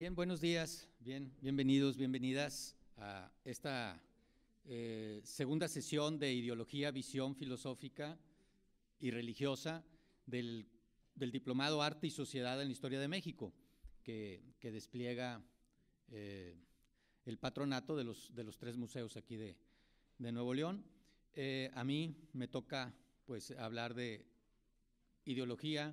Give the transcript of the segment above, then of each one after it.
Bien, buenos días, bienvenidos, bienvenidas a esta segunda sesión de Ideología, Visión Filosófica y Religiosa del Diplomado Arte y Sociedad en la Historia de México, que despliega el patronato de los tres museos aquí de Nuevo León. A mí me toca pues hablar de ideología,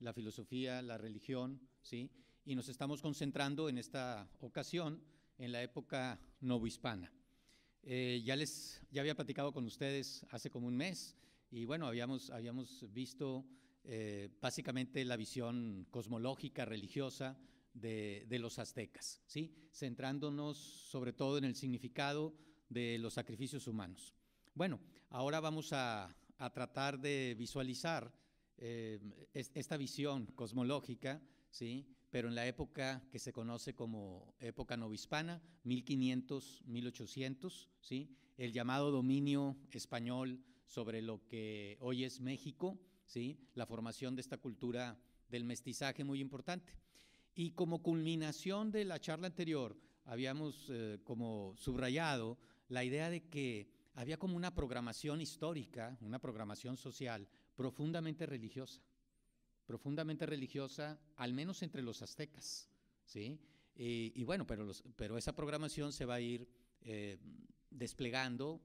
la filosofía, la religión, ¿sí? Y nos estamos concentrando en esta ocasión en la época novohispana. Ya había platicado con ustedes hace como un mes y bueno, habíamos visto básicamente la visión cosmológica, religiosa de los aztecas, ¿sí? Centrándonos sobre todo en el significado de los sacrificios humanos. Bueno, ahora vamos a tratar de visualizar esta visión cosmológica, ¿sí? Pero en la época que se conoce como época novohispana, 1500-1800, ¿sí? El llamado dominio español sobre lo que hoy es México, ¿sí? La formación de esta cultura del mestizaje muy importante. Y como culminación de la charla anterior, habíamos como subrayado la idea de que había como una programación histórica, una programación social profundamente religiosa. Al menos entre los aztecas, ¿sí? Y bueno, pero esa programación se va a ir desplegando,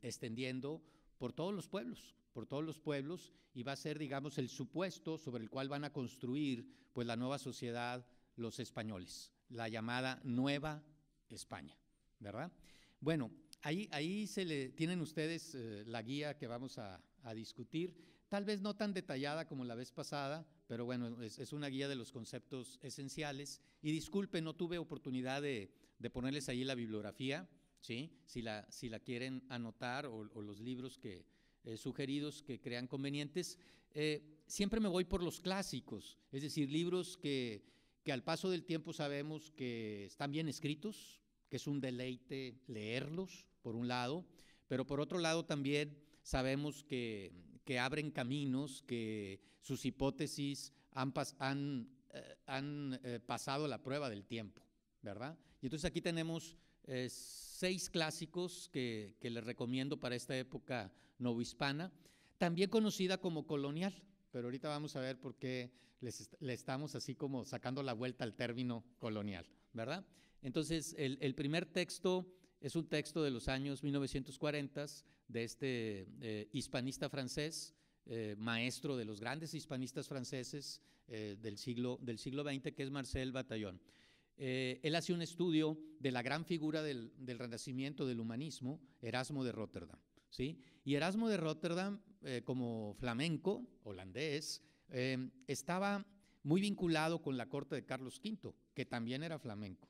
extendiendo por todos los pueblos, y va a ser, digamos, el supuesto sobre el cual van a construir pues la nueva sociedad los españoles, la llamada Nueva España, ¿verdad? Bueno, ahí tienen ustedes la guía que vamos a discutir. Tal vez no tan detallada como la vez pasada, pero bueno, es una guía de los conceptos esenciales. Y disculpen, no tuve oportunidad de ponerles ahí la bibliografía, ¿sí? Si la quieren anotar o los libros que, sugeridos que crean convenientes. Siempre me voy por los clásicos, es decir, libros que al paso del tiempo sabemos que están bien escritos, que es un deleite leerlos, por un lado, pero por otro lado también sabemos que abren caminos, que sus hipótesis han pasado la prueba del tiempo, ¿verdad? Y entonces aquí tenemos 6 clásicos que les recomiendo para esta época novohispana, también conocida como colonial, pero ahorita vamos a ver por qué le estamos así como sacando la vuelta al término colonial, ¿verdad? Entonces, el primer texto es un texto de los años 1940, de este hispanista francés, maestro de los grandes hispanistas franceses del siglo XX, que es Marcel Bataillon. Él hace un estudio de la gran figura del Renacimiento, del humanismo, Erasmo de Rotterdam, ¿sí? Y Erasmo de Rotterdam, como flamenco, holandés, estaba muy vinculado con la corte de Carlos V, que también era flamenco.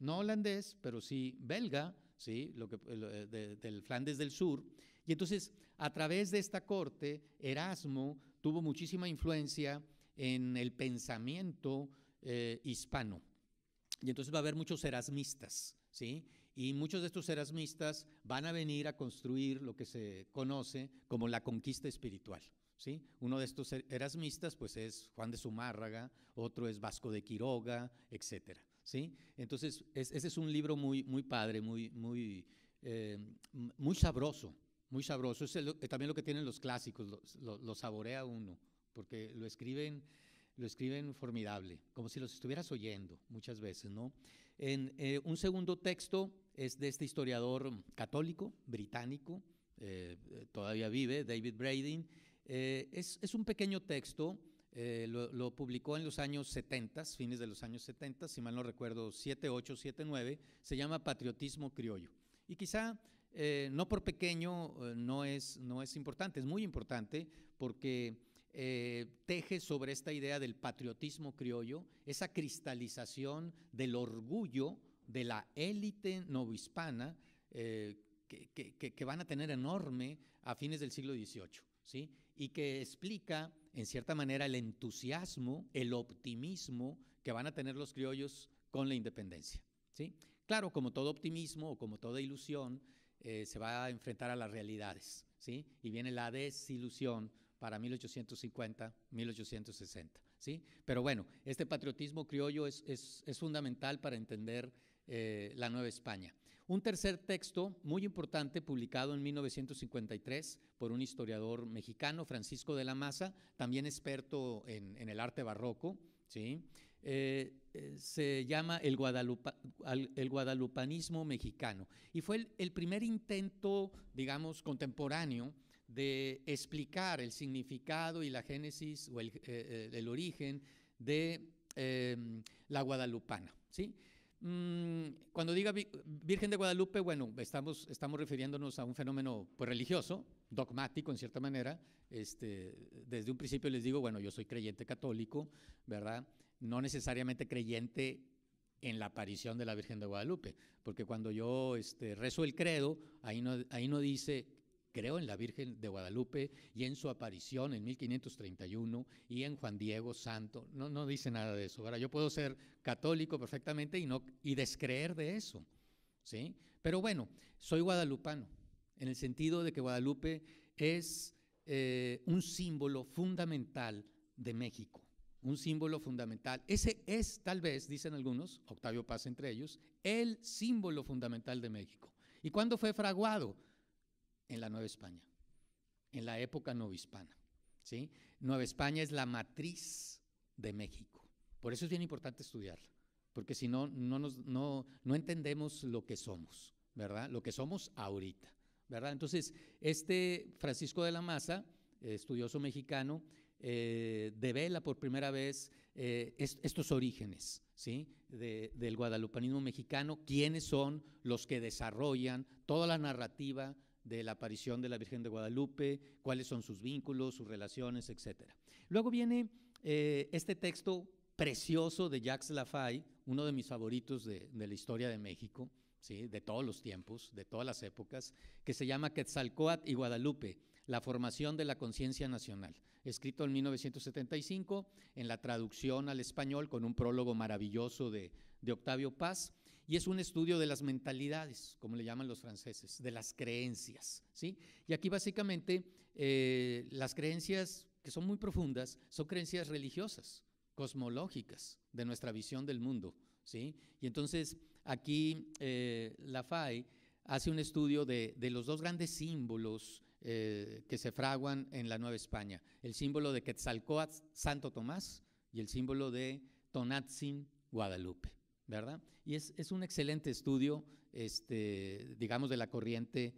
No holandés, pero sí belga, ¿sí? Del Flandes del Sur. Y entonces, a través de esta corte, Erasmo tuvo muchísima influencia en el pensamiento hispano. Y entonces va a haber muchos erasmistas, ¿sí? Y muchos de estos erasmistas van a venir a construir lo que se conoce como la conquista espiritual, ¿sí? Uno de estos erasmistas pues es Juan de Zumárraga, otro es Vasco de Quiroga, etcétera, ¿sí? Entonces, ese es un libro muy, muy padre, muy sabroso, muy sabroso. Es también lo que tienen los clásicos, lo saborea uno, porque lo escriben formidable, como si los estuvieras oyendo muchas veces, ¿no? Un segundo texto es de este historiador católico, británico, todavía vive, David Brading. Es un pequeño texto. Lo publicó en los años 70, fines de los años 70, si mal no recuerdo, 78, 79, se llama Patriotismo Criollo. Y quizá, no por pequeño, no es importante, es muy importante porque teje sobre esta idea del patriotismo criollo, esa cristalización del orgullo de la élite novohispana que van a tener enorme a fines del siglo XVIII, ¿sí? Y que explica, en cierta manera, el entusiasmo, el optimismo que van a tener los criollos con la independencia, ¿sí? Claro, como todo optimismo o como toda ilusión, se va a enfrentar a las realidades, ¿sí? Y viene la desilusión para 1850, 1860, ¿sí? Pero bueno, este patriotismo criollo es fundamental para entender la Nueva España. Un tercer texto muy importante publicado en 1953 por un historiador mexicano, Francisco de la Maza, también experto en el arte barroco, ¿sí? Se llama el guadalupanismo mexicano y fue el primer intento, digamos, contemporáneo de explicar el significado y la génesis o el origen de la guadalupana, ¿sí? Cuando diga Virgen de Guadalupe, bueno, estamos refiriéndonos a un fenómeno pues, religioso, dogmático en cierta manera. Desde un principio les digo, bueno, yo soy creyente católico, ¿verdad? No necesariamente creyente en la aparición de la Virgen de Guadalupe, porque cuando yo rezo el credo, ahí no dice creo en la Virgen de Guadalupe y en su aparición en 1531 y en Juan Diego Santo, no dice nada de eso. Ahora, yo puedo ser católico perfectamente y descreer de eso, ¿sí? Pero bueno, soy guadalupano, en el sentido de que Guadalupe es un símbolo fundamental de México, un símbolo fundamental. Ese es, tal vez, dicen algunos, Octavio Paz entre ellos, el símbolo fundamental de México. ¿Y cuándo fue fraguado? En la Nueva España, en la época novohispana, ¿sí? Nueva España es la matriz de México, por eso es bien importante estudiarla, porque si no, no entendemos lo que somos, ¿verdad? Lo que somos ahorita, ¿verdad? Entonces, Francisco de la Maza, estudioso mexicano, devela por primera vez estos orígenes, ¿sí? Del guadalupanismo mexicano, quiénes son los que desarrollan toda la narrativa de la aparición de la Virgen de Guadalupe, cuáles son sus vínculos, sus relaciones, etcétera. Luego viene este texto precioso de Jacques Lafaye, uno de mis favoritos de la historia de México, ¿sí? De todos los tiempos, de todas las épocas, que se llama Quetzalcóatl y Guadalupe, la formación de la conciencia nacional, escrito en 1975, en la traducción al español con un prólogo maravilloso de Octavio Paz, y es un estudio de las mentalidades, como le llaman los franceses, de las creencias, ¿sí? Y aquí básicamente las creencias que son muy profundas son creencias religiosas, cosmológicas, de nuestra visión del mundo, ¿sí? Y entonces aquí Lafaye hace un estudio de los dos grandes símbolos que se fraguan en la Nueva España, el símbolo de Quetzalcóatl, Santo Tomás, y el símbolo de Tonantzin, Guadalupe, ¿verdad? Y es un excelente estudio, digamos, de la corriente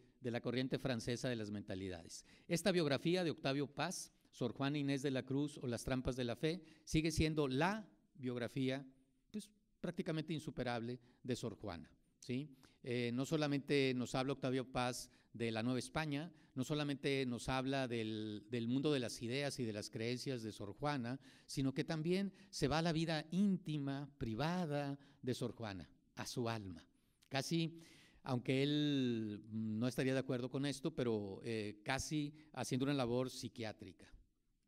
francesa de las mentalidades. Esta biografía de Octavio Paz, Sor Juana Inés de la Cruz o Las trampas de la fe, sigue siendo la biografía pues, prácticamente insuperable de Sor Juana, ¿sí? No solamente nos habla Octavio Paz de la Nueva España, no solamente nos habla del mundo de las ideas y de las creencias de Sor Juana, sino que también se va a la vida íntima, privada de Sor Juana, a su alma. Casi, aunque él no estaría de acuerdo con esto, pero casi haciendo una labor psiquiátrica,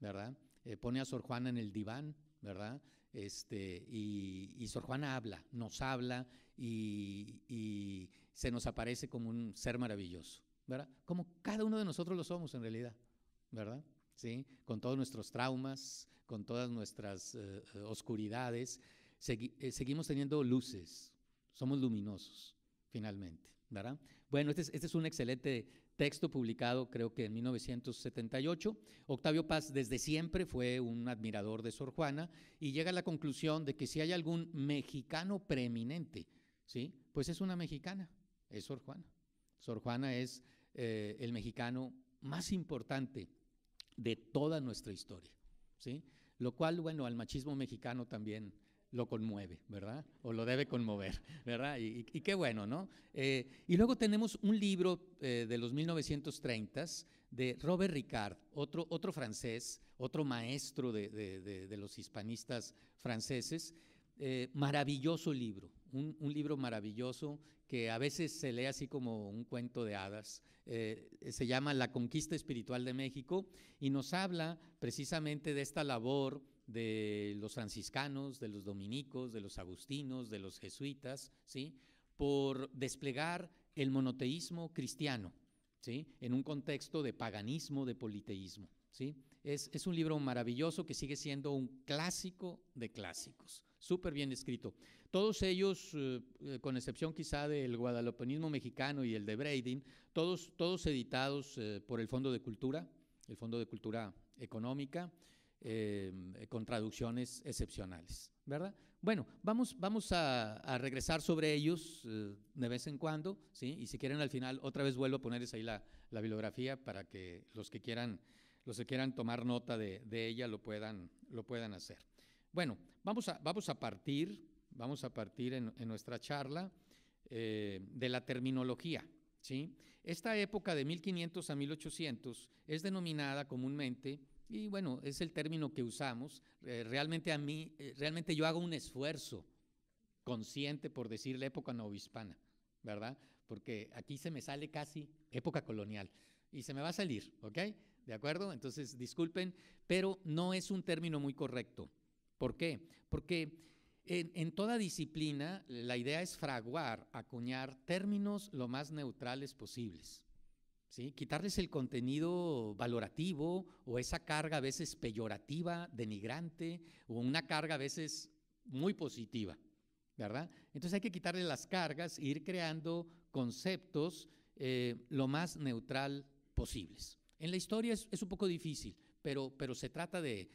¿verdad? Pone a Sor Juana en el diván, ¿verdad? Y Sor Juana habla, nos habla y se nos aparece como un ser maravilloso, ¿verdad? Como cada uno de nosotros lo somos en realidad, ¿verdad? ¿Sí? Con todos nuestros traumas, con todas nuestras oscuridades, seguimos teniendo luces, somos luminosos finalmente, ¿verdad? Bueno, este es un excelente texto publicado creo que en 1978. Octavio Paz desde siempre fue un admirador de Sor Juana y llega a la conclusión de que si hay algún mexicano preeminente, ¿sí? Pues es una mexicana, es Sor Juana. Sor Juana es el mexicano más importante de toda nuestra historia, ¿sí? Lo cual, bueno, al machismo mexicano también lo conmueve, ¿verdad? O lo debe conmover, ¿verdad? Y qué bueno, ¿no? Y luego tenemos un libro de los 1930s de Robert Ricard, otro francés, otro maestro de los hispanistas franceses, maravilloso libro, un libro maravilloso que a veces se lee así como un cuento de hadas, se llama La conquista espiritual de México y nos habla precisamente de esta labor de los franciscanos, de los dominicos, de los agustinos, de los jesuitas, ¿sí? Por desplegar el monoteísmo cristiano, ¿sí? En un contexto de paganismo, de politeísmo, ¿sí? Es un libro maravilloso que sigue siendo un clásico de clásicos, súper bien escrito. Todos ellos, con excepción quizá del guadalupanismo mexicano y el de Brading, todos editados por el Fondo de Cultura, el Fondo de Cultura Económica, con traducciones excepcionales, ¿verdad? Bueno, vamos a regresar sobre ellos de vez en cuando, ¿sí? Y si quieren al final, otra vez vuelvo a ponerles ahí la bibliografía para que los que quieran tomar nota de ella lo puedan hacer. Bueno, vamos a partir en nuestra charla de la terminología, ¿sí? Esta época de 1500 a 1800 es denominada comúnmente, y bueno, es el término que usamos, realmente yo hago un esfuerzo consciente por decir la época novohispana, ¿verdad? Porque aquí se me sale casi época colonial y se me va a salir, ¿ok? ¿De acuerdo? Entonces, disculpen, pero no es un término muy correcto. ¿Por qué? Porque en toda disciplina la idea es fraguar, acuñar términos lo más neutrales posibles, ¿sí? Quitarles el contenido valorativo o esa carga a veces peyorativa, denigrante, o una carga a veces muy positiva, ¿verdad? Entonces hay que quitarle las cargas e ir creando conceptos lo más neutral posibles. En la historia es un poco difícil, pero se trata de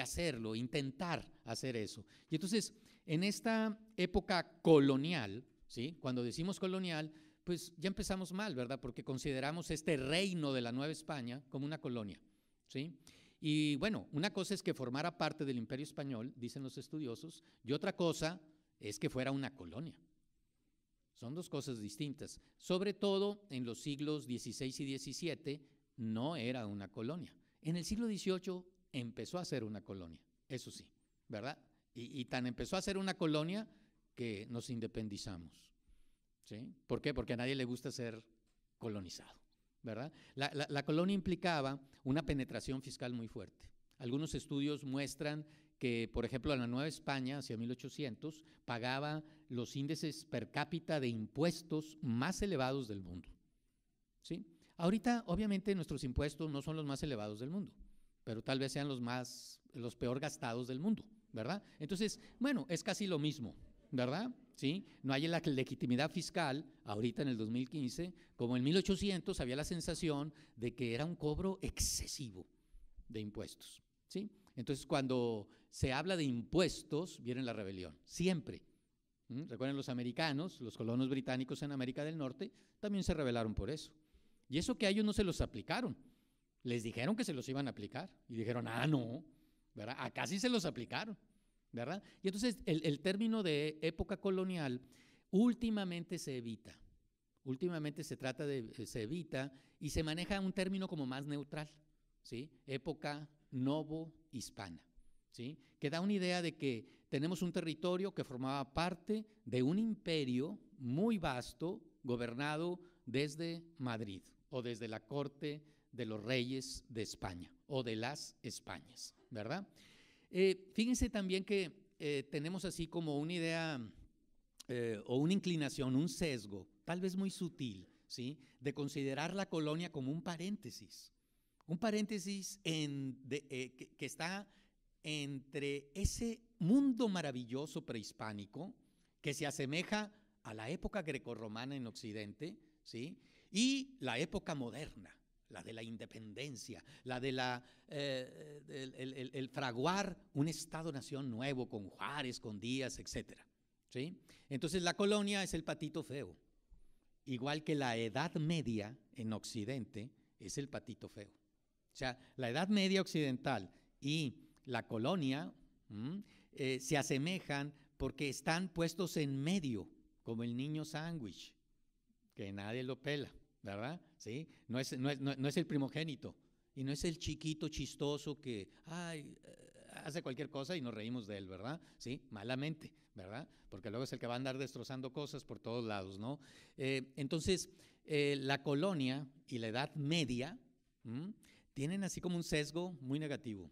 hacerlo, intentar hacer eso. Y entonces, en esta época colonial, ¿sí? Cuando decimos colonial, pues ya empezamos mal, ¿verdad? Porque consideramos este reino de la Nueva España como una colonia, ¿sí? Y bueno, una cosa es que formara parte del Imperio Español, dicen los estudiosos, y otra cosa es que fuera una colonia. Son dos cosas distintas. Sobre todo en los siglos XVI y XVII no era una colonia. En el siglo XVIII empezó a ser una colonia, eso sí, ¿verdad? Y tan empezó a ser una colonia que nos independizamos, ¿sí? ¿Por qué? Porque a nadie le gusta ser colonizado, ¿verdad? La colonia implicaba una penetración fiscal muy fuerte. Algunos estudios muestran que, por ejemplo, en la Nueva España, hacia 1800, pagaba los índices per cápita de impuestos más elevados del mundo, ¿sí? Ahorita, obviamente, nuestros impuestos no son los más elevados del mundo, pero tal vez sean los peor gastados del mundo, ¿verdad? Entonces, bueno, es casi lo mismo, ¿verdad? ¿Sí? No hay la legitimidad fiscal ahorita en el 2015, como en 1800 había la sensación de que era un cobro excesivo de impuestos, ¿sí? Entonces, cuando se habla de impuestos, viene la rebelión, siempre. ¿Mm? Recuerden, los americanos, los colonos británicos en América del Norte, también se rebelaron por eso. Y eso que a ellos no se los aplicaron, les dijeron que se los iban a aplicar, y dijeron, ah, no, ¿verdad? Acá sí se los aplicaron, ¿verdad? Y entonces, el término de época colonial últimamente se evita, se evita y se maneja un término como más neutral, ¿sí? Época novohispana, ¿sí? Que da una idea de que tenemos un territorio que formaba parte de un imperio muy vasto, gobernado desde Madrid o desde la corte de los reyes de España o de las Españas, ¿verdad? Fíjense también que tenemos así como una idea o una inclinación, un sesgo, tal vez muy sutil, ¿sí? De considerar la colonia como un paréntesis. Un paréntesis que está entre ese mundo maravilloso prehispánico que se asemeja a la época grecorromana en Occidente, ¿sí? Y la época moderna, la de la independencia, la de el fraguar un Estado-nación nuevo con Juárez, con Díaz, etc., ¿sí? Entonces la colonia es el patito feo, igual que la Edad Media en Occidente es el patito feo. O sea, la Edad Media occidental y la colonia se asemejan porque están puestos en medio, como el niño sándwich, que nadie lo pela, ¿verdad? ¿Sí? No es el primogénito y no es el chiquito chistoso que hace cualquier cosa y nos reímos de él, ¿verdad? Sí, malamente, ¿verdad? Porque luego es el que va a andar destrozando cosas por todos lados, ¿no? Entonces, la colonia y la Edad Media tienen así como un sesgo muy negativo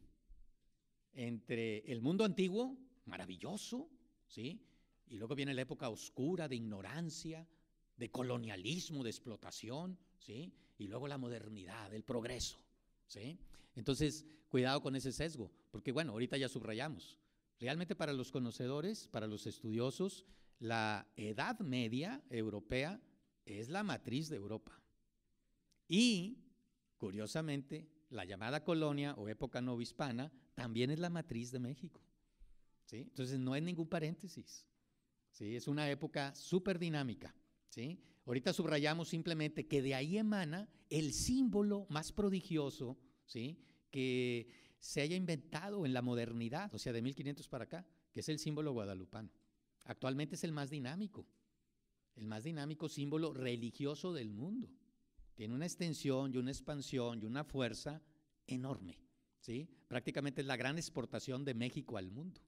entre el mundo antiguo, maravilloso, ¿sí? Y luego viene la época oscura de ignorancia, de colonialismo, de explotación, ¿sí? Y luego la modernidad, el progreso, ¿sí? Entonces, cuidado con ese sesgo, porque bueno, ahorita ya subrayamos. Realmente para los conocedores, para los estudiosos, la Edad Media europea es la matriz de Europa. Y, curiosamente, la llamada colonia o época novohispana también es la matriz de México, ¿sí? Entonces, no hay ningún paréntesis, ¿sí? Es una época súper dinámica, ¿sí? Ahorita subrayamos simplemente que de ahí emana el símbolo más prodigioso, ¿sí?, que se haya inventado en la modernidad, o sea, de 1500 para acá, que es el símbolo guadalupano. Actualmente es el más dinámico símbolo religioso del mundo. Tiene una extensión y una expansión y una fuerza enorme, ¿sí? Prácticamente es la gran exportación de México al mundo.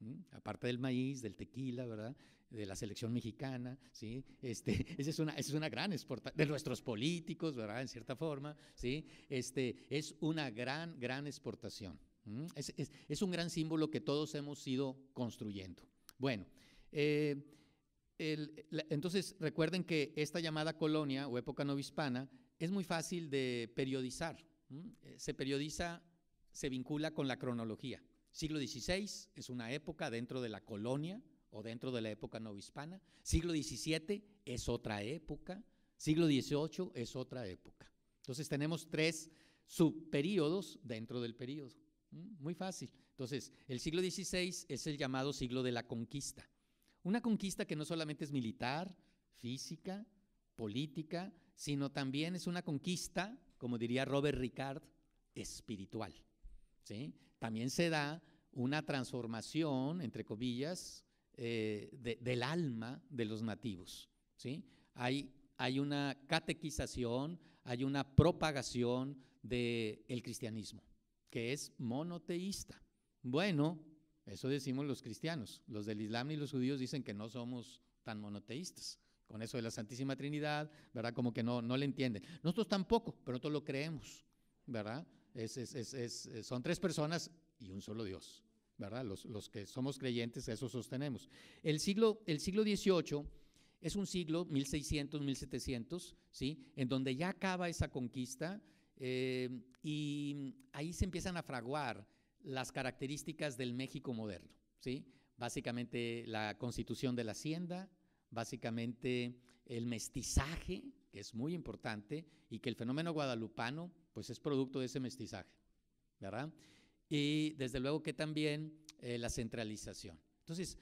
¿Mm? Aparte del maíz, del tequila, ¿verdad?, de la selección mexicana, ¿sí? Esa es una gran exportación, de nuestros políticos, ¿verdad?, en cierta forma, ¿sí? Es una gran exportación. ¿Mm? Es un gran símbolo que todos hemos ido construyendo. Bueno, entonces recuerden que esta llamada colonia o época novohispana es muy fácil de periodizar. ¿Mm? Se periodiza, se vincula con la cronología. Siglo XVI es una época dentro de la colonia o dentro de la época novohispana. Siglo XVII es otra época. Siglo XVIII es otra época. Entonces tenemos tres subperíodos dentro del período. Muy fácil. Entonces, el siglo XVI es el llamado siglo de la conquista. Una conquista que no solamente es militar, física, política, sino también es una conquista, como diría Robert Ricard, espiritual. ¿Sí? También se da una transformación, entre comillas, del alma de los nativos, ¿sí? Hay una catequización, hay una propagación del cristianismo, que es monoteísta. Bueno, eso decimos los cristianos. Los del Islam y los judíos dicen que no somos tan monoteístas, con eso de la Santísima Trinidad, ¿verdad? Como que no le entienden. Nosotros tampoco, pero nosotros lo creemos, ¿verdad? Son tres personas y un solo Dios, ¿verdad? Los que somos creyentes, eso sostenemos. El siglo XVIII es un siglo, 1600, 1700, ¿sí?, en donde ya acaba esa conquista y ahí se empiezan a fraguar las características del México moderno, ¿sí? Básicamente la constitución de la hacienda, básicamente el mestizaje, que es muy importante y que el fenómeno guadalupano pues es producto de ese mestizaje, ¿verdad? Y desde luego que también la centralización. Entonces,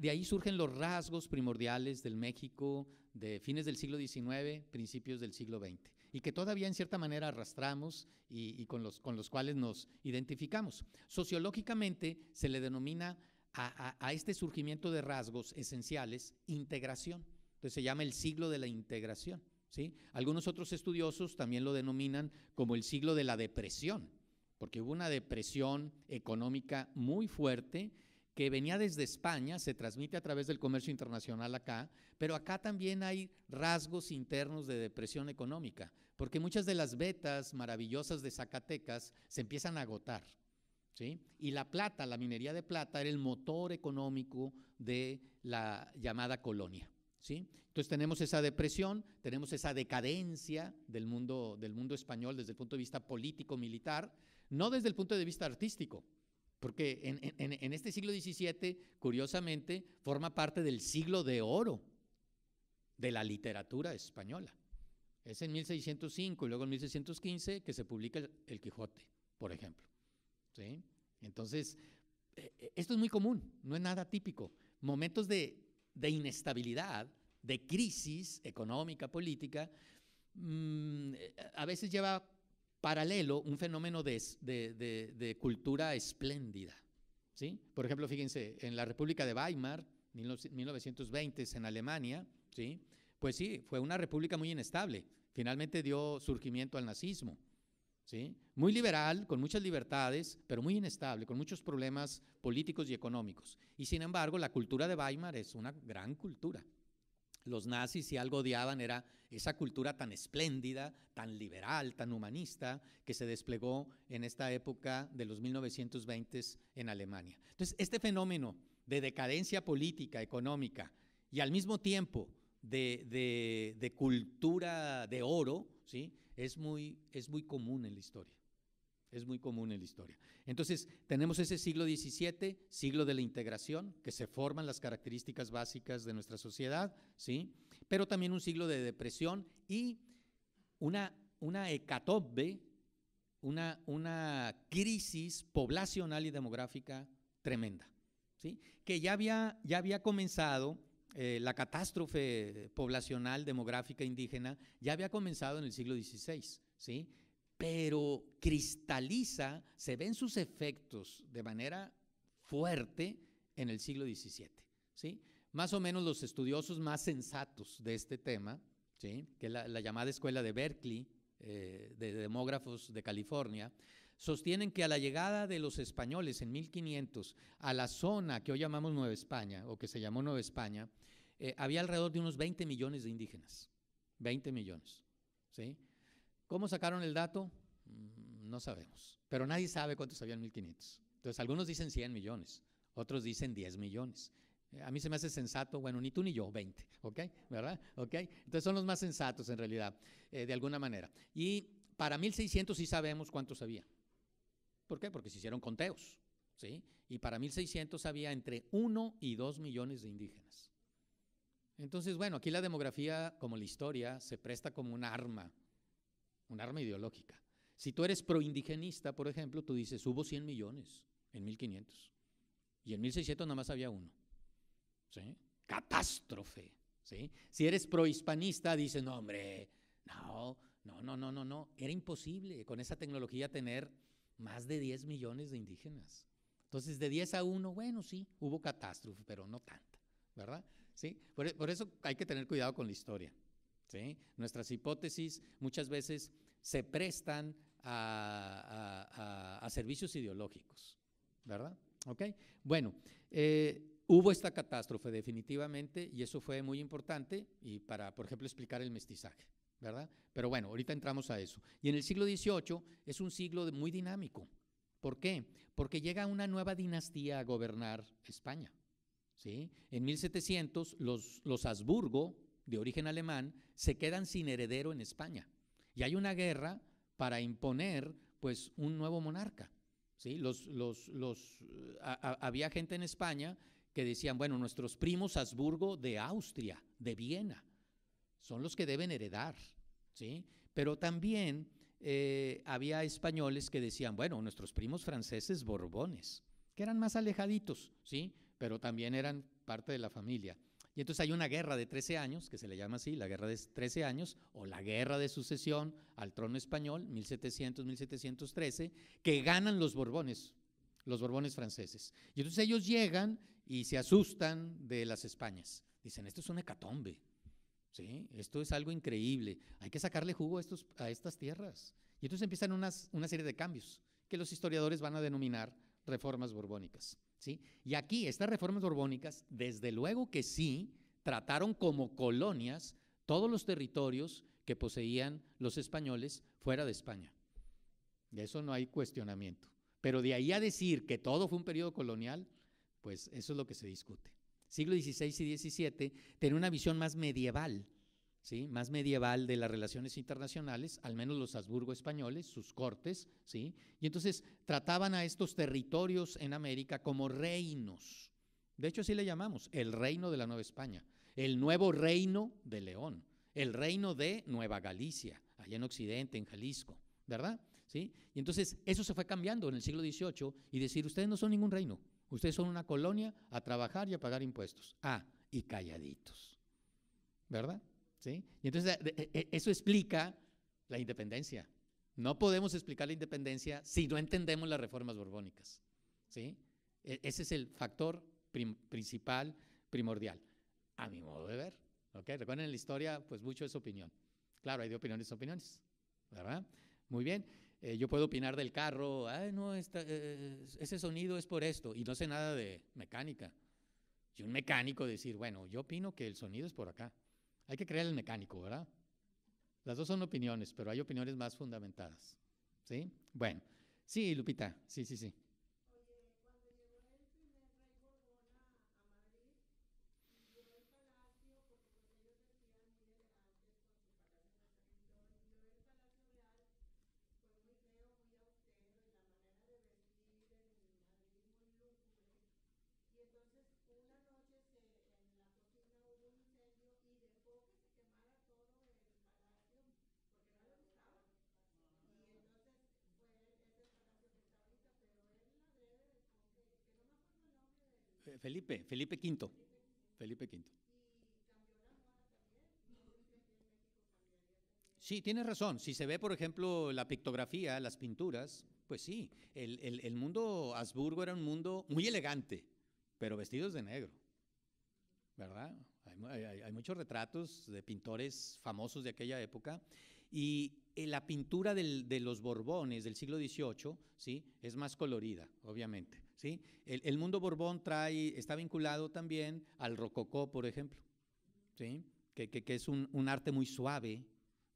de ahí surgen los rasgos primordiales del México de fines del siglo XIX, principios del siglo XX, y que todavía en cierta manera arrastramos y con los cuales nos identificamos. Sociológicamente se le denomina a este surgimiento de rasgos esenciales integración. Entonces se llama el siglo de la integración, ¿sí? Algunos otros estudiosos también lo denominan como el siglo de la depresión, porque hubo una depresión económica muy fuerte que venía desde España, se transmite a través del comercio internacional acá, pero acá también hay rasgos internos de depresión económica, porque muchas de las vetas maravillosas de Zacatecas se empiezan a agotar, ¿sí? Y la plata, la minería de plata, era el motor económico de la llamada colonia, ¿sí? Entonces tenemos esa depresión, tenemos esa decadencia del mundo español desde el punto de vista político-militar, no desde el punto de vista artístico, porque en este siglo XVII, curiosamente, forma parte del siglo de oro de la literatura española. Es en 1605 y luego en 1615 que se publica el Quijote, por ejemplo, ¿sí? Entonces, esto es muy común, no es nada típico. Momentos de inestabilidad, de crisis económica, política, a veces lleva paralelo un fenómeno de cultura espléndida, ¿sí? Por ejemplo, fíjense, en la República de Weimar, 1920 en Alemania, ¿sí? Pues sí, fue una república muy inestable, finalmente dio surgimiento al nazismo, ¿sí? Muy liberal, con muchas libertades, pero muy inestable, con muchos problemas políticos y económicos. Y sin embargo, la cultura de Weimar es una gran cultura. Los nazis, si algo odiaban, era esa cultura tan espléndida, tan liberal, tan humanista, que se desplegó en esta época de los 1920 en Alemania. Entonces, este fenómeno de decadencia política, económica, y al mismo tiempo de cultura de oro, ¿sí? Es muy común en la historia, es muy común en la historia. Entonces, tenemos ese siglo XVII, siglo de la integración, que se forman las características básicas de nuestra sociedad, ¿sí? Pero también un siglo de depresión y una hecatombe, una crisis poblacional y demográfica tremenda, ¿sí? Que ya había comenzado. La catástrofe poblacional demográfica indígena ya había comenzado en el siglo XVI, ¿sí? Pero cristaliza, se ven sus efectos de manera fuerte en el siglo XVII, ¿sí? Más o menos los estudiosos más sensatos de este tema, ¿sí? Que la llamada escuela de Berkeley, de demógrafos de California, sostienen que a la llegada de los españoles en 1500 a la zona que hoy llamamos Nueva España, o que se llamó Nueva España, había alrededor de unos 20 millones de indígenas, 20 millones. ¿Sí? ¿Cómo sacaron el dato? No sabemos, pero nadie sabe cuántos había en 1500. Entonces, algunos dicen 100 millones, otros dicen 10 millones. A mí se me hace sensato, bueno, ni tú ni yo, 20, ¿ok? ¿Verdad? ¿Ok? Entonces, son los más sensatos en realidad, de alguna manera. Y para 1600 sí sabemos cuántos había. ¿Por qué? Porque se hicieron conteos, ¿sí? Y para 1600 había entre 1 y 2 millones de indígenas. Entonces, bueno, aquí la demografía, como la historia, se presta como un arma ideológica. Si tú eres proindigenista, por ejemplo, tú dices, hubo 100 millones en 1500 y en 1600 nada más había uno, ¿sí? Catástrofe, ¿sí? Si eres prohispanista, dices, no, hombre, no, era imposible con esa tecnología tener más de 10 millones de indígenas. Entonces, de 10 a 1, bueno, sí, hubo catástrofe, pero no tanta, ¿verdad? ¿Sí? Por eso hay que tener cuidado con la historia, ¿sí? Nuestras hipótesis muchas veces se prestan a servicios ideológicos, ¿verdad? ¿Ok? Bueno, hubo esta catástrofe definitivamente, y eso fue muy importante, y para, por ejemplo, explicar el mestizaje, ¿verdad? Pero bueno, ahorita entramos a eso. Y en el siglo XVIII es un siglo muy dinámico. ¿Por qué? Porque llega una nueva dinastía a gobernar España, ¿sí? En 1700 los Habsburgo, de origen alemán, se quedan sin heredero en España. Y hay una guerra para imponer, pues, un nuevo monarca, ¿sí? Había gente en España que decían, bueno, nuestros primos Habsburgo de Austria, de Viena, son los que deben heredar, ¿sí? Pero también había españoles que decían, bueno, nuestros primos franceses borbones, que eran más alejaditos, ¿sí? Pero también eran parte de la familia. Y entonces hay una guerra de 13 años, que se le llama así, la guerra de 13 años, o la guerra de sucesión al trono español, 1700-1713, que ganan los borbones franceses. Y entonces ellos llegan y se asustan de las Españas. Dicen, esto es una hecatombe, ¿sí? Esto es algo increíble, hay que sacarle jugo a estas tierras. Y entonces empiezan una serie de cambios que los historiadores van a denominar reformas borbónicas, ¿sí? Y aquí estas reformas borbónicas, desde luego que sí, trataron como colonias todos los territorios que poseían los españoles fuera de España. De eso no hay cuestionamiento. Pero de ahí a decir que todo fue un periodo colonial, pues eso es lo que se discute. Siglo XVI y XVII tenía una visión más medieval, ¿sí? Más medieval de las relaciones internacionales, al menos los Habsburgo españoles, sus cortes, ¿sí? Y entonces trataban a estos territorios en América como reinos. De hecho, así le llamamos, el reino de la Nueva España, el nuevo reino de León, el reino de Nueva Galicia, allá en Occidente, en Jalisco, ¿verdad? ¿Sí? Y entonces eso se fue cambiando en el siglo XVIII y decir, ustedes no son ningún reino. Ustedes son una colonia a trabajar y a pagar impuestos. Ah, y calladitos, ¿verdad? ¿Sí? Y entonces eso explica la independencia. No podemos explicar la independencia si no entendemos las reformas borbónicas, ¿sí? Ese es el factor primordial, a mi modo de ver, ¿ok? Recuerden, en la historia, pues mucho es opinión. Claro, hay de opiniones a opiniones, ¿verdad? Muy bien. Yo puedo opinar del carro, ay, no, ese sonido es por esto, y no sé nada de mecánica. Y un mecánico decir, bueno, yo opino que el sonido es por acá. Hay que creer al mecánico, ¿verdad? Las dos son opiniones, pero hay opiniones más fundamentadas, ¿sí? Bueno, sí, Lupita, sí. Oye, cuando llegó el primer rey Borbón a Madrid, llegó el palacio, porque ellos decían muy elegantes con su palacio de San Antonio, el palacio Felipe V. Felipe V. Sí, tienes razón. Si se ve, por ejemplo, la pictografía, las pinturas, pues sí, el mundo Habsburgo era un mundo muy elegante, pero vestidos de negro, ¿verdad? Hay muchos retratos de pintores famosos de aquella época, y la pintura de los Borbones del siglo XVIII, ¿sí?, es más colorida, obviamente, ¿sí? El mundo Borbón está vinculado también al rococó, por ejemplo, ¿sí?, que es un arte muy suave,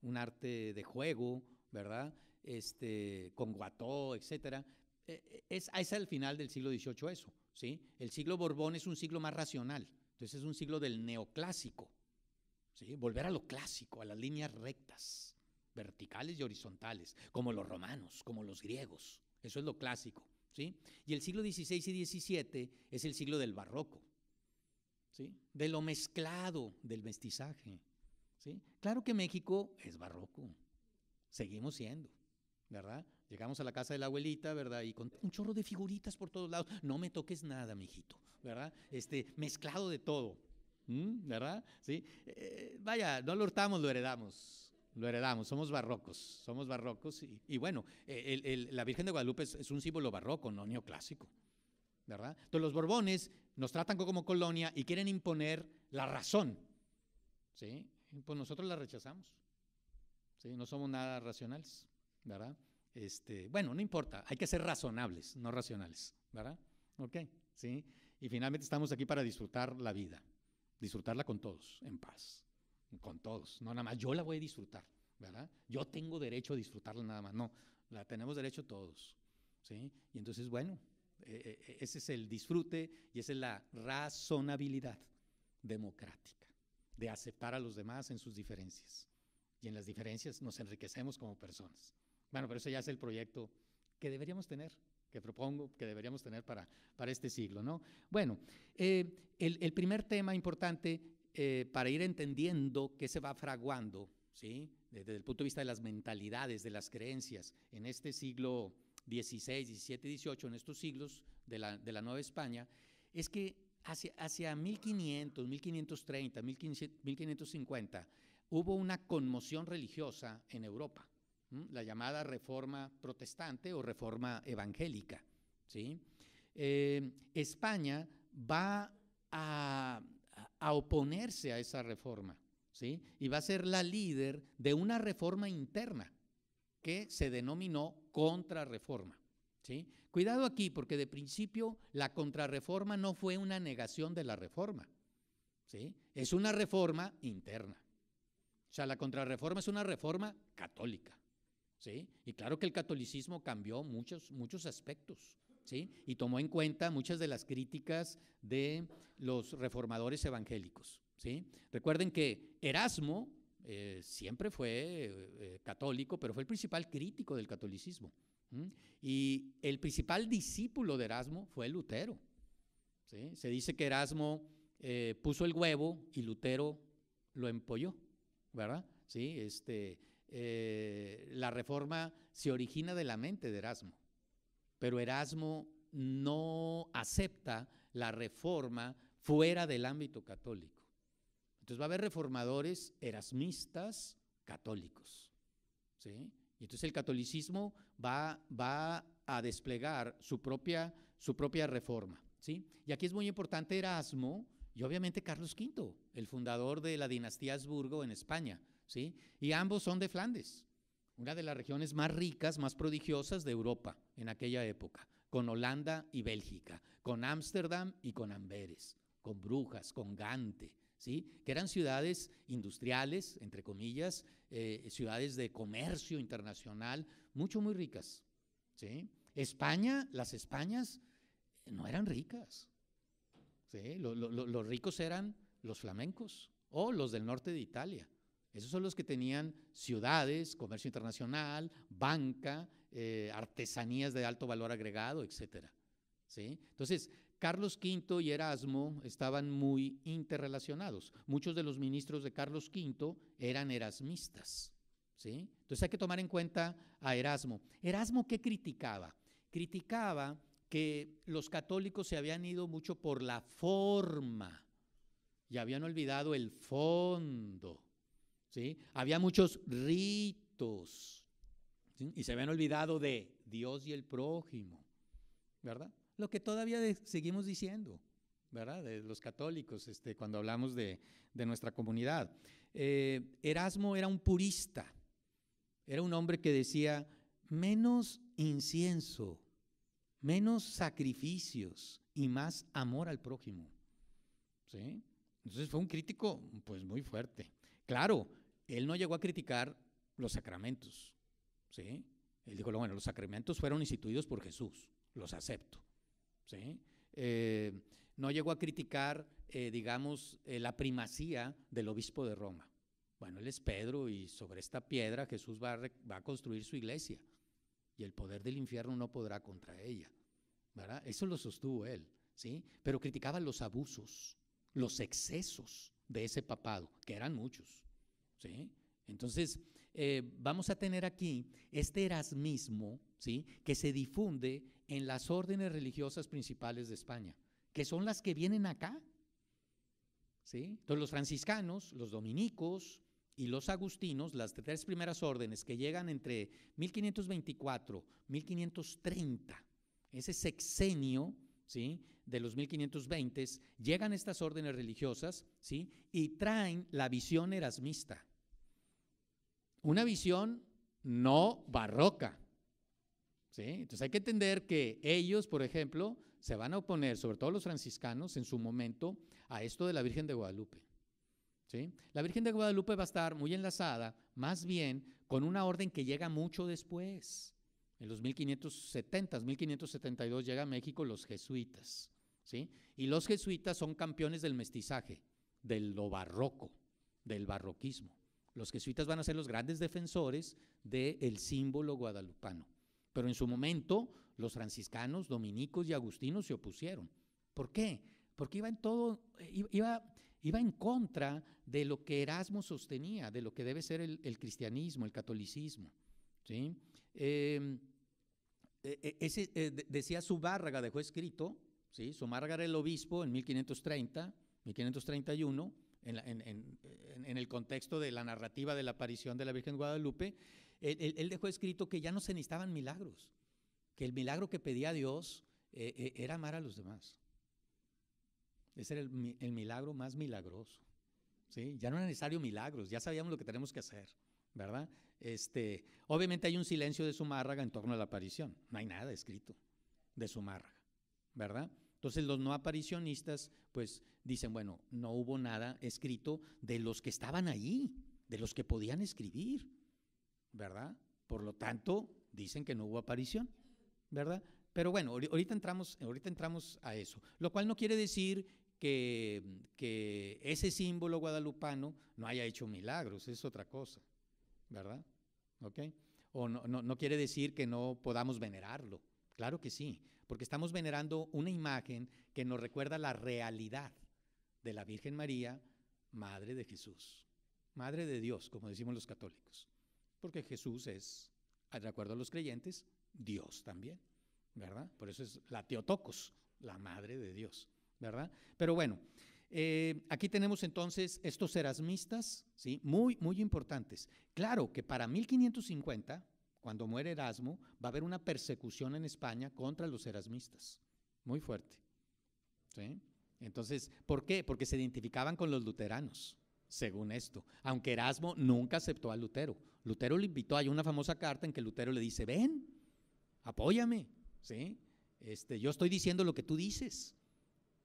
un arte de juego, ¿verdad?, con guató, etcétera. Es al final del siglo XVIII eso, ¿sí? El siglo Borbón es un siglo más racional. Entonces es un siglo del neoclásico, ¿sí?, volver a lo clásico, a las líneas rectas, verticales y horizontales, como los romanos, como los griegos, eso es lo clásico, ¿sí? Y el siglo XVI y XVII es el siglo del barroco, ¿sí?, de lo mezclado, del mestizaje, ¿sí? Claro que México es barroco, seguimos siendo, ¿verdad? Llegamos a la casa de la abuelita, ¿verdad?, y con un chorro de figuritas por todos lados. No me toques nada, mijito, ¿verdad? Mezclado de todo, ¿verdad? Sí. Vaya, no lo hurtamos, lo heredamos, somos barrocos. Y bueno, la Virgen de Guadalupe es un símbolo barroco, no neoclásico, ¿verdad? Entonces los Borbones nos tratan como colonia y quieren imponer la razón, ¿sí? Pues nosotros la rechazamos, ¿sí? No somos nada racionales, ¿verdad? Bueno, no importa, hay que ser razonables, no racionales, ¿verdad? Ok, sí. Y finalmente estamos aquí para disfrutar la vida, disfrutarla con todos, en paz, con todos, no nada más, yo la voy a disfrutar, ¿verdad? Yo tengo derecho a disfrutarla nada más, no, la tenemos derecho todos, ¿sí? Y entonces, bueno, ese es el disfrute y esa es la razonabilidad democrática, de aceptar a los demás en sus diferencias. Y en las diferencias nos enriquecemos como personas. Bueno, pero ese ya es el proyecto que deberíamos tener, que propongo, que deberíamos tener para este siglo, ¿no? Bueno, el primer tema importante para ir entendiendo qué se va fraguando, ¿sí?, desde el punto de vista de las mentalidades, de las creencias, en este siglo XVI, XVII, XVIII, en estos siglos de la Nueva España, es que hacia 1500, 1530, 1550, hubo una conmoción religiosa en Europa, ¿sí?, la llamada reforma protestante o reforma evangélica, ¿sí? España va a oponerse a esa reforma, ¿sí?, y va a ser la líder de una reforma interna que se denominó contrarreforma, ¿sí? Cuidado aquí, porque de principio la contrarreforma no fue una negación de la reforma, ¿sí?, es una reforma interna. O sea, la contrarreforma es una reforma católica, ¿sí? Y claro que el catolicismo cambió muchos aspectos, ¿sí?, y tomó en cuenta muchas de las críticas de los reformadores evangélicos, ¿sí? Recuerden que Erasmo siempre fue católico, pero fue el principal crítico del catolicismo, ¿sí? Y el principal discípulo de Erasmo fue Lutero, ¿sí? Se dice que Erasmo puso el huevo y Lutero lo empolló, ¿verdad? Sí, la reforma se origina de la mente de Erasmo, pero Erasmo no acepta la reforma fuera del ámbito católico. Entonces va a haber reformadores erasmistas católicos, ¿sí? Y entonces el catolicismo va a desplegar su propia reforma, ¿sí? Y aquí es muy importante Erasmo, y obviamente Carlos V, el fundador de la dinastía Habsburgo en España, ¿sí? Y ambos son de Flandes, una de las regiones más ricas, más prodigiosas de Europa en aquella época, con Holanda y Bélgica, con Ámsterdam y con Amberes, con Brujas, con Gante, ¿sí?, que eran ciudades industriales, entre comillas, ciudades de comercio internacional, muy ricas, ¿sí? España, las Españas no eran ricas, ¿sí? Los ricos eran los flamencos o los del norte de Italia. Esos son los que tenían ciudades, comercio internacional, banca, artesanías de alto valor agregado, etc., ¿sí? Entonces, Carlos V y Erasmo estaban muy interrelacionados. Muchos de los ministros de Carlos V eran erasmistas, ¿sí? Entonces hay que tomar en cuenta a Erasmo. ¿Erasmo qué criticaba? Criticaba que los católicos se habían ido mucho por la forma y habían olvidado el fondo, ¿sí? Había muchos ritos, ¿sí? Y se habían olvidado de Dios y el prójimo, ¿verdad? Lo que todavía seguimos diciendo, ¿verdad? De los católicos, cuando hablamos de nuestra comunidad. Erasmo era un purista, era un hombre que decía, menos incienso, menos sacrificios y más amor al prójimo, ¿sí? Entonces fue un crítico pues muy fuerte. Claro, él no llegó a criticar los sacramentos, ¿sí? Él dijo, bueno, los sacramentos fueron instituidos por Jesús, los acepto, ¿sí? No llegó a criticar, la primacía del obispo de Roma. Bueno, él es Pedro y sobre esta piedra Jesús va a construir su iglesia y el poder del infierno no podrá contra ella, ¿verdad? Eso lo sostuvo él, ¿sí? Pero criticaba los abusos, los excesos de ese papado, que eran muchos, ¿sí? Entonces, vamos a tener aquí este erasmismo, ¿sí?, que se difunde en las órdenes religiosas principales de España, que son las que vienen acá, ¿sí? Entonces, los franciscanos, los dominicos y los agustinos, las tres primeras órdenes que llegan entre 1524 y 1530, ese sexenio, ¿sí?, de los 1520s, llegan estas órdenes religiosas, ¿sí?, y traen la visión erasmista. Una visión no barroca, ¿sí? Entonces hay que entender que ellos, por ejemplo, se van a oponer, sobre todo los franciscanos en su momento, a esto de la Virgen de Guadalupe, ¿sí? La Virgen de Guadalupe va a estar muy enlazada, más bien, con una orden que llega mucho después. En los 1570, 1572 llega a México los jesuitas, ¿sí? Y los jesuitas son campeones del mestizaje, de lo barroco, del barroquismo. Los jesuitas van a ser los grandes defensores del símbolo guadalupano. Pero en su momento, los franciscanos, dominicos y agustinos se opusieron. ¿Por qué? Porque iba en contra de lo que Erasmo sostenía, de lo que debe ser el cristianismo, el catolicismo, ¿sí? Decía Zumárraga, dejó escrito, ¿sí? Zumárraga era el obispo en 1530, 1531, en el contexto de la narrativa de la aparición de la Virgen Guadalupe, él dejó escrito que ya no se necesitaban milagros, que el milagro que pedía Dios era amar a los demás. Ese era el milagro más milagroso, ¿sí? Ya no era necesario milagros, ya sabíamos lo que tenemos que hacer, ¿verdad? Obviamente hay un silencio de Zumárraga en torno a la aparición, no hay nada escrito de Zumárraga, ¿verdad? Entonces los no aparicionistas pues dicen, bueno, no hubo nada escrito de los que estaban allí, de los que podían escribir, ¿verdad? Por lo tanto, dicen que no hubo aparición, ¿verdad? Pero bueno, ahorita entramos a eso, lo cual no quiere decir que ese símbolo guadalupano no haya hecho milagros, es otra cosa, ¿verdad? ¿Ok? O no quiere decir que no podamos venerarlo. Claro que sí, porque estamos venerando una imagen que nos recuerda la realidad de la Virgen María, Madre de Jesús, Madre de Dios, como decimos los católicos, porque Jesús es, de acuerdo a los creyentes, Dios también, ¿verdad? Por eso es la Theotokos, la Madre de Dios, ¿verdad? Pero bueno, aquí tenemos entonces estos erasmistas, ¿sí?, muy, muy importantes. Claro que para 1550… cuando muere Erasmo, va a haber una persecución en España contra los erasmistas, muy fuerte, ¿sí? Entonces, ¿por qué? Porque se identificaban con los luteranos, según esto, aunque Erasmo nunca aceptó a Lutero. Lutero lo invitó, hay una famosa carta en que Lutero le dice, ven, apóyame, ¿sí? Yo estoy diciendo lo que tú dices.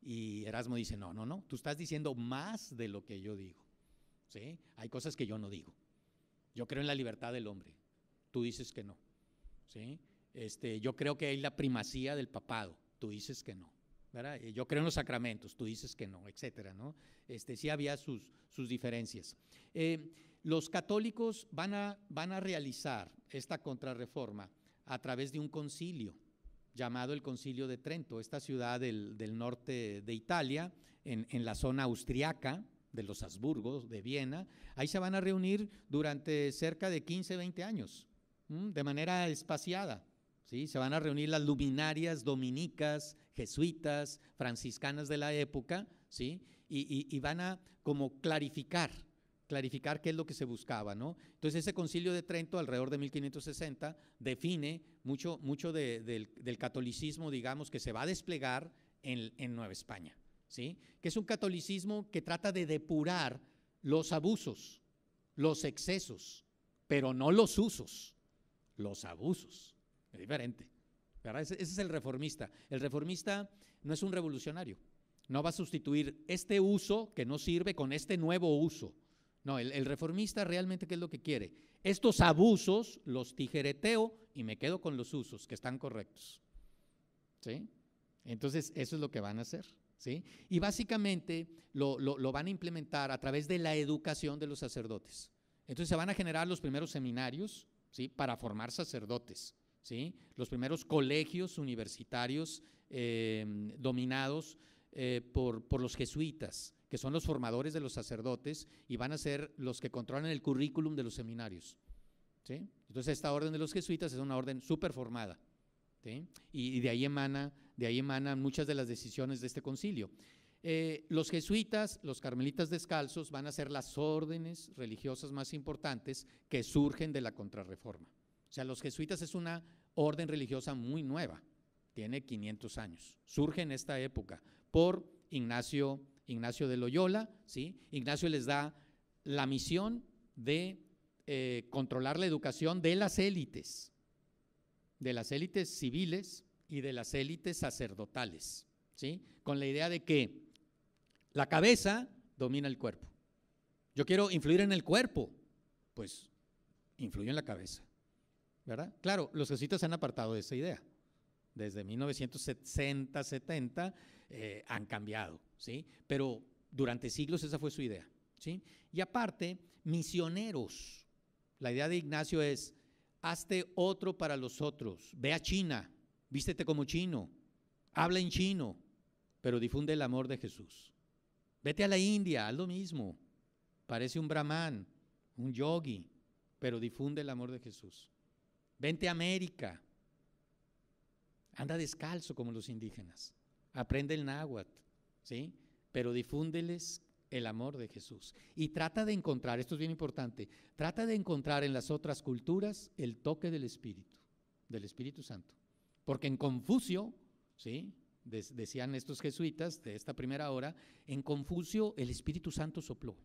Y Erasmo dice, no, no, no, tú estás diciendo más de lo que yo digo, ¿sí? Hay cosas que yo no digo. Yo creo en la libertad del hombre. Tú dices que no, ¿sí? Yo creo que hay la primacía del papado, tú dices que no, ¿verdad? Yo creo en los sacramentos, tú dices que no, etcétera, ¿no? Sí había sus diferencias. Los católicos van a realizar esta contrarreforma a través de un concilio llamado el Concilio de Trento, esta ciudad del norte de Italia, en la zona austriaca, de los Habsburgos, de Viena. Ahí se van a reunir durante cerca de 15, 20 años, de manera espaciada, ¿sí? Se van a reunir las luminarias dominicas, jesuitas, franciscanas de la época, ¿sí? Y van a como clarificar qué es lo que se buscaba, ¿no? Entonces ese concilio de Trento alrededor de 1560 define mucho del catolicismo, digamos, que se va a desplegar en Nueva España, ¿sí? Que es un catolicismo que trata de depurar los abusos, los excesos, pero no los usos, los abusos, es diferente, ¿verdad? Ese es el reformista no es un revolucionario, no va a sustituir este uso que no sirve con este nuevo uso. No, el reformista realmente, ¿qué es lo que quiere? Estos abusos los tijereteo y me quedo con los usos que están correctos, ¿sí? Entonces, eso es lo que van a hacer, ¿sí? Y básicamente lo van a implementar a través de la educación de los sacerdotes. Entonces, se van a generar los primeros seminarios, ¿sí?, para formar sacerdotes, ¿sí? Los primeros colegios universitarios dominados por los jesuitas, que son los formadores de los sacerdotes y van a ser los que controlan el currículum de los seminarios, ¿sí? Entonces esta orden de los jesuitas es una orden súper formada, ¿sí? Y de ahí emanan muchas de las decisiones de este concilio. Los jesuitas, los carmelitas descalzos, van a ser las órdenes religiosas más importantes que surgen de la Contrarreforma. O sea, los jesuitas es una orden religiosa muy nueva, tiene 500 años, surge en esta época por Ignacio de Loyola, ¿sí? Ignacio les da la misión de controlar la educación de las élites civiles y de las élites sacerdotales, ¿sí? Con la idea de que la cabeza domina el cuerpo. Yo quiero influir en el cuerpo, pues influyo en la cabeza, ¿verdad? Claro, los jesuitas se han apartado de esa idea. Desde 1960, 70 han cambiado, ¿sí? Pero durante siglos esa fue su idea, ¿sí? Y aparte, misioneros. La idea de Ignacio es, hazte otro para los otros, ve a China, vístete como chino, habla en chino, pero difunde el amor de Jesús. Vete a la India, haz lo mismo, parece un brahman, un yogi, pero difunde el amor de Jesús. Vente a América, anda descalzo como los indígenas, aprende el náhuatl, ¿sí? Pero difúndeles el amor de Jesús. Y trata de encontrar, esto es bien importante, trata de encontrar en las otras culturas el toque del Espíritu Santo. Porque en Confucio, ¿sí?, decían estos jesuitas de esta primera hora, en Confucio el Espíritu Santo sopló.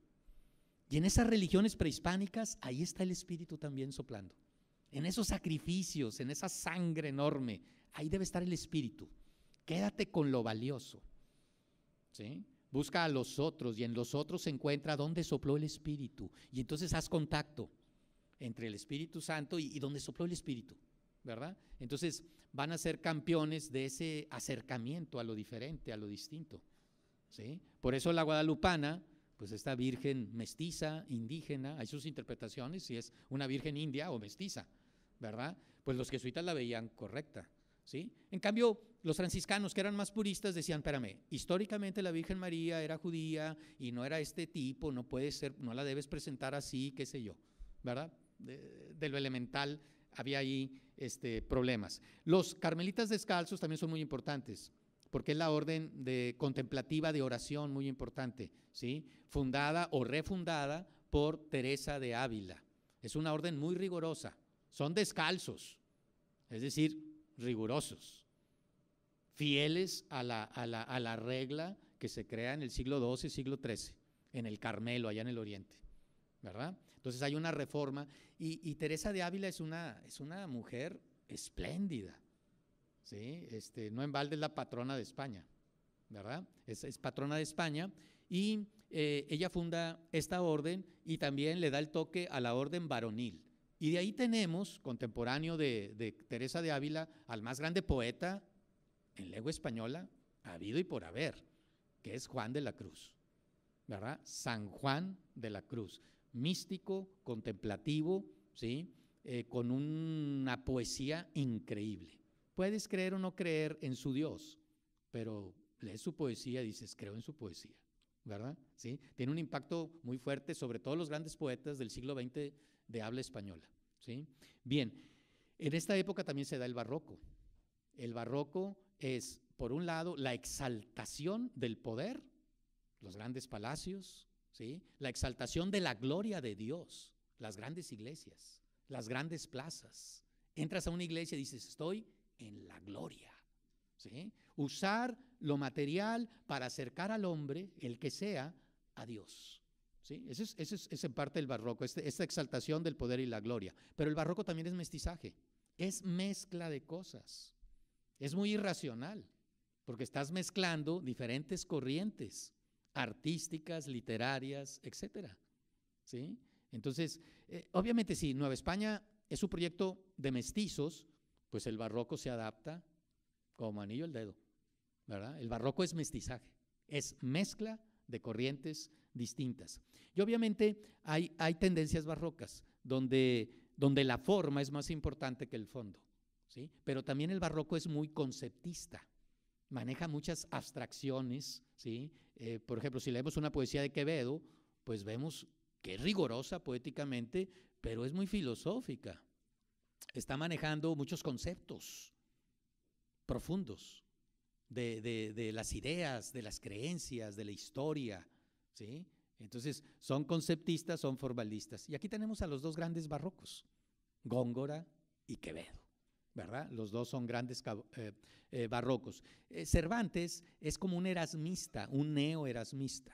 Y en esas religiones prehispánicas, ahí está el Espíritu también soplando. En esos sacrificios, en esa sangre enorme, ahí debe estar el Espíritu. Quédate con lo valioso, ¿sí? Busca a los otros y en los otros se encuentra dónde sopló el Espíritu. Y entonces haz contacto entre el Espíritu Santo y donde sopló el Espíritu, ¿verdad? Entonces van a ser campeones de ese acercamiento a lo diferente, a lo distinto, ¿sí? Por eso la guadalupana, pues esta virgen mestiza, indígena, hay sus interpretaciones si es una virgen india o mestiza, ¿verdad? Pues los jesuitas la veían correcta, ¿sí? En cambio, los franciscanos, que eran más puristas, decían, espérame, históricamente la Virgen María era judía y no era este tipo, no puede ser, no la debes presentar así, qué sé yo, ¿verdad? De lo elemental había ahí problemas. Los carmelitas descalzos también son muy importantes, porque es la orden contemplativa de oración muy importante, ¿sí? Fundada o refundada por Teresa de Ávila. Es una orden muy rigorosa, son descalzos, es decir, rigurosos, fieles a la regla que se crea en el siglo XII, siglo XIII, en el Carmelo, allá en el Oriente, ¿verdad? Entonces hay una reforma y Teresa de Ávila es una mujer espléndida, ¿sí? No en balde es la patrona de España, ¿verdad? Es patrona de España y ella funda esta orden y también le da el toque a la orden varonil. Y de ahí tenemos, contemporáneo de Teresa de Ávila, al más grande poeta en lengua española, habido y por haber, que es Juan de la Cruz, ¿verdad? San Juan de la Cruz, místico, contemplativo, ¿sí? Con una poesía increíble. Puedes creer o no creer en su Dios, pero lees su poesía y dices, creo en su poesía, ¿verdad? ¿Sí? Tiene un impacto muy fuerte sobre todos los grandes poetas del siglo XX, de habla española, ¿sí? Bien, En esta época también se da el barroco. El barroco es, por un lado, la exaltación del poder, los grandes palacios, ¿sí?, la exaltación de la gloria de Dios, las grandes iglesias, las grandes plazas. Entras a una iglesia y dices, estoy en la gloria. ¿Sí? Usar lo material para acercar al hombre, el que sea, a Dios. ¿Sí? Eso es en parte el barroco, esta exaltación del poder y la gloria. Pero el barroco también es mestizaje, es mezcla de cosas. Es muy irracional, porque estás mezclando diferentes corrientes artísticas, literarias, etc. ¿Sí? Entonces, obviamente si Nueva España es un proyecto de mestizos, pues el barroco se adapta como anillo al dedo, ¿verdad? El barroco es mestizaje, es mezcla de corrientes distintas. Y obviamente hay tendencias barrocas donde la forma es más importante que el fondo, ¿sí? Pero también el barroco es muy conceptista, maneja muchas abstracciones, ¿sí? Por ejemplo, si leemos una poesía de Quevedo, pues vemos que es rigorosa poéticamente, pero es muy filosófica, está manejando muchos conceptos profundos, de las ideas, de las creencias, de la historia, ¿sí? Entonces son conceptistas, son formalistas. Y aquí tenemos a los dos grandes barrocos, Góngora y Quevedo, ¿verdad? Los dos son grandes barrocos. Cervantes es como un erasmista, un neo-erasmista,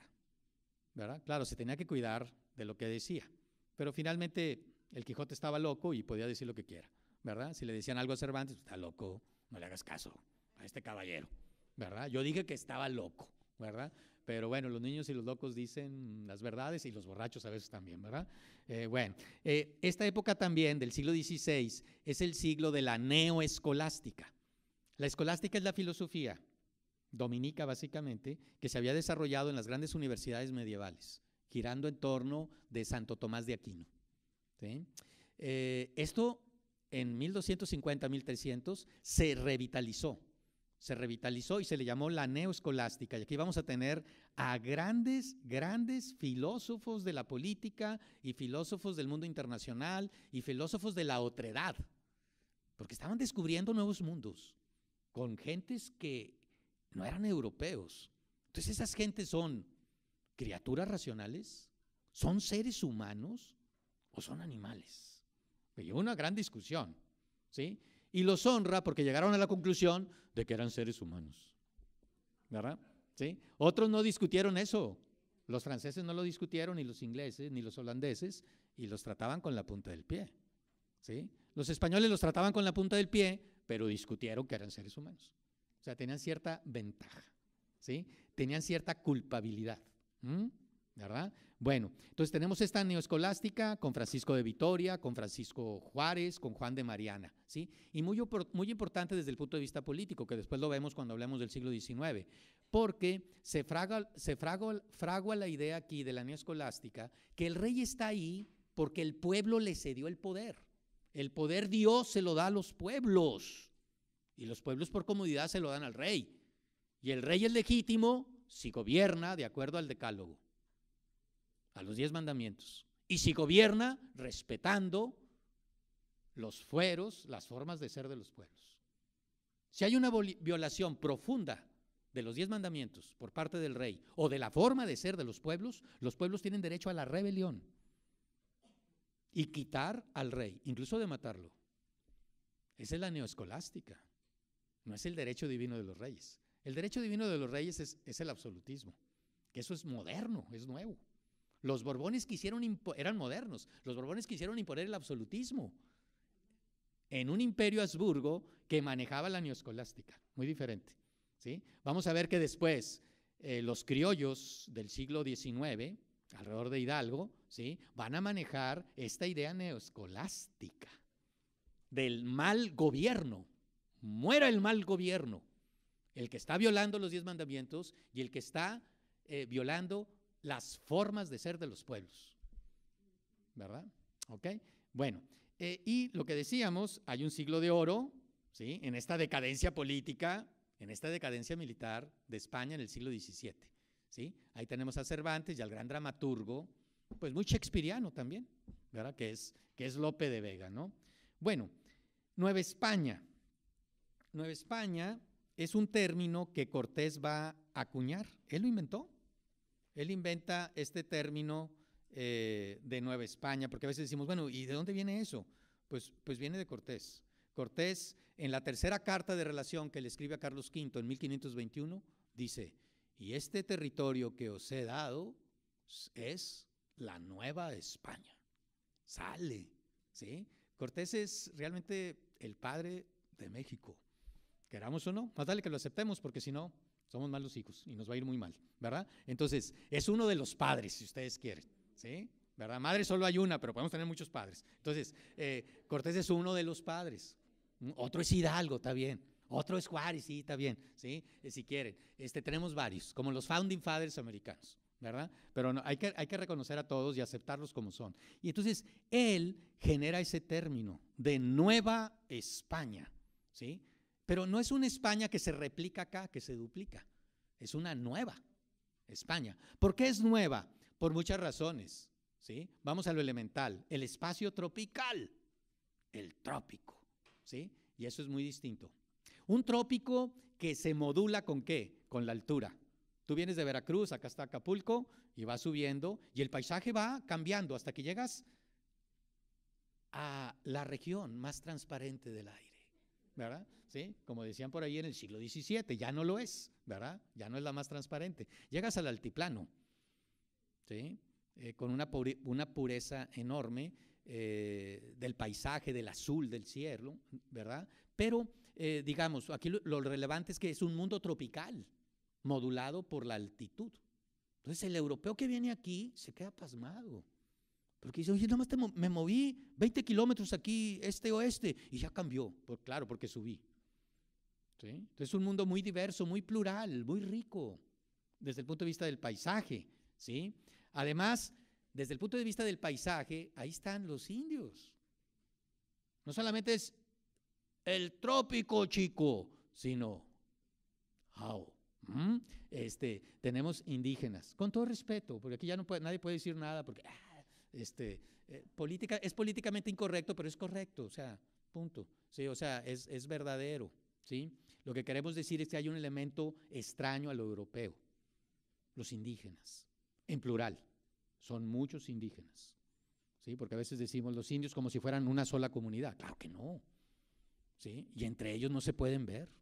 ¿verdad? Claro, se tenía que cuidar de lo que decía, pero finalmente el Quijote estaba loco y podía decir lo que quiera, ¿verdad? Si le decían algo a Cervantes, está loco, no le hagas caso a este caballero, ¿verdad? Yo dije que estaba loco, ¿verdad? Pero bueno, los niños y los locos dicen las verdades y los borrachos a veces también, ¿verdad? Esta época también del siglo XVI es el siglo de la neoescolástica. La escolástica es la filosofía dominica básicamente que se había desarrollado en las grandes universidades medievales, girando en torno de Santo Tomás de Aquino, ¿sí? Esto en 1250-1300 se revitalizó y se le llamó la neoescolástica. Y aquí vamos a tener a grandes filósofos de la política y filósofos del mundo internacional y filósofos de la otredad, porque estaban descubriendo nuevos mundos con gentes que no eran europeos. Entonces esas gentes son criaturas racionales, son seres humanos o son animales. Llevó una gran discusión, ¿sí? Y los honra porque llegaron a la conclusión de que eran seres humanos, ¿verdad? ¿Sí? Otros no discutieron eso, los franceses no lo discutieron, ni los ingleses, ni los holandeses, y los trataban con la punta del pie, ¿sí? Los españoles los trataban con la punta del pie, pero discutieron que eran seres humanos, o sea, tenían cierta ventaja, ¿sí? Tenían cierta culpabilidad, ¿sí? ¿Verdad? Bueno, entonces tenemos esta neoescolástica con Francisco de Vitoria, con Francisco Juárez, con Juan de Mariana, ¿sí? Y muy importante desde el punto de vista político, que después lo vemos cuando hablemos del siglo XIX, porque se fragua la idea aquí de la neoescolástica que el rey está ahí porque el pueblo le cedió el poder Dios se lo da a los pueblos y los pueblos por comodidad se lo dan al rey y el rey es legítimo si gobierna de acuerdo al decálogo, a los 10 mandamientos, y si gobierna respetando los fueros, las formas de ser de los pueblos. Si hay una violación profunda de los 10 mandamientos por parte del rey o de la forma de ser de los pueblos tienen derecho a la rebelión y quitar al rey, incluso de matarlo. Esa es la neoescolástica, no es el derecho divino de los reyes. El derecho divino de los reyes es el absolutismo, que eso es moderno, es nuevo. Los Borbones quisieron, eran modernos, los Borbones quisieron imponer el absolutismo en un imperio Habsburgo que manejaba la neoescolástica, muy diferente, ¿sí? Vamos a ver que después los criollos del siglo XIX, alrededor de Hidalgo, ¿sí?, van a manejar esta idea neoescolástica del mal gobierno. Muera el mal gobierno, el que está violando los 10 mandamientos y el que está violando las formas de ser de los pueblos, ¿verdad? ¿Ok? Bueno, y lo que decíamos, hay un siglo de oro, ¿sí?, en esta decadencia política, en esta decadencia militar de España en el siglo XVII, ¿sí? Ahí tenemos a Cervantes y al gran dramaturgo, pues muy shakespeariano también, ¿verdad?, que es Lope de Vega, ¿no? Bueno, Nueva España. Nueva España es un término que Cortés va a acuñar. Él lo inventó. Él inventa este término de Nueva España, porque a veces decimos, bueno, ¿y de dónde viene eso? Pues viene de Cortés. Cortés, en la tercera carta de relación que le escribe a Carlos V en 1521, dice, y este territorio que os he dado es la Nueva España. Sale, ¿sí? Cortés es realmente el padre de México, queramos o no, más vale que lo aceptemos, porque si no, somos malos hijos y nos va a ir muy mal, ¿verdad? Entonces, es uno de los padres, si ustedes quieren, ¿sí? ¿Verdad? Madre solo hay una, pero podemos tener muchos padres. Entonces, Cortés es uno de los padres. Otro es Hidalgo, está bien. Otro es Juárez, sí, está bien, ¿sí? Si quieren. Tenemos varios, como los Founding Fathers americanos, ¿verdad? Pero no, hay que reconocer a todos y aceptarlos como son. Y entonces, él genera ese término de Nueva España, ¿sí? Pero no es una España que se replica acá, que se duplica. Es una nueva España. ¿Por qué es nueva? Por muchas razones, ¿sí? Vamos a lo elemental, el espacio tropical, el trópico, ¿sí? Y eso es muy distinto. Un trópico que se modula ¿con qué? Con la altura. Tú vienes de Veracruz, acá está Acapulco, y vas subiendo, y el paisaje va cambiando hasta que llegas a la región más transparente del aire, ¿verdad? ¿Sí? Como decían por ahí en el siglo XVII, ya no lo es, ¿verdad? Ya no es la más transparente. Llegas al altiplano, ¿sí? Con una pureza enorme del paisaje, del azul, del cielo, ¿verdad? Pero, digamos, aquí lo relevante es que es un mundo tropical, modulado por la altitud. Entonces, el europeo que viene aquí se queda pasmado. Porque dice, oye, nada más me moví 20 kilómetros aquí, este oeste, y ya cambió, claro, porque subí. ¿Sí? Entonces es un mundo muy diverso, muy plural, muy rico, desde el punto de vista del paisaje. ¿Sí? Además, desde el punto de vista del paisaje, ahí están los indios. No solamente es el trópico chico, sino tenemos indígenas, con todo respeto, porque aquí ya nadie puede decir nada, porque… es políticamente incorrecto, pero es correcto, o sea, punto. Sí, o sea, es verdadero, ¿sí? Lo que queremos decir es que hay un elemento extraño a lo europeo. Los indígenas, en plural, son muchos indígenas, ¿sí? Porque a veces decimos los indios como si fueran una sola comunidad. Claro que no, ¿sí? Y entre ellos no se pueden ver.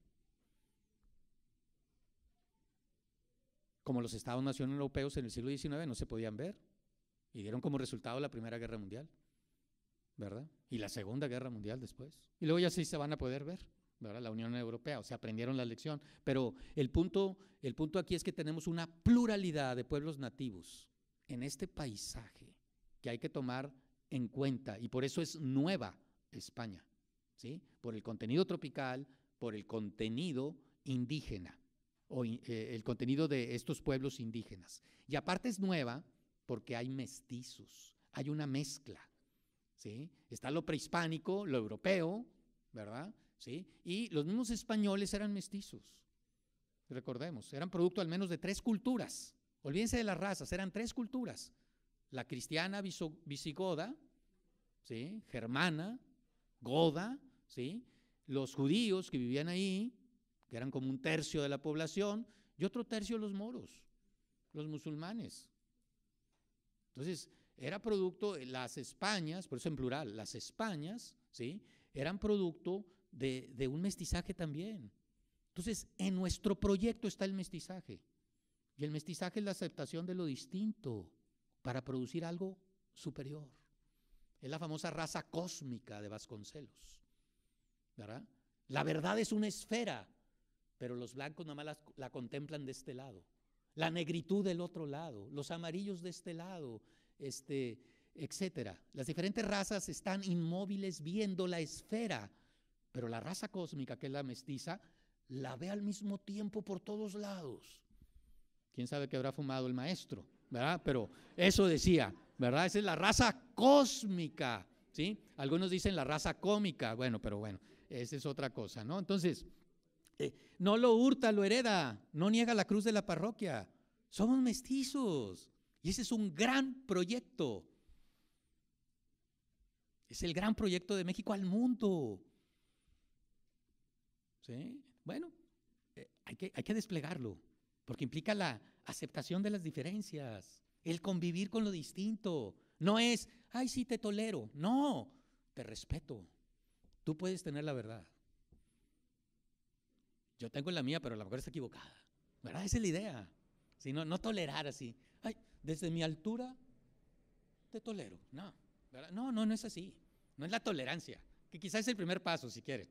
Como los estados-nación europeos en el siglo XIX no se podían ver. Y dieron como resultado la Primera Guerra Mundial, ¿verdad? Y la Segunda Guerra Mundial después. Y luego ya sí se van a poder ver, ¿verdad? La Unión Europea, o sea, aprendieron la lección. Pero el punto aquí es que tenemos una pluralidad de pueblos nativos en este paisaje que hay que tomar en cuenta. Y por eso es Nueva España, ¿sí? Por el contenido tropical, por el contenido indígena, o el contenido de estos pueblos indígenas. Y aparte es nueva, porque hay mestizos, hay una mezcla, ¿sí? Está lo prehispánico, lo europeo, ¿verdad? ¿Sí? Y los mismos españoles eran mestizos, recordemos, eran producto al menos de 3 culturas, olvídense de las razas, eran 3 culturas, la cristiana visigoda, ¿sí? Germana, goda, ¿sí? Los judíos que vivían ahí, que eran como un tercio de la población, y otro tercio los moros, los musulmanes. Entonces, era producto, las Españas, por eso en plural, las Españas, ¿sí? Eran producto de un mestizaje también. Entonces, en nuestro proyecto está el mestizaje. Y el mestizaje es la aceptación de lo distinto para producir algo superior. Es la famosa raza cósmica de Vasconcelos, ¿verdad? La verdad es una esfera, pero los blancos nomás la contemplan de este lado. La negritud del otro lado, los amarillos de este lado, etcétera. Las diferentes razas están inmóviles viendo la esfera, pero la raza cósmica, que es la mestiza, la ve al mismo tiempo por todos lados. ¿Quién sabe qué habrá fumado el maestro, verdad? Pero eso decía, ¿verdad? Esa es la raza cósmica, ¿sí? Algunos dicen la raza cómica, bueno, pero bueno, esa es otra cosa, ¿no? Entonces… no lo hurta, lo hereda, no niega la cruz de la parroquia. Somos mestizos y ese es un gran proyecto. Es el gran proyecto de México al mundo. ¿sí? Bueno, hay que desplegarlo, porque implica la aceptación de las diferencias, el convivir con lo distinto. No es, ay, sí, te tolero. No, te respeto. Tú puedes tener la verdad. Yo tengo la mía, pero la mujer está equivocada. ¿Verdad? Esa es la idea. Si no, no tolerar así. Ay, desde mi altura te tolero. No, ¿verdad? No es así. No es la tolerancia, que quizás es el primer paso, si quieren,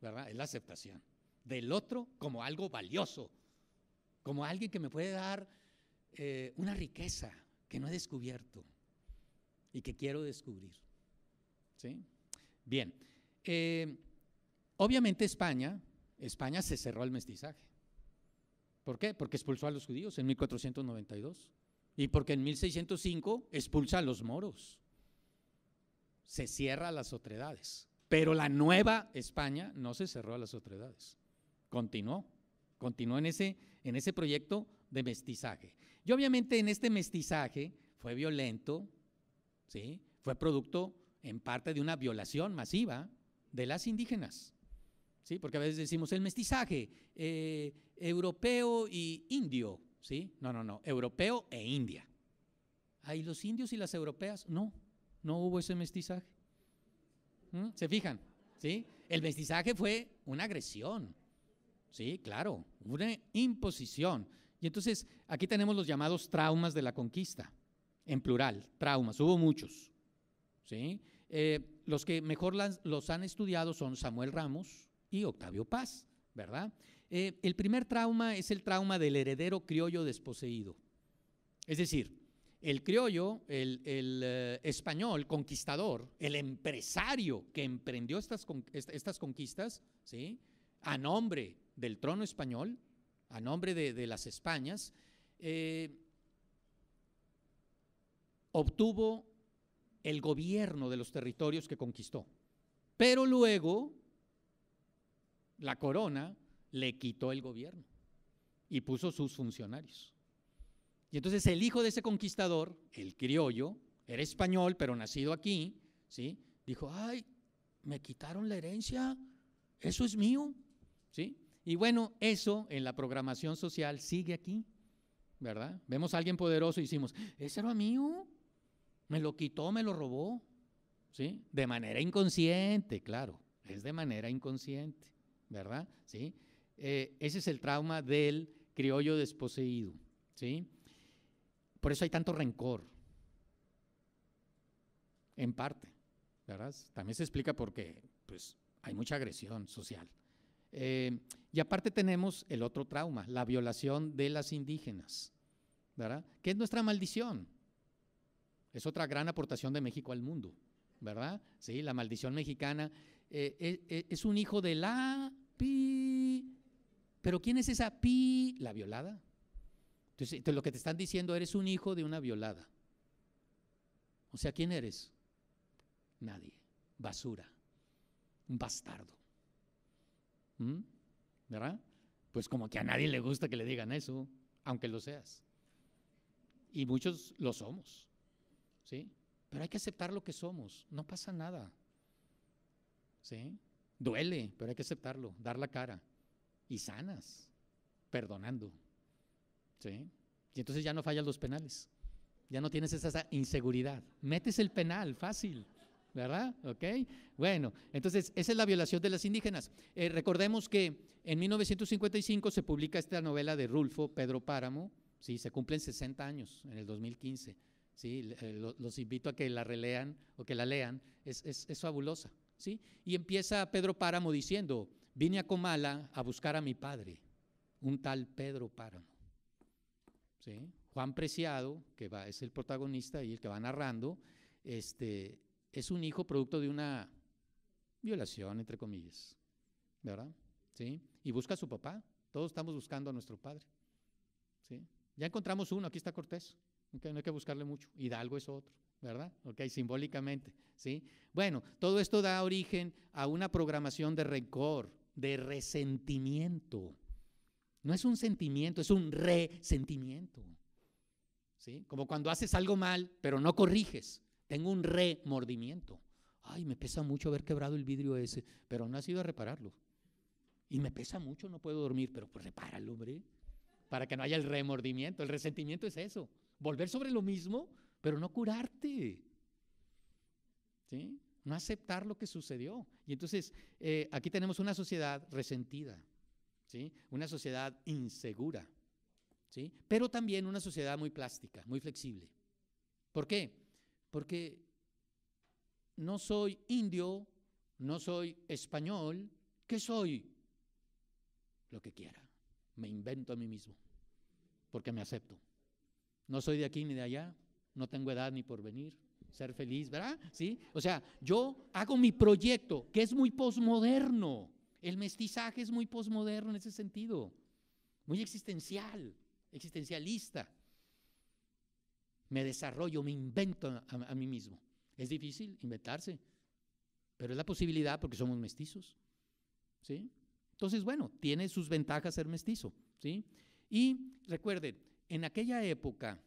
¿verdad? Es la aceptación del otro como algo valioso, como alguien que me puede dar una riqueza que no he descubierto y que quiero descubrir. ¿Sí? Bien, obviamente España se cerró al mestizaje. ¿Por qué? Porque expulsó a los judíos en 1492 y porque en 1605 expulsa a los moros. Se cierra a las otredades, pero la Nueva España no se cerró a las otredades, continuó en ese proyecto de mestizaje. Y obviamente en este mestizaje fue violento, ¿sí? Fue producto en parte de una violación masiva de las indígenas, ¿sí? Porque a veces decimos el mestizaje europeo y indio, ¿sí? No, europeo e india. ¿Hay los indios y las europeas? No hubo ese mestizaje. ¿Se fijan? ¿Sí? El mestizaje fue una agresión, sí, claro, una imposición. Y entonces aquí tenemos los llamados traumas de la conquista, en plural, traumas, hubo muchos, ¿sí? Los que mejor los han estudiado son Samuel Ramos y Octavio Paz, ¿verdad? El primer trauma es el trauma del heredero criollo desposeído, es decir, el criollo, el español conquistador, el empresario que emprendió estas conquistas, ¿sí? A nombre del trono español, a nombre de las Españas, obtuvo el gobierno de los territorios que conquistó, pero luego la corona le quitó el gobierno y puso sus funcionarios. Y entonces el hijo de ese conquistador, el criollo, era español pero nacido aquí, ¿sí? Dijo, ay, me quitaron la herencia, eso es mío, ¿sí? Y bueno, eso en la programación social sigue aquí, ¿verdad? Vemos a alguien poderoso y decimos, ese era mío, me lo quitó, me lo robó, ¿sí? De manera inconsciente, claro, es de manera inconsciente, ¿verdad? ¿Sí? Ese es el trauma del criollo desposeído, ¿sí? Por eso hay tanto rencor, en parte, ¿verdad? También se explica porque pues, hay mucha agresión social. Y aparte tenemos el otro trauma, la violación de las indígenas, ¿verdad? Que es nuestra maldición, es otra gran aportación de México al mundo, ¿verdad? Sí, la maldición mexicana es un hijo de la pi, pero ¿quién es esa pi? La violada. Entonces, lo que te están diciendo, eres un hijo de una violada. O sea, ¿quién eres? Nadie. Basura. Un bastardo. ¿Verdad? Pues como que a nadie le gusta que le digan eso, aunque lo seas. Y muchos lo somos, ¿sí? Pero hay que aceptar lo que somos, no pasa nada, ¿sí? Duele, pero hay que aceptarlo, dar la cara. Y sanas, perdonando. ¿Sí? Y entonces ya no fallan los penales, ya no tienes esa inseguridad, metes el penal, fácil, ¿verdad? ¿Ok? Bueno, entonces esa es la violación de las indígenas. Recordemos que en 1955 se publica esta novela de Rulfo, Pedro Páramo, ¿sí? Se cumplen 60 años en el 2015, ¿sí? Los invito a que la relean o que la lean, es fabulosa, ¿sí? Y empieza Pedro Páramo diciendo, vine a Comala a buscar a mi padre, un tal Pedro Páramo. ¿Sí? Juan Preciado, que es el protagonista y el que va narrando, es un hijo producto de una violación, entre comillas, ¿verdad? ¿Sí? Y busca a su papá, todos estamos buscando a nuestro padre, ¿sí? Ya encontramos uno, aquí está Cortés, ¿okay? No hay que buscarle mucho, Hidalgo es otro, ¿verdad? Ok, simbólicamente, ¿sí? Bueno, todo esto da origen a una programación de rencor, de resentimiento. No es un sentimiento, es un resentimiento, ¿sí? Como cuando haces algo mal, pero no corriges. Tengo un remordimiento. Ay, me pesa mucho haber quebrado el vidrio ese, pero no has ido a repararlo. y me pesa mucho, no puedo dormir, pero pues repáralo, hombre, para que no haya el remordimiento. El resentimiento es eso, volver sobre lo mismo, pero no curarte, ¿sí? No aceptar lo que sucedió. Y entonces aquí tenemos una sociedad resentida, ¿sí? Una sociedad insegura, ¿sí? Pero también una sociedad muy plástica, muy flexible. ¿Por qué? Porque no soy indio, no soy español, ¿qué soy? Lo que quiera, me invento a mí mismo, porque me acepto. No soy de aquí ni de allá, no tengo edad ni porvenir, ser feliz, ¿verdad? ¿Sí? O sea, yo hago mi proyecto, que es muy posmoderno. El mestizaje es muy posmoderno en ese sentido, muy existencial, existencialista. Me desarrollo, me invento a mí mismo. Es difícil inventarse, pero es la posibilidad porque somos mestizos, ¿sí? Entonces, bueno, tiene sus ventajas ser mestizo, ¿sí? Y recuerden, en aquella época,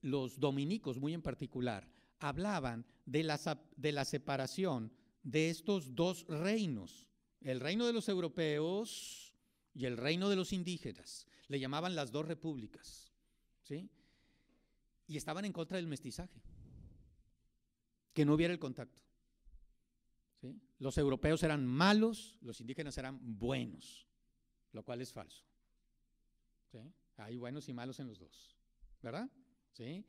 los dominicos muy en particular hablaban de la separación de estos dos reinos, el reino de los europeos y el reino de los indígenas, le llamaban las dos repúblicas, ¿sí? Y estaban en contra del mestizaje, que no hubiera el contacto, ¿sí? Los europeos eran malos, los indígenas eran buenos, lo cual es falso, ¿sí? Hay buenos y malos en los dos, ¿verdad? ¿Sí?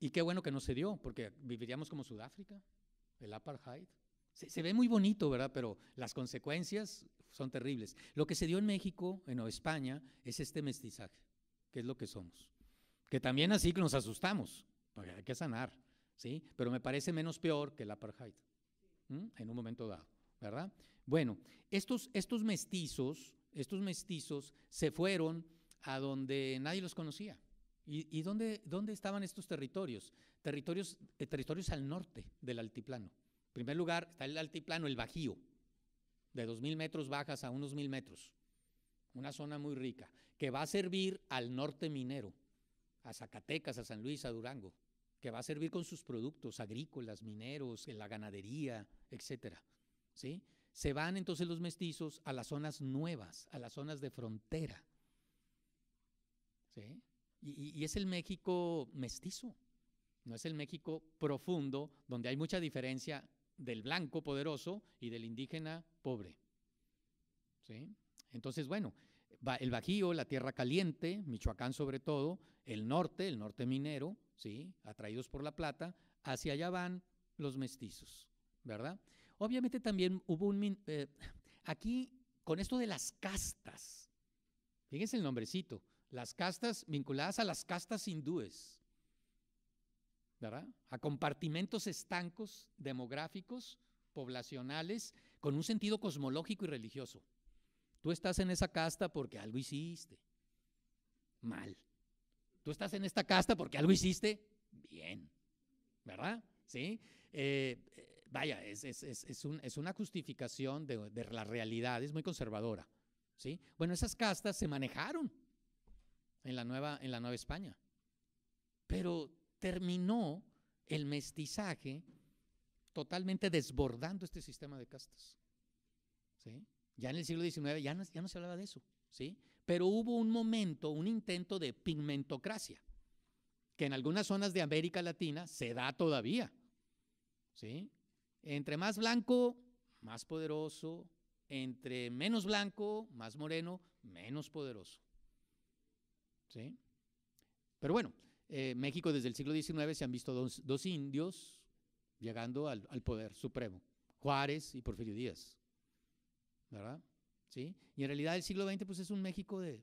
Y qué bueno que no se dio, porque viviríamos como Sudáfrica, el apartheid. Se ve muy bonito, ¿verdad? Pero las consecuencias son terribles. Lo que se dio en México, en Nueva España, es este mestizaje, que es lo que somos. Que también así que nos asustamos, porque hay que sanar, ¿sí? Pero me parece menos peor que el apartheid, ¿sí? En un momento dado, ¿verdad? Bueno, estos mestizos se fueron a donde nadie los conocía. ¿Y dónde estaban estos territorios? Territorios al norte del altiplano. En primer lugar está el altiplano, el Bajío, de 2.000 metros bajas a unos 1.000 metros. Una zona muy rica, que va a servir al norte minero, a Zacatecas, a San Luis, a Durango, que va a servir con sus productos agrícolas, mineros, en la ganadería, etc. ¿Sí? Se van entonces los mestizos a las zonas nuevas, a las zonas de frontera. ¿Sí? Y es el México mestizo, no es el México profundo, donde hay mucha diferencia del blanco poderoso y del indígena pobre, ¿sí? Entonces, bueno, el Bajío, la tierra caliente, Michoacán sobre todo, el norte minero, ¿sí? Atraídos por la plata, hacia allá van los mestizos, ¿verdad? Obviamente también hubo aquí, con esto de las castas, fíjense el nombrecito, las castas vinculadas a las castas hindúes, ¿verdad? A compartimentos estancos, demográficos, poblacionales, con un sentido cosmológico y religioso. Tú estás en esa casta porque algo hiciste mal. Tú estás en esta casta porque algo hiciste bien, ¿verdad? ¿Sí? Vaya, es una justificación de la realidad, es muy conservadora, ¿sí? Bueno, esas castas se manejaron en la Nueva España, pero terminó el mestizaje totalmente desbordando este sistema de castas, ¿sí? Ya en el siglo XIX ya no se hablaba de eso, ¿sí? Pero hubo un momento, un intento de pigmentocracia, que en algunas zonas de América Latina se da todavía, ¿sí? Entre más blanco, más poderoso, entre menos blanco, más moreno, menos poderoso. ¿Sí? Pero bueno, México desde el siglo XIX se han visto dos indios llegando al poder supremo, Juárez y Porfirio Díaz, ¿verdad? ¿Sí? Y en realidad el siglo XX pues, es un México de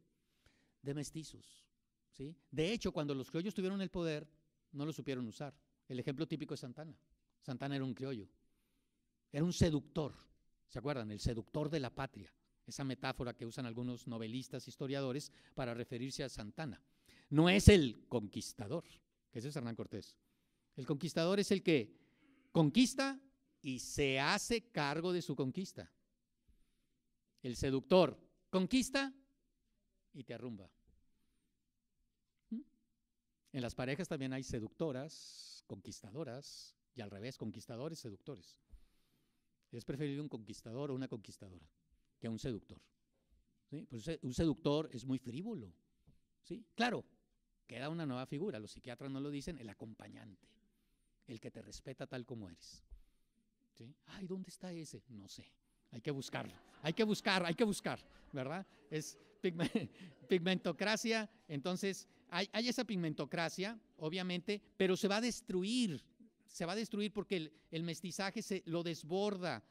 mestizos, ¿sí? De hecho, cuando los criollos tuvieron el poder, no lo supieron usar. El ejemplo típico es Santana. Santana era un criollo, era un seductor, ¿se acuerdan? El seductor de la patria. Esa metáfora que usan algunos novelistas, historiadores, para referirse a Santana. No es el conquistador, que ese es Hernán Cortés. El conquistador es el que conquista y se hace cargo de su conquista. El seductor conquista y te arrumba. ¿Mm? En las parejas también hay seductoras, conquistadoras, y al revés, conquistadores, seductores. Es preferible un conquistador o una conquistadora que un seductor. ¿Sí? Pues un seductor es muy frívolo. ¿Sí? Claro, queda una nueva figura, los psiquiatras no lo dicen, el acompañante, el que te respeta tal como eres. ¿Sí? Ay, ¿dónde está ese? No sé. Hay que buscarlo, hay que buscar, ¿verdad? Es pigmentocracia, entonces hay esa pigmentocracia, obviamente, pero se va a destruir porque el mestizaje lo desborda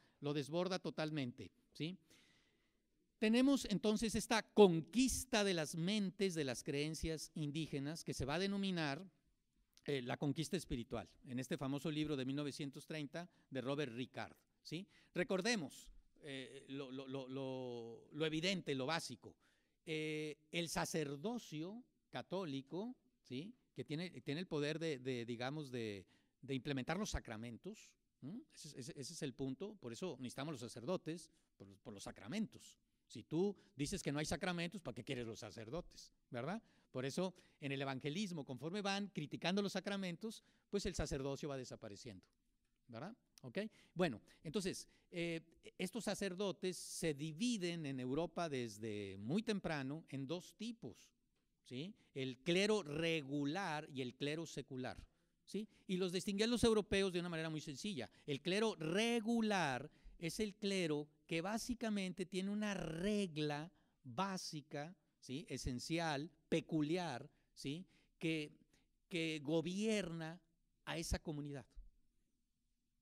totalmente, ¿sí? Tenemos entonces esta conquista de las mentes, de las creencias indígenas, que se va a denominar la conquista espiritual, en este famoso libro de 1930 de Robert Ricard, ¿sí? Recordemos, lo evidente, lo básico. El sacerdocio católico, ¿sí?, que tiene el poder de implementar los sacramentos, ¿sí? Ese es el punto, por eso necesitamos los sacerdotes, por los sacramentos. Si tú dices que no hay sacramentos, ¿para qué quieres los sacerdotes? ¿Verdad? Por eso en el evangelismo, conforme van criticando los sacramentos, pues el sacerdocio va desapareciendo, ¿verdad? Okay. Bueno, entonces, estos sacerdotes se dividen en Europa desde muy temprano en dos tipos, ¿sí? El clero regular y el clero secular, ¿sí? Y los distinguían los europeos de una manera muy sencilla. El clero regular es el clero que básicamente tiene una regla básica, ¿sí?, esencial, peculiar, ¿sí?, que gobierna a esa comunidad.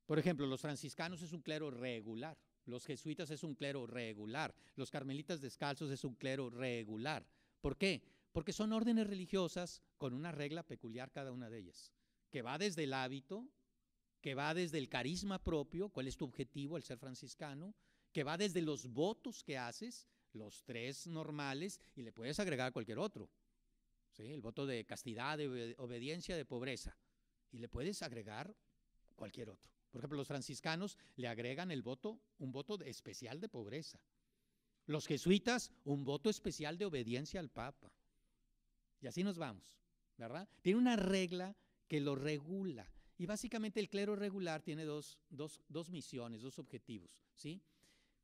Por ejemplo, los franciscanos es un clero regular, los jesuitas es un clero regular, los carmelitas descalzos es un clero regular. ¿Por qué? Porque son órdenes religiosas con una regla peculiar cada una de ellas, que va desde el hábito, que va desde el carisma propio, cuál es tu objetivo al ser franciscano, que va desde los votos que haces, los tres normales, y le puedes agregar cualquier otro, ¿sí?, el voto de castidad, de obediencia, de pobreza, y le puedes agregar cualquier otro. Por ejemplo, los franciscanos le agregan un voto especial de pobreza. Los jesuitas, un voto especial de obediencia al Papa. Y así nos vamos, ¿verdad? Tiene una regla que lo regula. Y básicamente el clero regular tiene dos misiones, dos objetivos, ¿sí?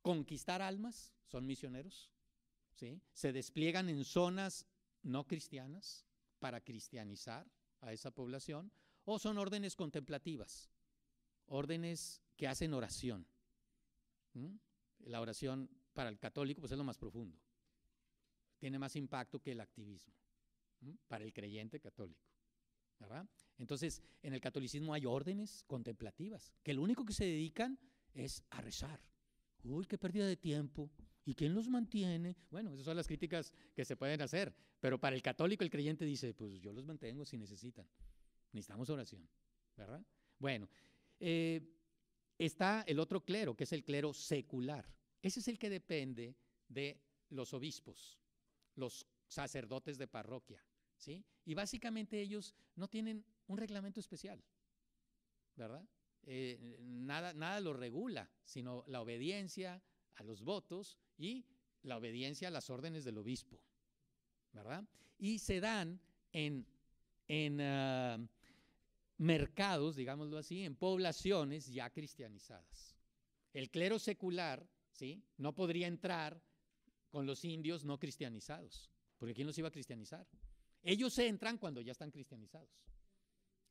Conquistar almas, son misioneros, ¿sí? Se despliegan en zonas no cristianas para cristianizar a esa población, o son órdenes contemplativas. Órdenes que hacen oración. ¿Mm? La oración para el católico pues es lo más profundo, tiene más impacto que el activismo, ¿Mm?, para el creyente católico, ¿verdad? Entonces, en el catolicismo hay órdenes contemplativas, que lo único que se dedican es a rezar. Uy, qué pérdida de tiempo, ¿y quién los mantiene? Bueno, esas son las críticas que se pueden hacer, pero para el católico, el creyente dice, pues yo los mantengo si necesitan, necesitamos oración, ¿verdad? Bueno, está el otro clero, que es el clero secular. Ese es el que depende de los obispos, los sacerdotes de parroquia, ¿sí? Y básicamente ellos no tienen un reglamento especial, ¿verdad? Nada lo regula, sino la obediencia a los votos y la obediencia a las órdenes del obispo, ¿verdad? Y se dan en mercados, digámoslo así, en poblaciones ya cristianizadas. El clero secular, ¿sí?, no podría entrar con los indios no cristianizados, porque ¿quién los iba a cristianizar? Ellos entran cuando ya están cristianizados.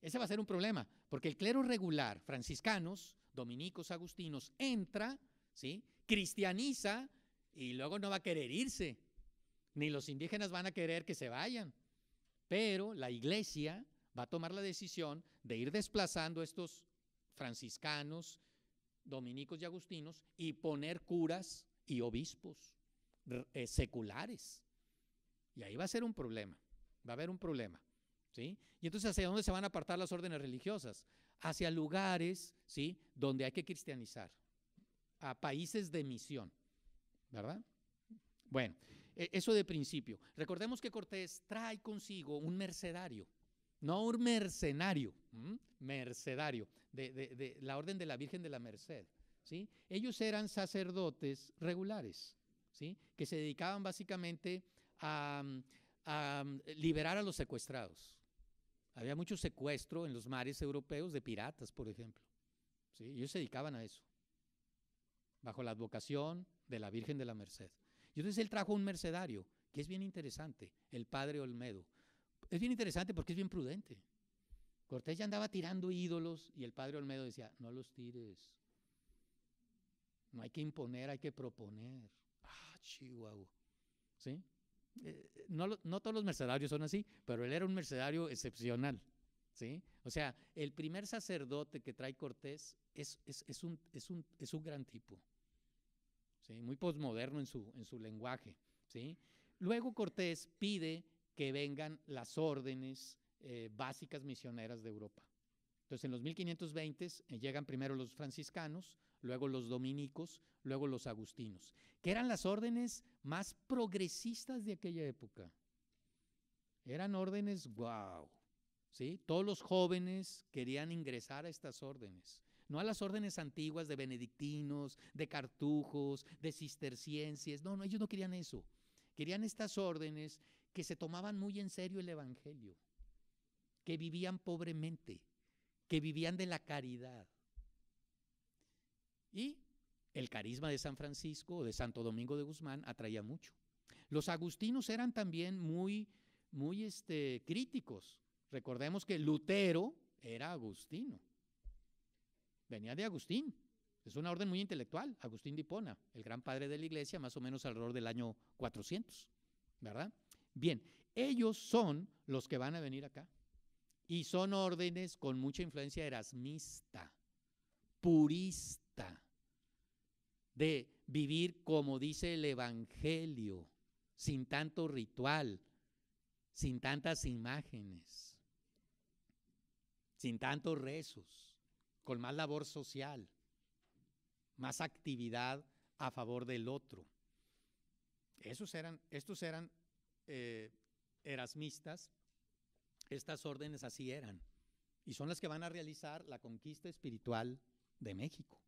Ese va a ser un problema, porque el clero regular, franciscanos, dominicos, agustinos, entra, ¿sí?, cristianiza y luego no va a querer irse, ni los indígenas van a querer que se vayan, pero la iglesia va a tomar la decisión de ir desplazando estos franciscanos, dominicos y agustinos y poner curas y obispos seculares. Y ahí va a ser un problema, va a haber un problema, ¿sí? Y entonces, ¿hacia dónde se van a apartar las órdenes religiosas? Hacia lugares, ¿sí?, donde hay que cristianizar, a países de misión, ¿verdad? Bueno, eso de principio. Recordemos que Cortés trae consigo un mercenario. No un mercenario, mercenario, de la orden de la Virgen de la Merced, ¿sí? Ellos eran sacerdotes regulares, ¿sí?, que se dedicaban básicamente a liberar a los secuestrados. Había mucho secuestro en los mares europeos de piratas, por ejemplo, ¿sí? Ellos se dedicaban a eso, bajo la advocación de la Virgen de la Merced. Y entonces él trajo un mercedario, que es bien interesante, el padre Olmedo. Es bien interesante porque es bien prudente. Cortés ya andaba tirando ídolos y el padre Olmedo decía, no los tires, no hay que imponer, hay que proponer. Ah, Chihuahua, ¿sí? No todos los mercedarios son así, pero él era un mercedario excepcional, ¿sí? O sea, el primer sacerdote que trae Cortés es un gran tipo, ¿sí? Muy posmoderno en su lenguaje, ¿sí? Luego Cortés pide que vengan las órdenes básicas misioneras de Europa. Entonces, en los 1520 llegan primero los franciscanos, luego los dominicos, luego los agustinos, que eran las órdenes más progresistas de aquella época. Eran órdenes, wow, ¿sí? Todos los jóvenes querían ingresar a estas órdenes, no a las órdenes antiguas de benedictinos, de cartujos, de cistercienses. No, ellos no querían eso. Querían estas órdenes que se tomaban muy en serio el evangelio, que vivían pobremente, que vivían de la caridad. Y el carisma de San Francisco o de Santo Domingo de Guzmán atraía mucho. Los agustinos eran también muy críticos. Recordemos que Lutero era agustino, venía de Agustín. Es una orden muy intelectual, Agustín de Hipona, el gran padre de la iglesia, más o menos alrededor del año 400, ¿verdad? Bien, ellos son los que van a venir acá. Y son órdenes con mucha influencia erasmista, purista, de vivir como dice el evangelio, sin tanto ritual, sin tantas imágenes, sin tantos rezos, con más labor social, más actividad a favor del otro. Estos eran erasmistas. Estas órdenes así eran, y son las que van a realizar la conquista espiritual de México,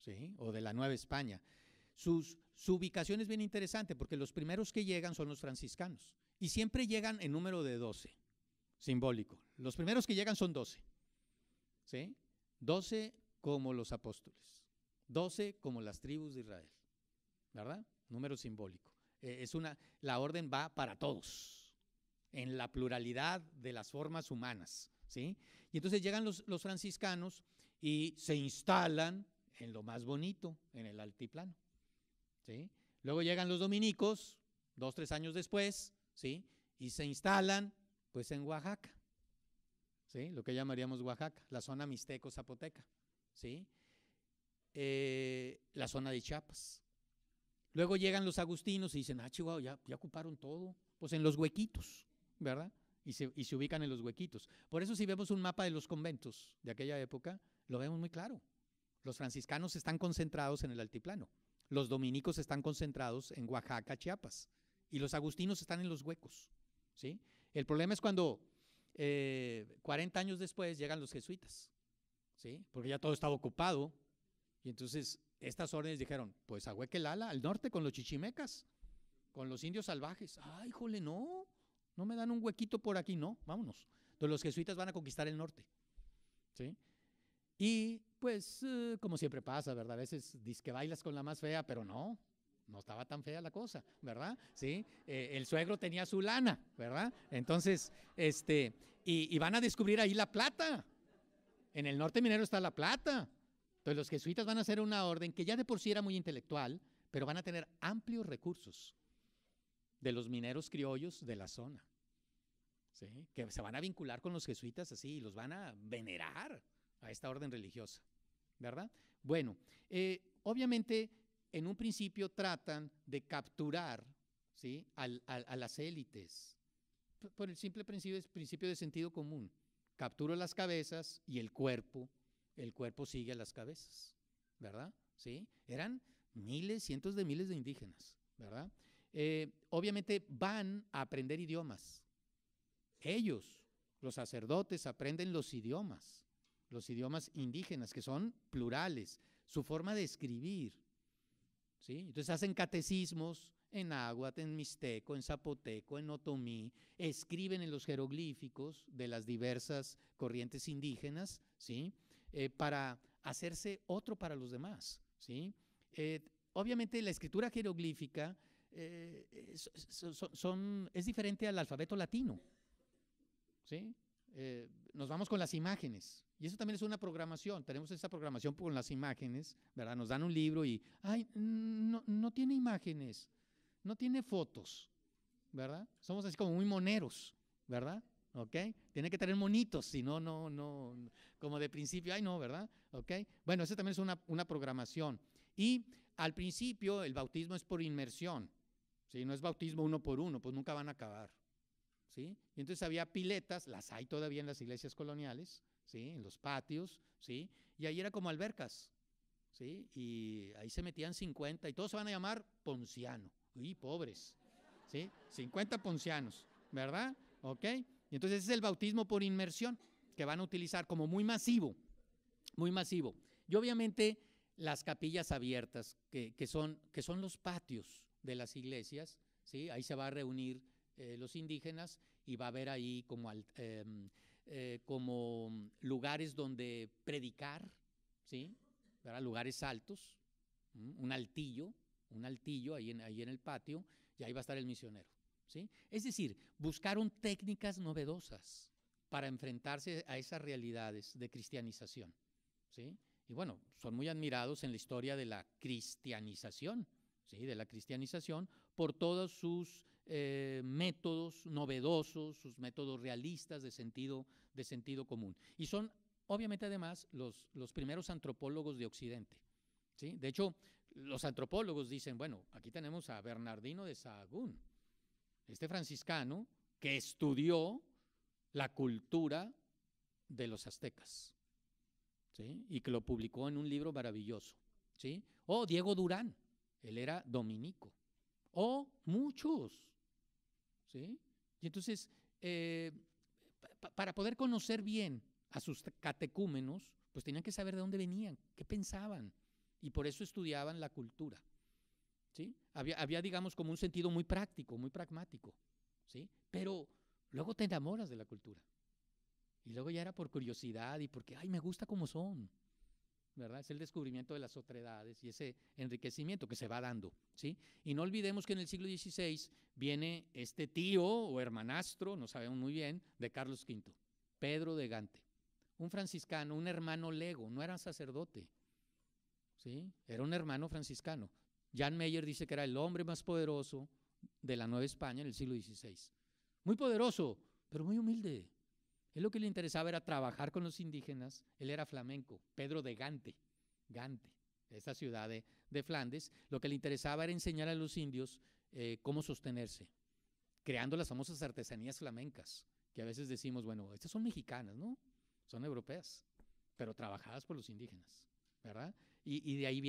¿sí? O de la Nueva España. Su ubicación es bien interesante porque los primeros que llegan son los franciscanos, y siempre llegan en número de 12, simbólico. Los primeros que llegan son 12, ¿sí? 12 como los apóstoles, 12 como las tribus de Israel, ¿verdad? Número simbólico. La orden va para todos, en la pluralidad de las formas humanas, ¿sí? Y entonces llegan los franciscanos y se instalan en lo más bonito, en el altiplano, ¿sí? Luego llegan los dominicos, 2, 3 años después, ¿sí? Y se instalan, pues, en Oaxaca, ¿sí? Lo que llamaríamos Oaxaca, la zona mixteco-zapoteca, ¿sí? La zona de Chiapas. Luego llegan los agustinos y dicen, ah, Chihuahua, ya ocuparon todo, pues en los huequitos, ¿verdad? Y se ubican en los huequitos. Por eso, si vemos un mapa de los conventos de aquella época, lo vemos muy claro. Los franciscanos están concentrados en el altiplano, los dominicos están concentrados en Oaxaca, Chiapas, y los agustinos están en los huecos, ¿sí? El problema es cuando 40 años después llegan los jesuitas, ¿sí? Porque ya todo estaba ocupado, y entonces estas órdenes dijeron, pues ahuéquelala al norte con los chichimecas, con los indios salvajes. ¡Ay, híjole, no! No me dan un huequito por aquí, no, vámonos. Entonces los jesuitas van a conquistar el norte, ¿sí? Y pues, como siempre pasa, ¿verdad? A veces dices que bailas con la más fea, pero no estaba tan fea la cosa, ¿verdad? ¿Sí? El suegro tenía su lana, ¿verdad? Entonces, y van a descubrir ahí la plata. En el norte minero está la plata. Entonces los jesuitas van a hacer una orden que ya de por sí era muy intelectual, pero van a tener amplios recursos de los mineros criollos de la zona, ¿sí? Que se van a vincular con los jesuitas así, y los van a venerar a esta orden religiosa, ¿verdad? Bueno, obviamente en un principio tratan de capturar, ¿sí?, a las élites, por el simple principio de sentido común. Capturo las cabezas y el cuerpo sigue a las cabezas, ¿verdad? ¿Sí? Eran miles, cientos de miles de indígenas, ¿verdad? Obviamente van a aprender idiomas. Ellos, los sacerdotes, aprenden los idiomas indígenas, que son plurales, su forma de escribir, ¿sí? Entonces hacen catecismos en náhuatl, en mixteco, en zapoteco, en otomí, escriben en los jeroglíficos de las diversas corrientes indígenas, ¿sí? Para hacerse otro para los demás, ¿sí? Obviamente la escritura jeroglífica es diferente al alfabeto latino, ¿sí? Nos vamos con las imágenes, y eso también es una programación, tenemos esa programación con las imágenes, ¿verdad? Nos dan un libro y, ay, no tiene imágenes, no tiene fotos, ¿verdad? Somos así como muy moneros, ¿verdad? ¿Ok? Tiene que tener monitos, si no, no, como de principio, ay, no, ¿verdad? ¿Ok? Bueno, eso también es una programación. Y al principio el bautismo es por inmersión, ¿sí? No es bautismo uno por uno, pues nunca van a acabar, ¿sí? Y entonces había piletas, las hay todavía en las iglesias coloniales, ¿sí? En los patios, ¿sí? Y ahí era como albercas, ¿sí? Y ahí se metían 50, y todos se van a llamar Ponciano, uy, pobres, ¿sí? 50 Poncianos, ¿verdad? ¿Ok? Y entonces ese es el bautismo por inmersión que van a utilizar como muy masivo, muy masivo. Y obviamente las capillas abiertas, que son los patios de las iglesias, ¿sí? Ahí se va a reunir los indígenas y va a haber ahí como lugares donde predicar, ¿sí? ¿Verdad? Lugares altos, un altillo ahí en el patio, y ahí va a estar el misionero, ¿sí? Es decir, buscaron técnicas novedosas para enfrentarse a esas realidades de cristianización, ¿sí? Y bueno, son muy admirados en la historia de la cristianización, ¿sí? De la cristianización por todos sus métodos novedosos, sus métodos realistas de sentido común. Y son, obviamente, además, los primeros antropólogos de Occidente, ¿sí? De hecho, los antropólogos dicen, bueno, aquí tenemos a Bernardino de Sahagún, este franciscano que estudió la cultura de los aztecas, ¿sí? Y que lo publicó en un libro maravilloso, ¿sí? O Diego Durán, él era dominico, o muchos, ¿sí? Y entonces, para poder conocer bien a sus catecúmenos, pues tenían que saber de dónde venían, qué pensaban, y por eso estudiaban la cultura, ¿sí? Había, digamos, como un sentido muy práctico, muy pragmático, ¿sí? Pero luego te enamoras de la cultura. Y luego ya era por curiosidad y porque, ay, me gusta como son, ¿verdad? Es el descubrimiento de las otredades y ese enriquecimiento que se va dando, ¿sí? Y no olvidemos que en el siglo XVI viene este tío o hermanastro, no sabemos muy bien, de Carlos V, Pedro de Gante, un franciscano, un hermano lego, no era sacerdote, ¿sí? Era un hermano franciscano. Jan Meyer dice que era el hombre más poderoso de la Nueva España en el siglo XVI. Muy poderoso, pero muy humilde. Él lo que le interesaba era trabajar con los indígenas, él era flamenco, Pedro de Gante, esta ciudad de Flandes, lo que le interesaba era enseñar a los indios cómo sostenerse, creando las famosas artesanías flamencas, que a veces decimos, bueno, estas son mexicanas, ¿no? Son europeas, pero trabajadas por los indígenas, ¿verdad? Y de ahí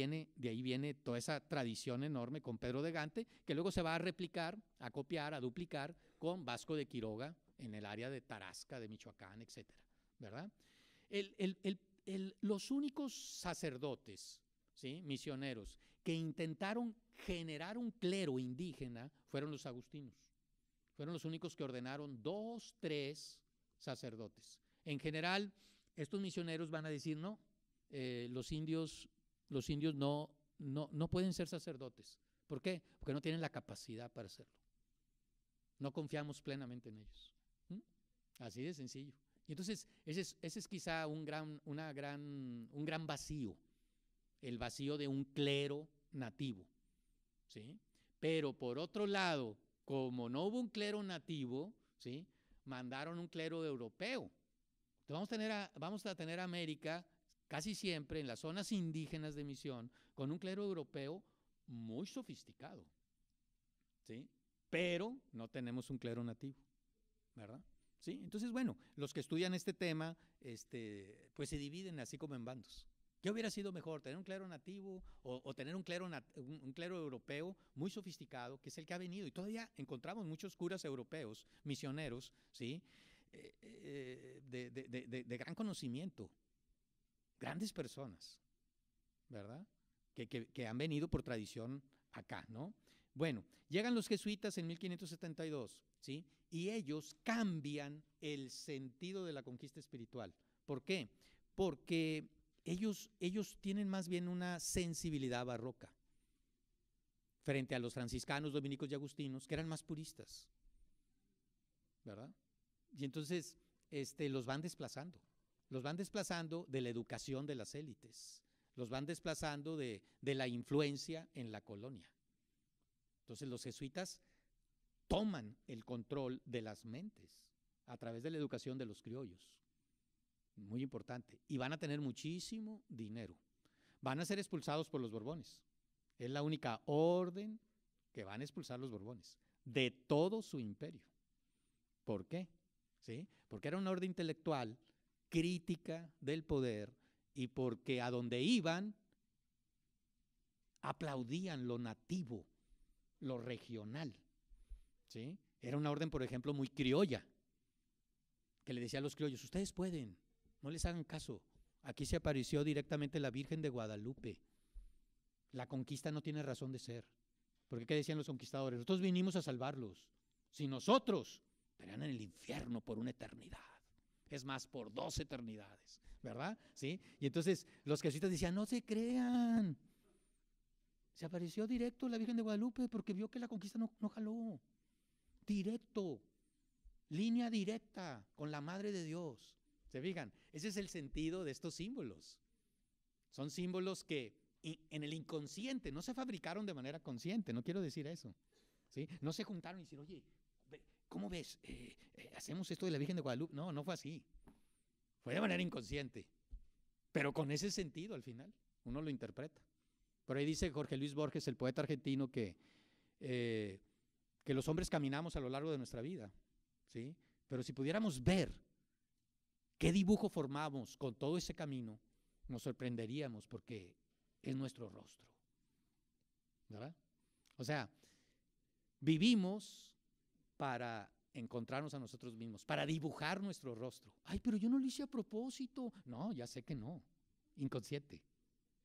viene toda esa tradición enorme con Pedro de Gante, que luego se va a replicar, a copiar, a duplicar con Vasco de Quiroga, en el área de Tarasca, de Michoacán, etcétera, ¿verdad? Los únicos sacerdotes, ¿sí? Misioneros, que intentaron generar un clero indígena fueron los agustinos. Fueron los únicos que ordenaron 2, 3 sacerdotes. En general, estos misioneros van a decir, no, los indios no pueden ser sacerdotes. ¿Por qué? Porque no tienen la capacidad para hacerlo. No confiamos plenamente en ellos. Así de sencillo. Y entonces, ese es quizá un gran vacío, el vacío de un clero nativo, ¿sí? Pero por otro lado, como no hubo un clero nativo, ¿sí? Mandaron un clero europeo. Entonces vamos a tener a América casi siempre en las zonas indígenas de misión con un clero europeo muy sofisticado, ¿sí? Pero no tenemos un clero nativo, ¿verdad? ¿Sí? Entonces, bueno, los que estudian este tema, pues se dividen así como en bandos. ¿Qué hubiera sido mejor, tener un clero nativo o tener un clero europeo muy sofisticado, que es el que ha venido? Y todavía encontramos muchos curas europeos, misioneros, ¿sí? De gran conocimiento, grandes personas, ¿verdad? Que han venido por tradición acá, ¿no? Bueno, llegan los jesuitas en 1572, ¿sí? Y ellos cambian el sentido de la conquista espiritual. ¿Por qué? Porque ellos tienen más bien una sensibilidad barroca frente a los franciscanos, dominicos y agustinos, que eran más puristas, ¿verdad? Y entonces los van desplazando de la educación de las élites, los van desplazando de la influencia en la colonia. Entonces los jesuitas toman el control de las mentes a través de la educación de los criollos, muy importante, y van a tener muchísimo dinero. Van a ser expulsados por los Borbones. Es la única orden que van a expulsar los Borbones de todo su imperio. ¿Por qué? ¿Sí? Porque era una orden intelectual, crítica del poder, y porque a donde iban aplaudían lo nativo, lo regional. ¿Sí? Era una orden, por ejemplo, muy criolla, que le decía a los criollos: ustedes pueden, no les hagan caso. Aquí se apareció directamente la Virgen de Guadalupe. La conquista no tiene razón de ser. Porque ¿qué decían los conquistadores? Nosotros vinimos a salvarlos. Si nosotros, estarán en el infierno por una eternidad. Es más, por 2 eternidades, ¿verdad? ¿Sí? Y entonces los jesuitas decían: no se crean. Se apareció directo la Virgen de Guadalupe porque vio que la conquista no jaló. Directo, línea directa con la Madre de Dios. ¿Se fijan? Ese es el sentido de estos símbolos. Son símbolos que en el inconsciente no se fabricaron de manera consciente, no quiero decir eso, ¿sí? No se juntaron y decir: oye, ¿cómo ves? Hacemos esto de la Virgen de Guadalupe. No, no fue así. Fue de manera inconsciente, pero con ese sentido al final uno lo interpreta. Por ahí dice Jorge Luis Borges, el poeta argentino, que los hombres caminamos a lo largo de nuestra vida, ¿sí? Pero si pudiéramos ver qué dibujo formamos con todo ese camino, nos sorprenderíamos, porque es nuestro rostro, ¿verdad? O sea, vivimos para encontrarnos a nosotros mismos, para dibujar nuestro rostro. Ay, pero yo no lo hice a propósito. No, ya sé que no. Inconsciente,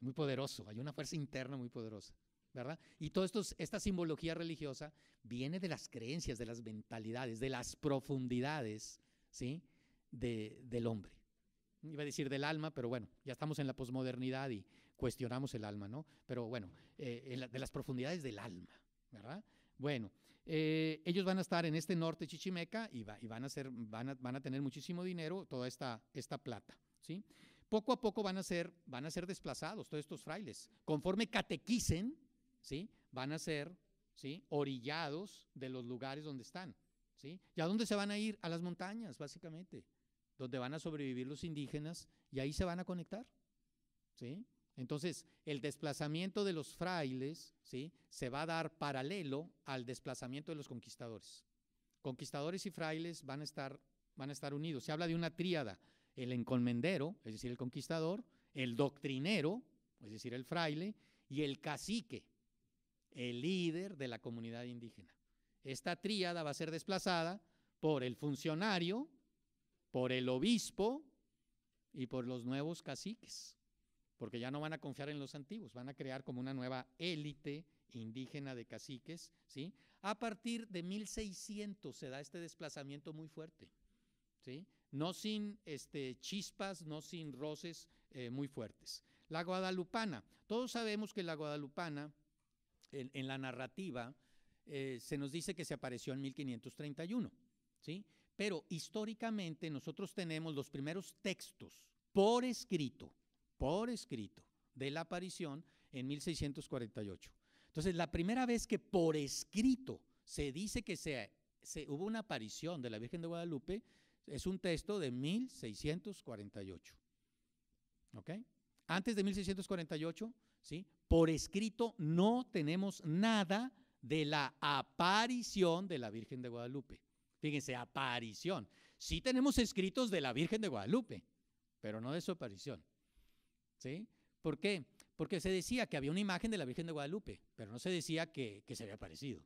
muy poderoso, hay una fuerza interna muy poderosa, ¿verdad? Y toda esta simbología religiosa viene de las creencias, de las mentalidades, de las profundidades, ¿sí? Del hombre. Iba a decir del alma, pero bueno, ya estamos en la posmodernidad y cuestionamos el alma, ¿no? Pero bueno, de las profundidades del alma, ¿verdad? Bueno, ellos van a estar en este norte chichimeca y van a tener muchísimo dinero, toda esta plata, ¿sí? Poco a poco van a ser desplazados todos estos frailes. Conforme catequicen, ¿sí? Van a ser, ¿sí?, orillados de los lugares donde están, ¿sí? ¿Y a dónde se van a ir? A las montañas, básicamente, donde van a sobrevivir los indígenas, y ahí se van a conectar, ¿sí? Entonces, el desplazamiento de los frailes, ¿sí?, se va a dar paralelo al desplazamiento de los conquistadores. Conquistadores y frailes van a estar unidos. Se habla de una tríada: el encomendero, es decir, el conquistador; el doctrinero, es decir, el fraile; y el cacique, el líder de la comunidad indígena. Esta tríada va a ser desplazada por el funcionario, por el obispo y por los nuevos caciques, porque ya no van a confiar en los antiguos, van a crear como una nueva élite indígena de caciques, ¿sí? A partir de 1600 se da este desplazamiento muy fuerte, ¿sí? No sin chispas, no sin roces muy fuertes. La guadalupana, todos sabemos que la guadalupana en la narrativa se nos dice que se apareció en 1531, ¿sí? Pero históricamente nosotros tenemos los primeros textos por escrito, de la aparición en 1648. Entonces, la primera vez que por escrito se dice que hubo una aparición de la Virgen de Guadalupe es un texto de 1648. ¿Ok? Antes de 1648, ¿sí?, por escrito no tenemos nada de la aparición de la Virgen de Guadalupe. Fíjense, aparición. Sí tenemos escritos de la Virgen de Guadalupe, pero no de su aparición, ¿sí? ¿Por qué? Porque se decía que había una imagen de la Virgen de Guadalupe, pero no se decía que se había aparecido.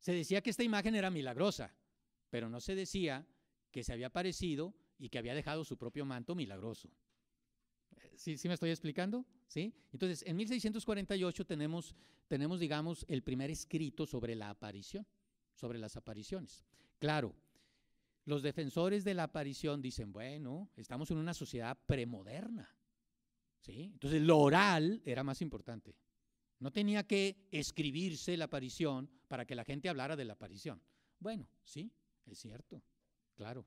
Se decía que esta imagen era milagrosa, pero no se decía que se había aparecido y que había dejado su propio manto milagroso. ¿Sí me estoy explicando? ¿Sí? Entonces, en 1648 tenemos, digamos, el primer escrito sobre la aparición, sobre las apariciones. Claro, los defensores de la aparición dicen: bueno, estamos en una sociedad premoderna, ¿sí? Entonces lo oral era más importante. No tenía que escribirse la aparición para que la gente hablara de la aparición. Bueno, sí, es cierto, claro,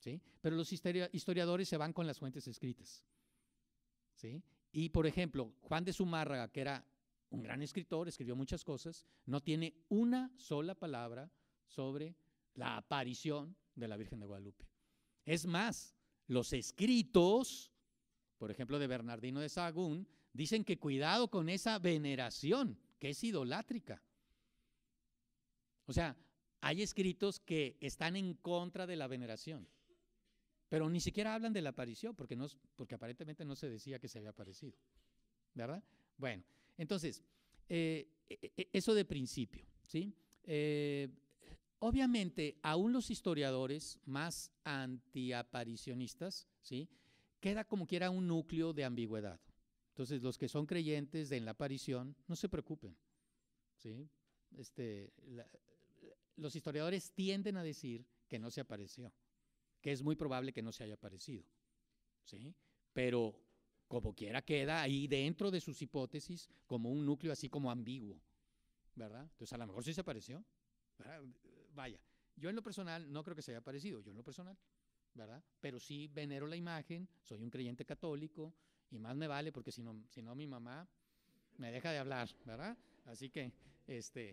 ¿sí? Pero los historiadores se van con las fuentes escritas, ¿sí? Y, por ejemplo, Juan de Zumárraga, que era un gran escritor, escribió muchas cosas, no tiene una sola palabra sobre la aparición de la Virgen de Guadalupe. Es más, los escritos, por ejemplo, de Bernardino de Sahagún, dicen que cuidado con esa veneración, que es idolátrica. O sea, hay escritos que están en contra de la veneración, pero ni siquiera hablan de la aparición, porque aparentemente no se decía que se había aparecido, ¿verdad? Bueno, entonces, eso de principio, ¿sí? Obviamente, aún los historiadores más antiaparicionistas, ¿sí?, queda como quiera un núcleo de ambigüedad. Entonces, los que son creyentes en la aparición, no se preocupen, ¿sí? Los historiadores tienden a decir que no se apareció, que es muy probable que no se haya aparecido, ¿sí? Pero como quiera queda ahí dentro de sus hipótesis como un núcleo así como ambiguo, ¿verdad? Entonces, a lo mejor sí se apareció, ¿verdad? Vaya, yo en lo personal no creo que se haya aparecido, yo en lo personal, ¿verdad? Pero sí venero la imagen, soy un creyente católico y más me vale, porque si no mi mamá me deja de hablar, ¿verdad? Así que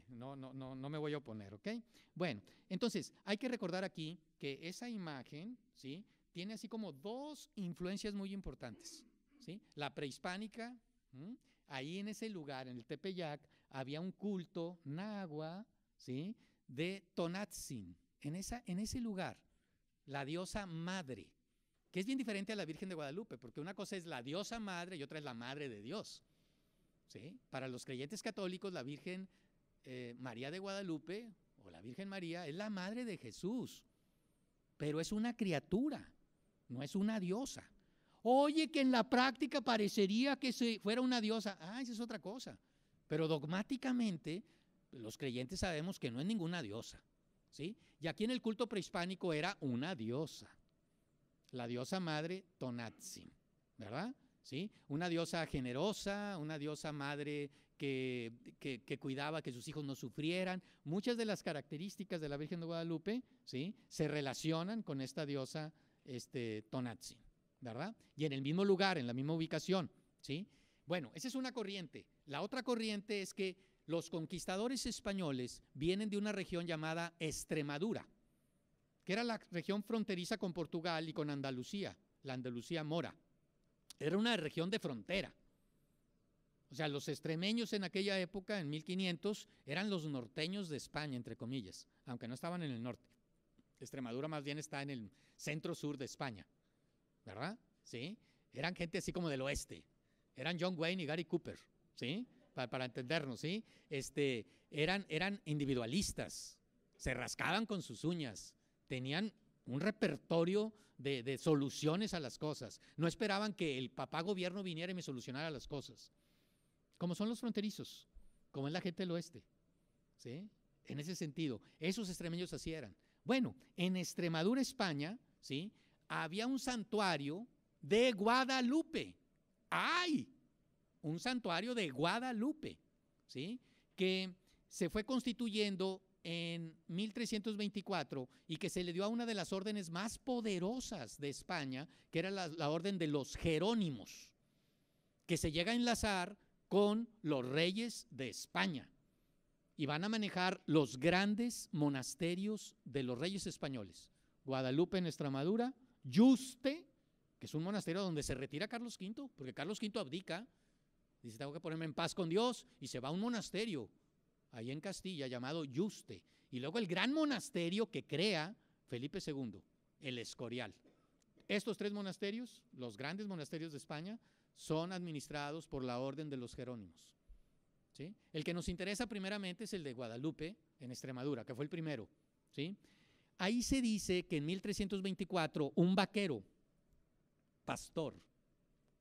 no me voy a oponer, ¿ok? Bueno, entonces hay que recordar aquí que esa imagen, ¿sí?, tiene así como dos influencias muy importantes, ¿sí? La prehispánica, ¿sí? Ahí en ese lugar, en el Tepeyac, había un culto náhuatl, ¿sí?, de Tonantzin, en ese lugar, la diosa madre, que es bien diferente a la Virgen de Guadalupe, porque una cosa es la diosa madre y otra es la madre de Dios, ¿sí? Para los creyentes católicos, la Virgen María de Guadalupe, o la Virgen María, es la madre de Jesús, pero es una criatura, no es una diosa. Oye, que en la práctica parecería que si fuera una diosa, esa es otra cosa, pero dogmáticamente los creyentes sabemos que no es ninguna diosa, ¿sí? Y aquí en el culto prehispánico era una diosa, la diosa madre Tonantzin, ¿verdad? ¿Sí? Una diosa generosa, una diosa madre que cuidaba que sus hijos no sufrieran. Muchas de las características de la Virgen de Guadalupe, ¿sí?, se relacionan con esta diosa Tonantzin, ¿verdad? Y en el mismo lugar, en la misma ubicación, ¿sí? Bueno, esa es una corriente. La otra corriente es que los conquistadores españoles vienen de una región llamada Extremadura, que era la región fronteriza con Portugal y con Andalucía, la Andalucía mora. Era una región de frontera. O sea, los extremeños en aquella época, en 1500, eran los norteños de España, entre comillas, aunque no estaban en el norte. Extremadura más bien está en el centro-sur de España, ¿verdad? ¿Sí? Eran gente así como del oeste. Eran John Wayne y Gary Cooper, ¿sí? Para entendernos, ¿sí? Eran individualistas, se rascaban con sus uñas, tenían un repertorio de soluciones a las cosas. No esperaban que el papá gobierno viniera y me solucionara las cosas. Como son los fronterizos, como es la gente del oeste, ¿sí? En ese sentido, esos extremeños así eran. Bueno, en Extremadura, España, ¿sí?, había un santuario de Guadalupe. ¡Ay! Un santuario de Guadalupe, ¿sí?, que se fue constituyendo en 1324 y que se le dio a una de las órdenes más poderosas de España, que era la orden de los Jerónimos, que se llega a enlazar con los reyes de España y van a manejar los grandes monasterios de los reyes españoles. Guadalupe en Extremadura, Yuste, que es un monasterio donde se retira Carlos V, porque Carlos V abdica. Dice, tengo que ponerme en paz con Dios, y se va a un monasterio ahí en Castilla llamado Yuste. Y luego el gran monasterio que crea Felipe II, el Escorial. Estos tres monasterios, los grandes monasterios de España, son administrados por la orden de los Jerónimos, ¿sí? El que nos interesa primeramente es el de Guadalupe, en Extremadura, que fue el primero, ¿sí? Ahí se dice que en 1324 un vaquero, pastor,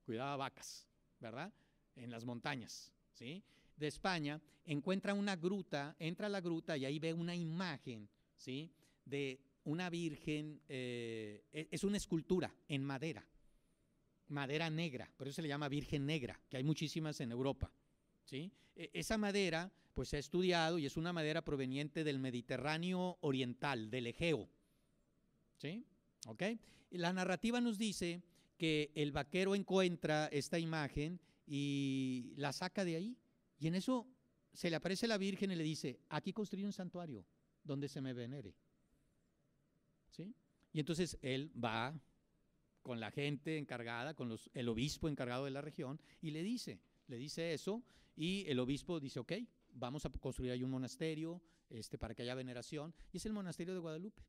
cuidaba vacas, ¿verdad?, en las montañas, ¿sí?, de España, encuentra una gruta, entra a la gruta y ahí ve una imagen, ¿sí?, de una virgen, es una escultura en madera, madera negra, por eso se le llama virgen negra, que hay muchísimas en Europa, ¿sí? Esa madera pues se ha estudiado y es una madera proveniente del Mediterráneo oriental, del Egeo, ¿sí? ¿Okay? La narrativa nos dice que el vaquero encuentra esta imagen y la saca de ahí, y en eso se le aparece la Virgen y le dice: aquí construye un santuario donde se me venere, ¿sí? Y entonces él va con la gente encargada, con el obispo encargado de la región, y le dice eso, y el obispo dice: ok, vamos a construir ahí un monasterio para que haya veneración, y es el monasterio de Guadalupe,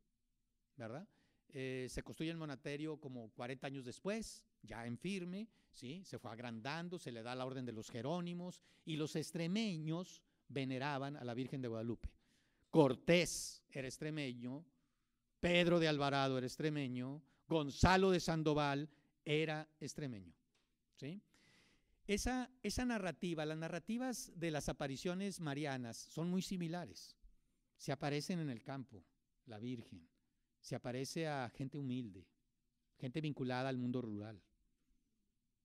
¿verdad? Se construye el monasterio como 40 años después, ya en firme, ¿sí? Se fue agrandando, se le da la orden de los jerónimos, y los extremeños veneraban a la Virgen de Guadalupe. Cortés era extremeño, Pedro de Alvarado era extremeño, Gonzalo de Sandoval era extremeño, ¿sí? Esa narrativa, las narrativas de las apariciones marianas son muy similares. Se aparecen en el campo, la Virgen, se aparece a gente humilde, gente vinculada al mundo rural,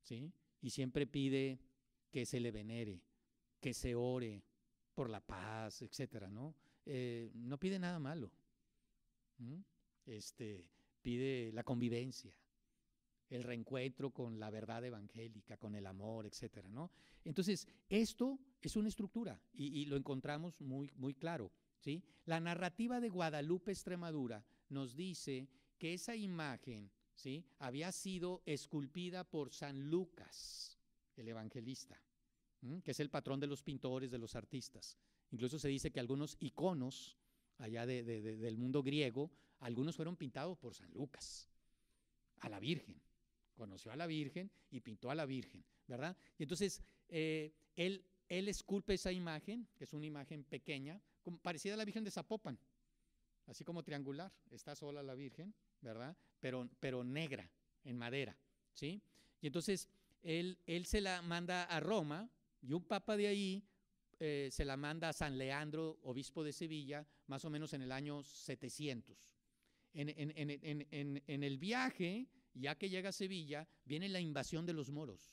¿sí? Y siempre pide que se le venere, que se ore por la paz, etcétera, ¿no? No pide nada malo, ¿sí? Pide la convivencia, el reencuentro con la verdad evangélica, con el amor, etcétera, ¿no? Entonces, esto es una estructura y lo encontramos muy, muy claro, ¿sí? La narrativa de Guadalupe, Extremadura, nos dice que esa imagen, ¿sí?, había sido esculpida por San Lucas, el evangelista, ¿sí?, que es el patrón de los pintores, de los artistas. Incluso se dice que algunos iconos allá del mundo griego, algunos fueron pintados por San Lucas, a la Virgen. Conoció a la Virgen y pintó a la Virgen, ¿verdad? Y entonces él esculpe esa imagen, que es una imagen pequeña, parecida a la Virgen de Zapopan, así como triangular, está sola la Virgen, ¿verdad? Pero negra, en madera, ¿sí? Y entonces él se la manda a Roma, y un papa de ahí se la manda a San Leandro, obispo de Sevilla, más o menos en el año 700. En el viaje, ya que llega a Sevilla, viene la invasión de los moros.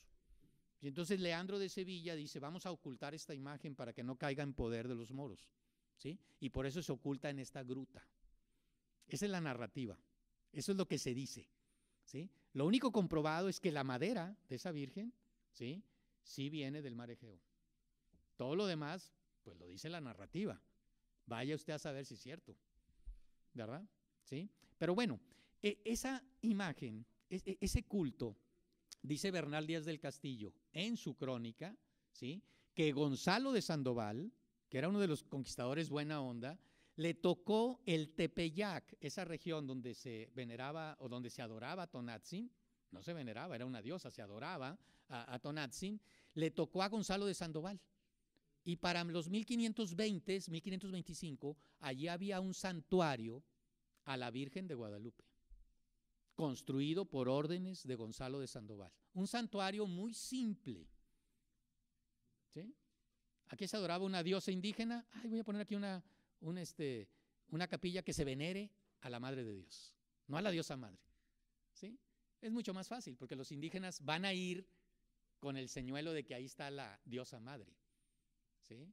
Y entonces Leandro de Sevilla dice: vamos a ocultar esta imagen para que no caiga en poder de los moros, ¿sí? Y por eso se oculta en esta gruta. Esa es la narrativa. Eso es lo que se dice, ¿sí? Lo único comprobado es que la madera de esa Virgen, ¿sí?, sí viene del mar Egeo. Todo lo demás, pues lo dice la narrativa. Vaya usted a saber si es cierto, ¿verdad? ¿Sí? Pero bueno, esa imagen, ese culto, dice Bernal Díaz del Castillo en su crónica, ¿sí?, que Gonzalo de Sandoval, que era uno de los conquistadores buena onda, le tocó el Tepeyac, esa región donde se veneraba o donde se adoraba a Tonantzin. No se veneraba, era una diosa, se adoraba a Tonantzin. Le tocó a Gonzalo de Sandoval. Y para los 1520, 1525, allí había un santuario a la Virgen de Guadalupe, construido por órdenes de Gonzalo de Sandoval. Un santuario muy simple, ¿sí? Aquí se adoraba una diosa indígena. Ay, voy a poner aquí una capilla que se venere a la Madre de Dios, no a la diosa madre, ¿sí? Es mucho más fácil porque los indígenas van a ir con el señuelo de que ahí está la diosa madre, ¿sí?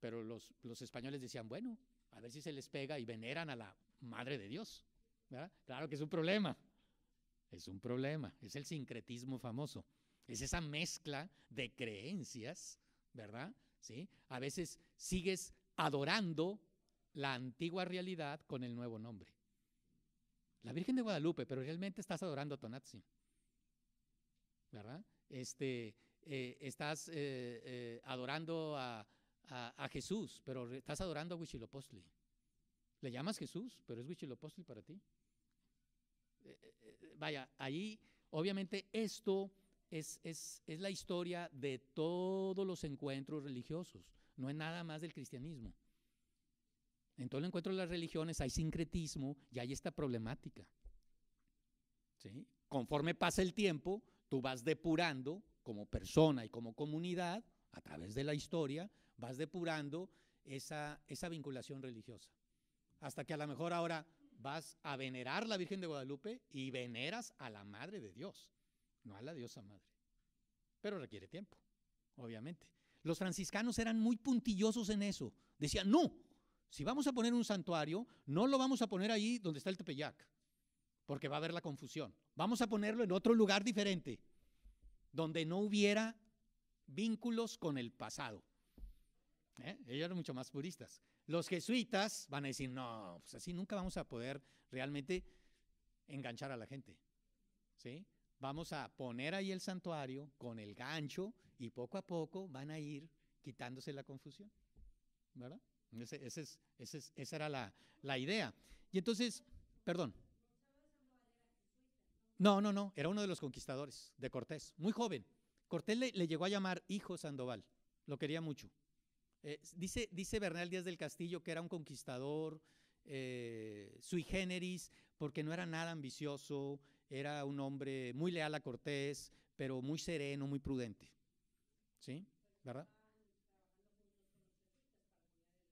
Pero los españoles decían: bueno, a ver si se les pega y veneran a la Madre de Dios, ¿verdad? Claro que es un problema, es el sincretismo famoso, es esa mezcla de creencias, ¿verdad? ¿Sí? A veces sigues adorando la antigua realidad con el nuevo nombre. La Virgen de Guadalupe, pero realmente estás adorando a Tonantzin, ¿verdad? Estás adorando a Jesús, pero estás adorando a Huitzilopochtli. Le llamas Jesús, pero es Huitzilopochtli para ti. Vaya, ahí obviamente esto es la historia de todos los encuentros religiosos, no es nada más del cristianismo. En todo el encuentro de las religiones hay sincretismo y hay esta problemática, ¿sí? Conforme pasa el tiempo, tú vas depurando como persona y como comunidad, a través de la historia, vas depurando esa vinculación religiosa. Hasta que a lo mejor ahora vas a venerar la Virgen de Guadalupe y veneras a la Madre de Dios. no a la diosa madre. Pero requiere tiempo, obviamente. Los franciscanos eran muy puntillosos en eso. Decían, no, si vamos a poner un santuario, no lo vamos a poner ahí donde está el Tepeyac, porque va a haber la confusión. Vamos a ponerlo en otro lugar diferente, donde no hubiera vínculos con el pasado. Ellos eran mucho más puristas. Los jesuitas van a decir, no, pues así nunca vamos a poder realmente enganchar a la gente, ¿sí? Vamos a poner ahí el santuario con el gancho y poco a poco van a ir quitándose la confusión, ¿verdad? Esa era la idea. Y entonces, perdón. No, era uno de los conquistadores de Cortés, muy joven. Cortés le llegó a llamar hijo Sandoval, lo quería mucho. Dice Bernal Díaz del Castillo que era un conquistador sui generis porque no era nada ambicioso, era un hombre muy leal a Cortés, pero muy sereno, muy prudente. ¿Sí? ¿Verdad?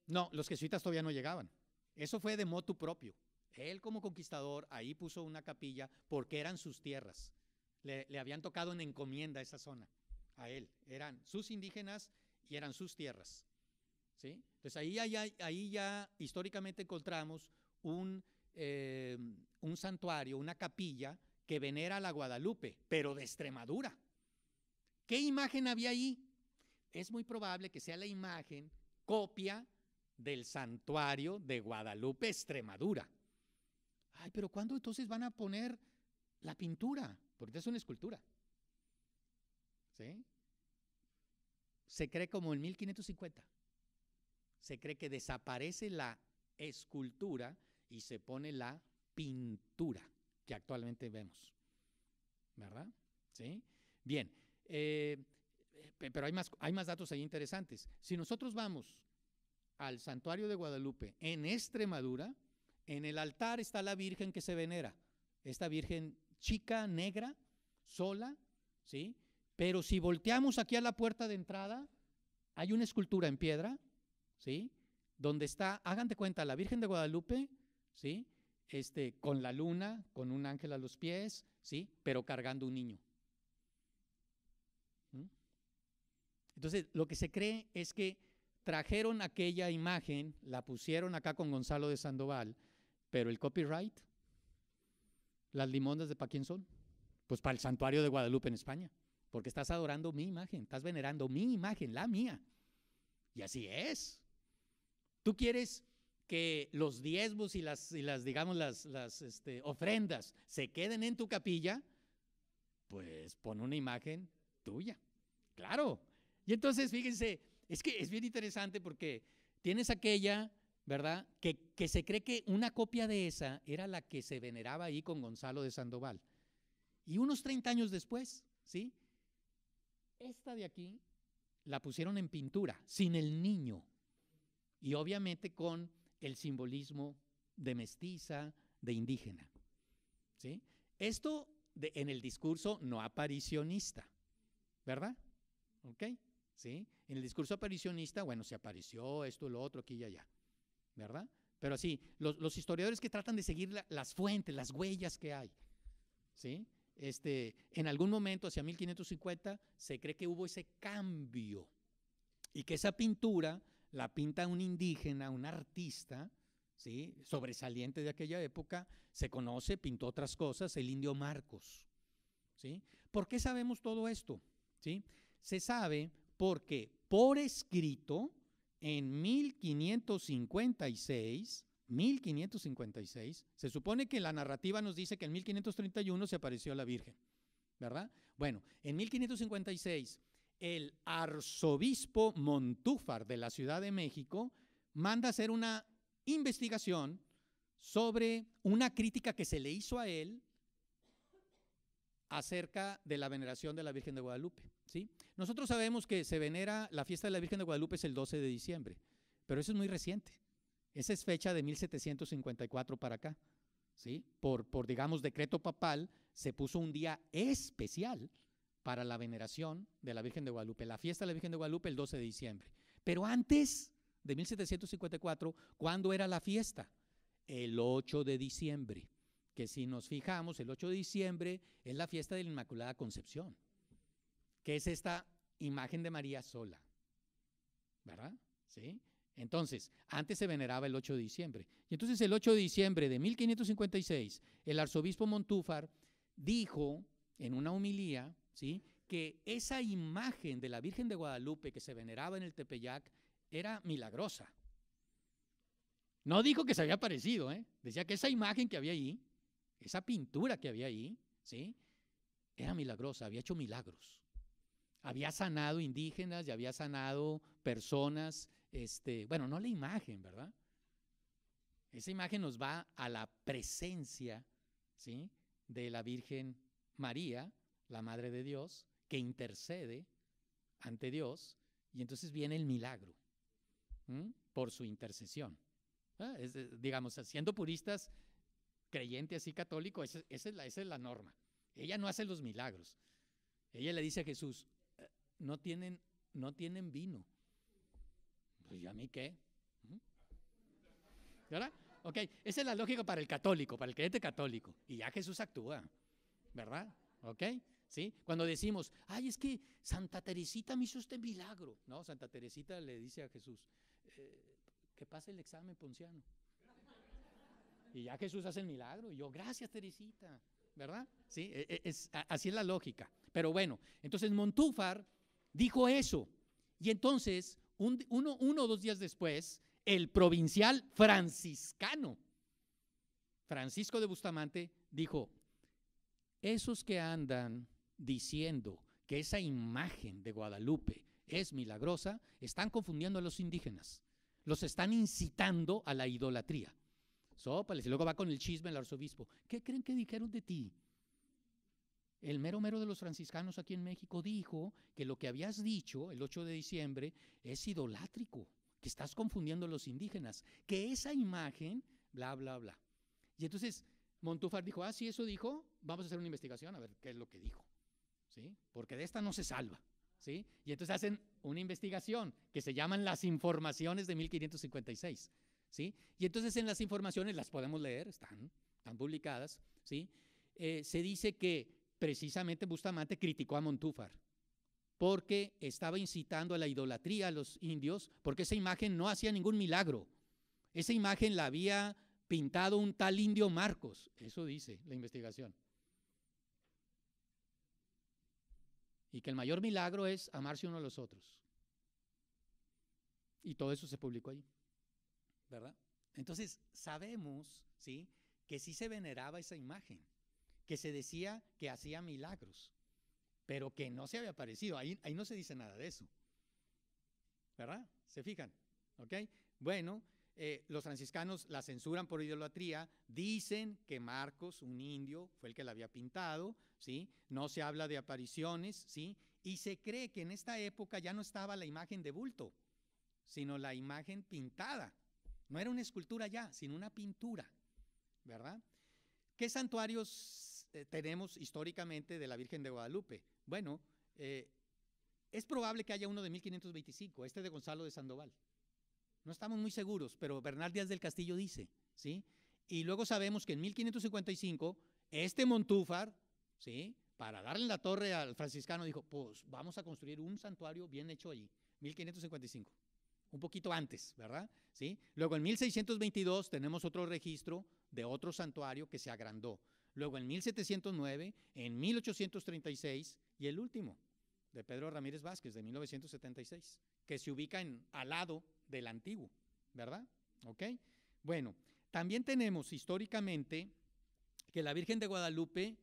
No, los jesuitas todavía no llegaban. Eso fue de motu propio. Él como conquistador ahí puso una capilla porque eran sus tierras. Le habían tocado en encomienda esa zona a él. Eran sus indígenas y eran sus tierras. ¿Sí? Entonces ahí ya históricamente encontramos un santuario, una capilla que venera a la Guadalupe, pero de Extremadura. ¿Qué imagen había ahí? Es muy probable que sea la imagen copia del santuario de Guadalupe, Extremadura. Ay, pero ¿cuándo entonces van a poner la pintura? Porque es una escultura. ¿Sí? Se cree como en 1550. Se cree que desaparece la escultura y se pone la pintura que actualmente vemos, ¿verdad? ¿Sí? Bien, pero hay más datos ahí interesantes. Si nosotros vamos al santuario de Guadalupe en Extremadura, en el altar está la Virgen que se venera, esta Virgen chica, negra, sola, ¿sí? Pero si volteamos aquí a la puerta de entrada, hay una escultura en piedra, ¿sí? Donde está, hagan de cuenta, la Virgen de Guadalupe, ¿sí? Con la luna, con un ángel a los pies, ¿sí? Pero cargando un niño. ¿Mm? Entonces, lo que se cree es que trajeron aquella imagen, la pusieron acá con Gonzalo de Sandoval, pero el copyright, las limonas de ¿para quién son? Pues para el santuario de Guadalupe en España, porque estás adorando mi imagen, estás venerando mi imagen, la mía. Y así es. Tú quieres que los diezmos y las ofrendas se queden en tu capilla, pues pon una imagen tuya. Claro. Y entonces, fíjense, es que es bien interesante porque tienes aquella, ¿verdad? Que se cree que una copia de esa era la que se veneraba ahí con Gonzalo de Sandoval. Y unos 30 años después, ¿sí? Esta de aquí la pusieron en pintura, sin el niño. Y obviamente con el simbolismo de mestiza, de indígena. ¿Sí? Esto en el discurso no aparicionista, ¿verdad? ¿Ok? ¿Sí? En el discurso aparicionista, bueno, se apareció esto, lo otro, aquí y allá, ¿verdad? Pero así, los historiadores que tratan de seguir las fuentes, las huellas que hay, ¿sí? En algún momento, hacia 1550, se cree que hubo ese cambio y que esa pintura la pinta un indígena, un artista, ¿sí? Sobresaliente de aquella época, se conoce, pintó otras cosas, el Indio Marcos. ¿Sí? ¿Por qué sabemos todo esto? ¿Sí? Se sabe porque por escrito en 1556, se supone que la narrativa nos dice que en 1531 se apareció la Virgen, ¿verdad? Bueno, en 1556… el arzobispo Montúfar de la Ciudad de México manda hacer una investigación sobre una crítica que se le hizo a él acerca de la veneración de la Virgen de Guadalupe. ¿Sí? Nosotros sabemos que se venera, la fiesta de la Virgen de Guadalupe es el 12 de diciembre, pero eso es muy reciente. Esa es fecha de 1754 para acá. ¿Sí? Por digamos, decreto papal se puso un día especial para la veneración de la Virgen de Guadalupe, la fiesta de la Virgen de Guadalupe el 12 de diciembre. Pero antes de 1754, ¿cuándo era la fiesta? El 8 de diciembre, que si nos fijamos, el 8 de diciembre es la fiesta de la Inmaculada Concepción, que es esta imagen de María sola, ¿verdad? ¿Sí? Entonces, antes se veneraba el 8 de diciembre. Y entonces el 8 de diciembre de 1556, el arzobispo Montúfar dijo en una homilía, ¿sí?, que esa imagen de la Virgen de Guadalupe que se veneraba en el Tepeyac era milagrosa. No dijo que se había aparecido, ¿eh? Decía que esa imagen que había allí, esa pintura que había allí, ¿sí?, era milagrosa, había hecho milagros. Había sanado indígenas y había sanado personas, bueno, no la imagen, ¿verdad? Esa imagen nos va a la presencia, ¿sí?, de la Virgen María, la Madre de Dios, que intercede ante Dios, y entonces viene el milagro, ¿sí?, por su intercesión. Digamos, siendo puristas, creyente así católico, esa es la norma. Ella no hace los milagros. Ella le dice a Jesús, no tienen vino. Pues, ¿y a mí qué? ¿Verdad? Ok, esa es la lógica para el católico, para el creyente católico. Y ya Jesús actúa, ¿verdad? Ok, ¿sí? Cuando decimos, ay, es que Santa Teresita me hizo este milagro. No, Santa Teresita le dice a Jesús, que pase el examen ponciano. Y ya Jesús hace el milagro. Y yo, gracias, Teresita, ¿verdad? Sí, así es la lógica. Pero bueno, entonces Montúfar dijo eso. Y entonces, uno o dos días después, el provincial franciscano, Francisco de Bustamante, dijo, esos que andan diciendo que esa imagen de Guadalupe es milagrosa, están confundiendo a los indígenas, los están incitando a la idolatría. Sópales, y luego va con el chisme el arzobispo. ¿Qué creen que dijeron de ti? El mero mero de los franciscanos aquí en México dijo que lo que habías dicho el 8 de diciembre es idolátrico, que estás confundiendo a los indígenas, que esa imagen, bla, bla, bla. Y entonces Montúfar dijo, ah, sí, eso dijo, vamos a hacer una investigación a ver qué es lo que dijo, ¿sí?, porque de esta no se salva, ¿sí? Y entonces hacen una investigación que se llaman las informaciones de 1556, ¿sí? Y entonces en las informaciones, las podemos leer, están publicadas, ¿sí? Se dice que precisamente Bustamante criticó a Montúfar porque estaba incitando a la idolatría a los indios, porque esa imagen no hacía ningún milagro. Esa imagen la había pintado un tal Indio Marcos, eso dice la investigación. Y que el mayor milagro es amarse uno a los otros. Y todo eso se publicó allí, ¿verdad? Entonces sabemos, ¿sí?, que sí se veneraba esa imagen, que se decía que hacía milagros, pero que no se había aparecido. Ahí no se dice nada de eso, ¿verdad? ¿Se fijan? ¿Ok? Bueno, los franciscanos la censuran por idolatría, dicen que Marcos, un indio, fue el que la había pintado, ¿sí? No se habla de apariciones, ¿sí? Y se cree que en esta época ya no estaba la imagen de bulto, sino la imagen pintada. No era una escultura ya, sino una pintura, ¿verdad? ¿Qué santuarios tenemos históricamente de la Virgen de Guadalupe? Bueno, es probable que haya uno de 1525, este de Gonzalo de Sandoval. No estamos muy seguros, pero Bernal Díaz del Castillo dice, ¿sí? Y luego sabemos que en 1555, este Montúfar, ¿sí?, para darle la torre al franciscano, dijo, pues vamos a construir un santuario bien hecho allí, 1555, un poquito antes, ¿verdad? ¿Sí? Luego en 1622 tenemos otro registro de otro santuario que se agrandó. Luego en 1709, en 1836 y el último, de Pedro Ramírez Vázquez, de 1976, que se ubica al lado del antiguo, ¿verdad? ¿Ok? Bueno, también tenemos históricamente que la Virgen de Guadalupe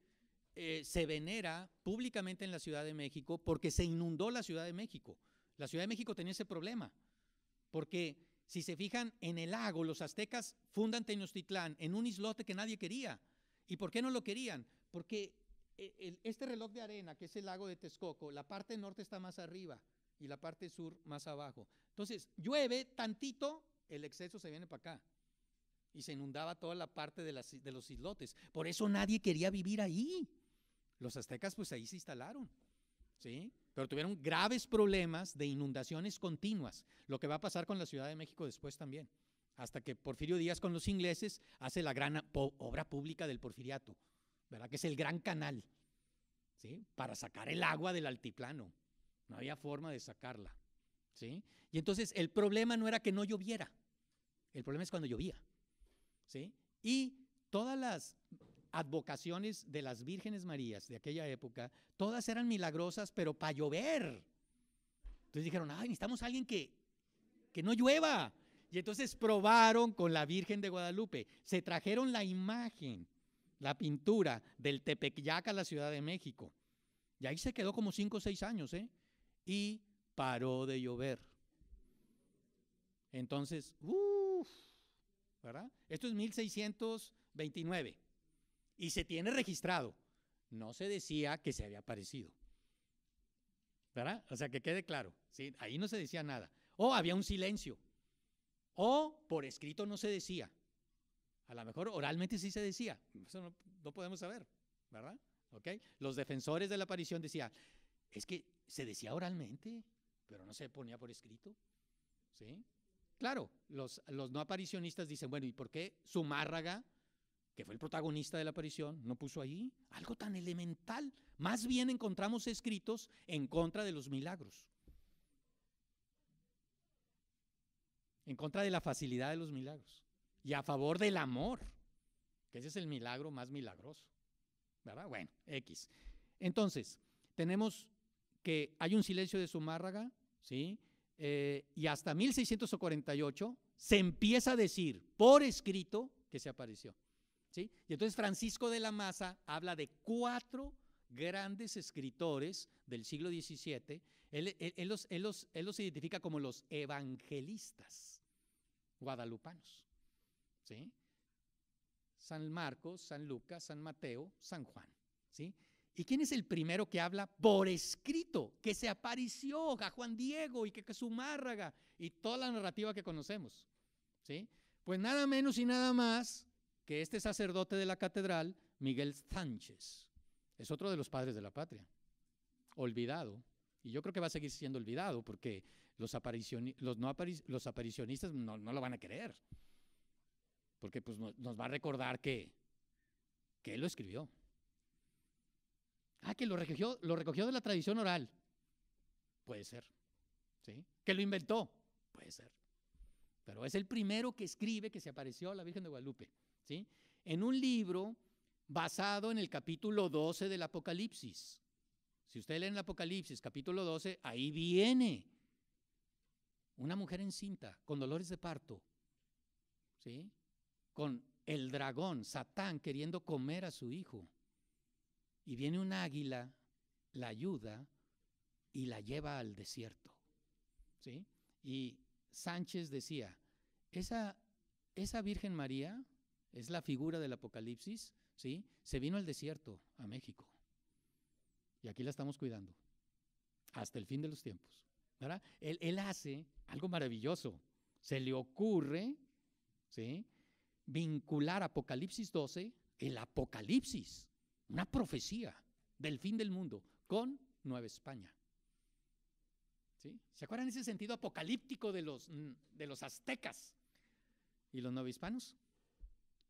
se venera públicamente en la Ciudad de México porque se inundó la Ciudad de México. La Ciudad de México tenía ese problema porque, si se fijan, en el lago los aztecas fundan Tenochtitlán en un islote que nadie quería. ¿Y por qué no lo querían? Porque este reloj de arena, que es el lago de Texcoco, la parte norte está más arriba y la parte sur más abajo. Entonces, llueve tantito, el exceso se viene para acá y se inundaba toda la parte de los islotes. Por eso nadie quería vivir ahí. Los aztecas pues ahí se instalaron, ¿sí? Pero tuvieron graves problemas de inundaciones continuas, lo que va a pasar con la Ciudad de México después también. hasta que Porfirio Díaz con los ingleses hace la gran obra pública del Porfiriato, ¿verdad? Que es el gran canal, ¿sí? Para sacar el agua del altiplano. No había forma de sacarla, ¿sí? Y entonces el problema no era que no lloviera, el problema es cuando llovía, ¿sí? Y todas las advocaciones de las vírgenes marías de aquella época, todas eran milagrosas, pero para llover. Entonces dijeron, ay, necesitamos a alguien que no llueva. Y entonces probaron con la Virgen de Guadalupe. Se trajeron la imagen, la pintura del Tepeyac a la Ciudad de México. Y ahí se quedó como 5 o 6 años, ¿eh? Y paró de llover. Entonces, ¿verdad? Esto es 1629. Y se tiene registrado. No se decía que se había aparecido, ¿verdad? O sea, que quede claro, ¿sí? Ahí no se decía nada. O había un silencio. O por escrito no se decía. A lo mejor oralmente sí se decía. Eso no podemos saber, ¿verdad? ¿Okay? Los defensores de la aparición decían, es que se decía oralmente, pero no se ponía por escrito, ¿sí? Claro, los no aparicionistas dicen, bueno, ¿y por qué Zumárraga, que fue el protagonista de la aparición, no puso ahí algo tan elemental? Más bien encontramos escritos en contra de los milagros, en contra de la facilidad de los milagros y a favor del amor, que ese es el milagro más milagroso, ¿verdad? Bueno, X. Entonces, tenemos que hay un silencio de Zumárraga, ¿sí? Y hasta 1648 se empieza a decir por escrito que se apareció, ¿sí? Y entonces Francisco de la Maza habla de 4 grandes escritores del siglo XVII. Él los identifica como los evangelistas guadalupanos, ¿sí? San Marcos, San Lucas, San Mateo, San Juan, ¿sí? ¿Y quién es el primero que habla por escrito que se apareció a Juan Diego y que Zumárraga y toda la narrativa que conocemos, ¿sí? Pues nada menos y nada más que este sacerdote de la catedral, Miguel Sánchez, es otro de los padres de la patria, olvidado, y yo creo que va a seguir siendo olvidado porque los aparicionistas no lo van a querer, porque pues, nos va a recordar que él lo escribió. Ah, que lo recogió de la tradición oral, puede ser, ¿sí? Que lo inventó, puede ser, pero es el primero que escribe que se apareció a la Virgen de Guadalupe, ¿sí? En un libro basado en el capítulo 12 del Apocalipsis. Si usted lee en el Apocalipsis, capítulo 12, ahí viene una mujer encinta con dolores de parto, ¿sí? Con el dragón, Satán, queriendo comer a su hijo. Y viene un águila, la ayuda y la lleva al desierto, ¿sí? Y Sánchez decía, esa Virgen María es la figura del Apocalipsis, ¿sí? Se vino al desierto, a México. Y aquí la estamos cuidando, hasta el fin de los tiempos, ¿verdad? Él hace algo maravilloso. Se le ocurre, ¿sí? Vincular Apocalipsis 12, el Apocalipsis, una profecía del fin del mundo, con Nueva España, ¿sí? ¿Se acuerdan ese sentido apocalíptico de los aztecas? ¿Y los novohispanos?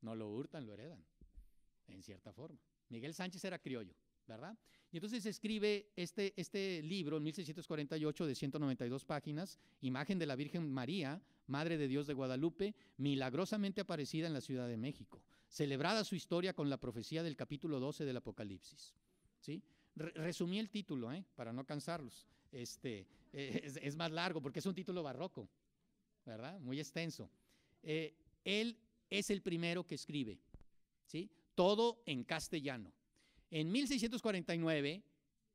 No lo hurtan, lo heredan, en cierta forma. Miguel Sánchez era criollo, ¿verdad? Y entonces escribe este libro en 1648 de 192 páginas, Imagen de la Virgen María, Madre de Dios de Guadalupe, milagrosamente aparecida en la Ciudad de México, celebrada su historia con la profecía del capítulo 12 del Apocalipsis, ¿sí? Resumí el título, para no cansarlos. Es más largo porque es un título barroco, ¿verdad? Muy extenso. Él es el primero que escribe, ¿sí? Todo en castellano. En 1649,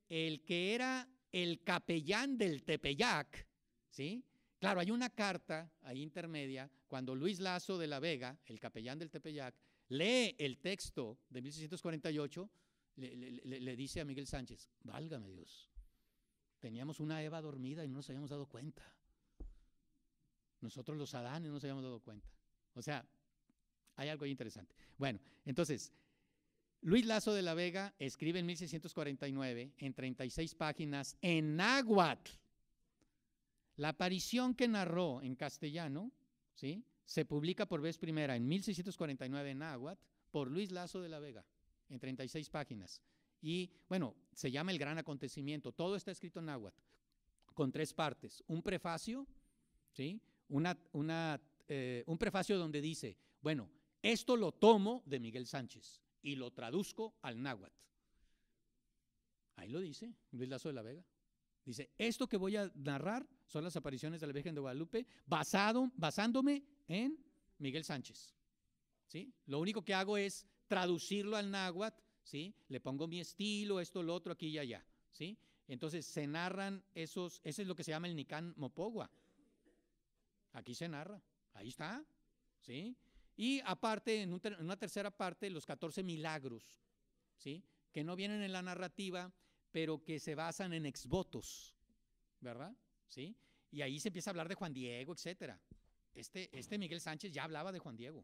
el que era el capellán del Tepeyac, ¿sí? Claro, hay una carta ahí intermedia, cuando Luis Lazo de la Vega, el capellán del Tepeyac, lee el texto de 1648, le dice a Miguel Sánchez, válgame Dios, teníamos una Eva dormida y no nos habíamos dado cuenta. Nosotros los Adanes no nos habíamos dado cuenta. O sea, hay algo ahí interesante. Bueno, entonces, Luis Lazo de la Vega escribe en 1649, en 36 páginas, en náhuatl, la aparición que narró en castellano, ¿sí? Se publica por vez primera en 1649 en Náhuatl por Luis Lazo de la Vega, en 36 páginas. Y bueno, se llama El Gran Acontecimiento, todo está escrito en náhuatl, con tres partes. Un prefacio, ¿sí? Un prefacio donde dice, bueno, esto lo tomo de Miguel Sánchez y lo traduzco al náhuatl. Ahí lo dice Luis Lazo de la Vega. Dice, esto que voy a narrar son las apariciones de la Virgen de Guadalupe basándome en Miguel Sánchez, ¿sí? Lo único que hago es traducirlo al náhuatl, ¿sí? Le pongo mi estilo, esto, lo otro, aquí y allá, ¿sí? Entonces se narran esos, ese es lo que se llama el Nican Mopogua. Aquí se narra, ahí está, ¿sí? Y aparte, en una tercera parte, los 14 milagros, ¿sí? Que no vienen en la narrativa, pero que se basan en exvotos, ¿verdad? ¿Sí? Y ahí se empieza a hablar de Juan Diego, etcétera. Este Miguel Sánchez ya hablaba de Juan Diego.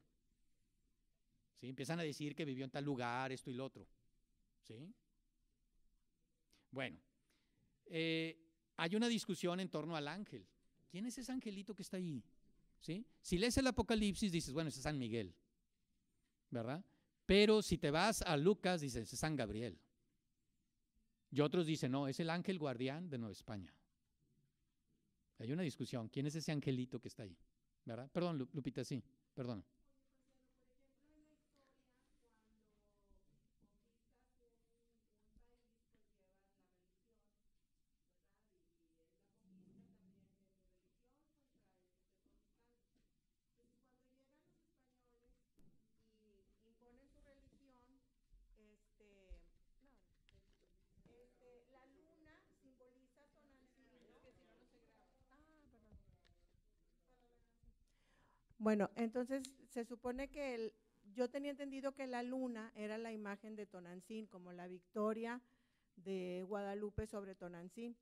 ¿Sí? Empiezan a decir que vivió en tal lugar, esto y lo otro. ¿Sí? Bueno, hay una discusión en torno al ángel. ¿Quién es ese angelito que está ahí? ¿Sí? Si lees el Apocalipsis, dices, bueno, ese es San Miguel, ¿verdad? Pero si te vas a Lucas, dices, ese es San Gabriel. Y otros dicen, no, es el ángel guardián de Nueva España. Hay una discusión. ¿Quién es ese angelito que está ahí? ¿Verdad? Perdón, Lupita, sí, perdón. Bueno, entonces se supone que yo tenía entendido que la luna era la imagen de Tonantzin, como la victoria de Guadalupe sobre Tonantzin,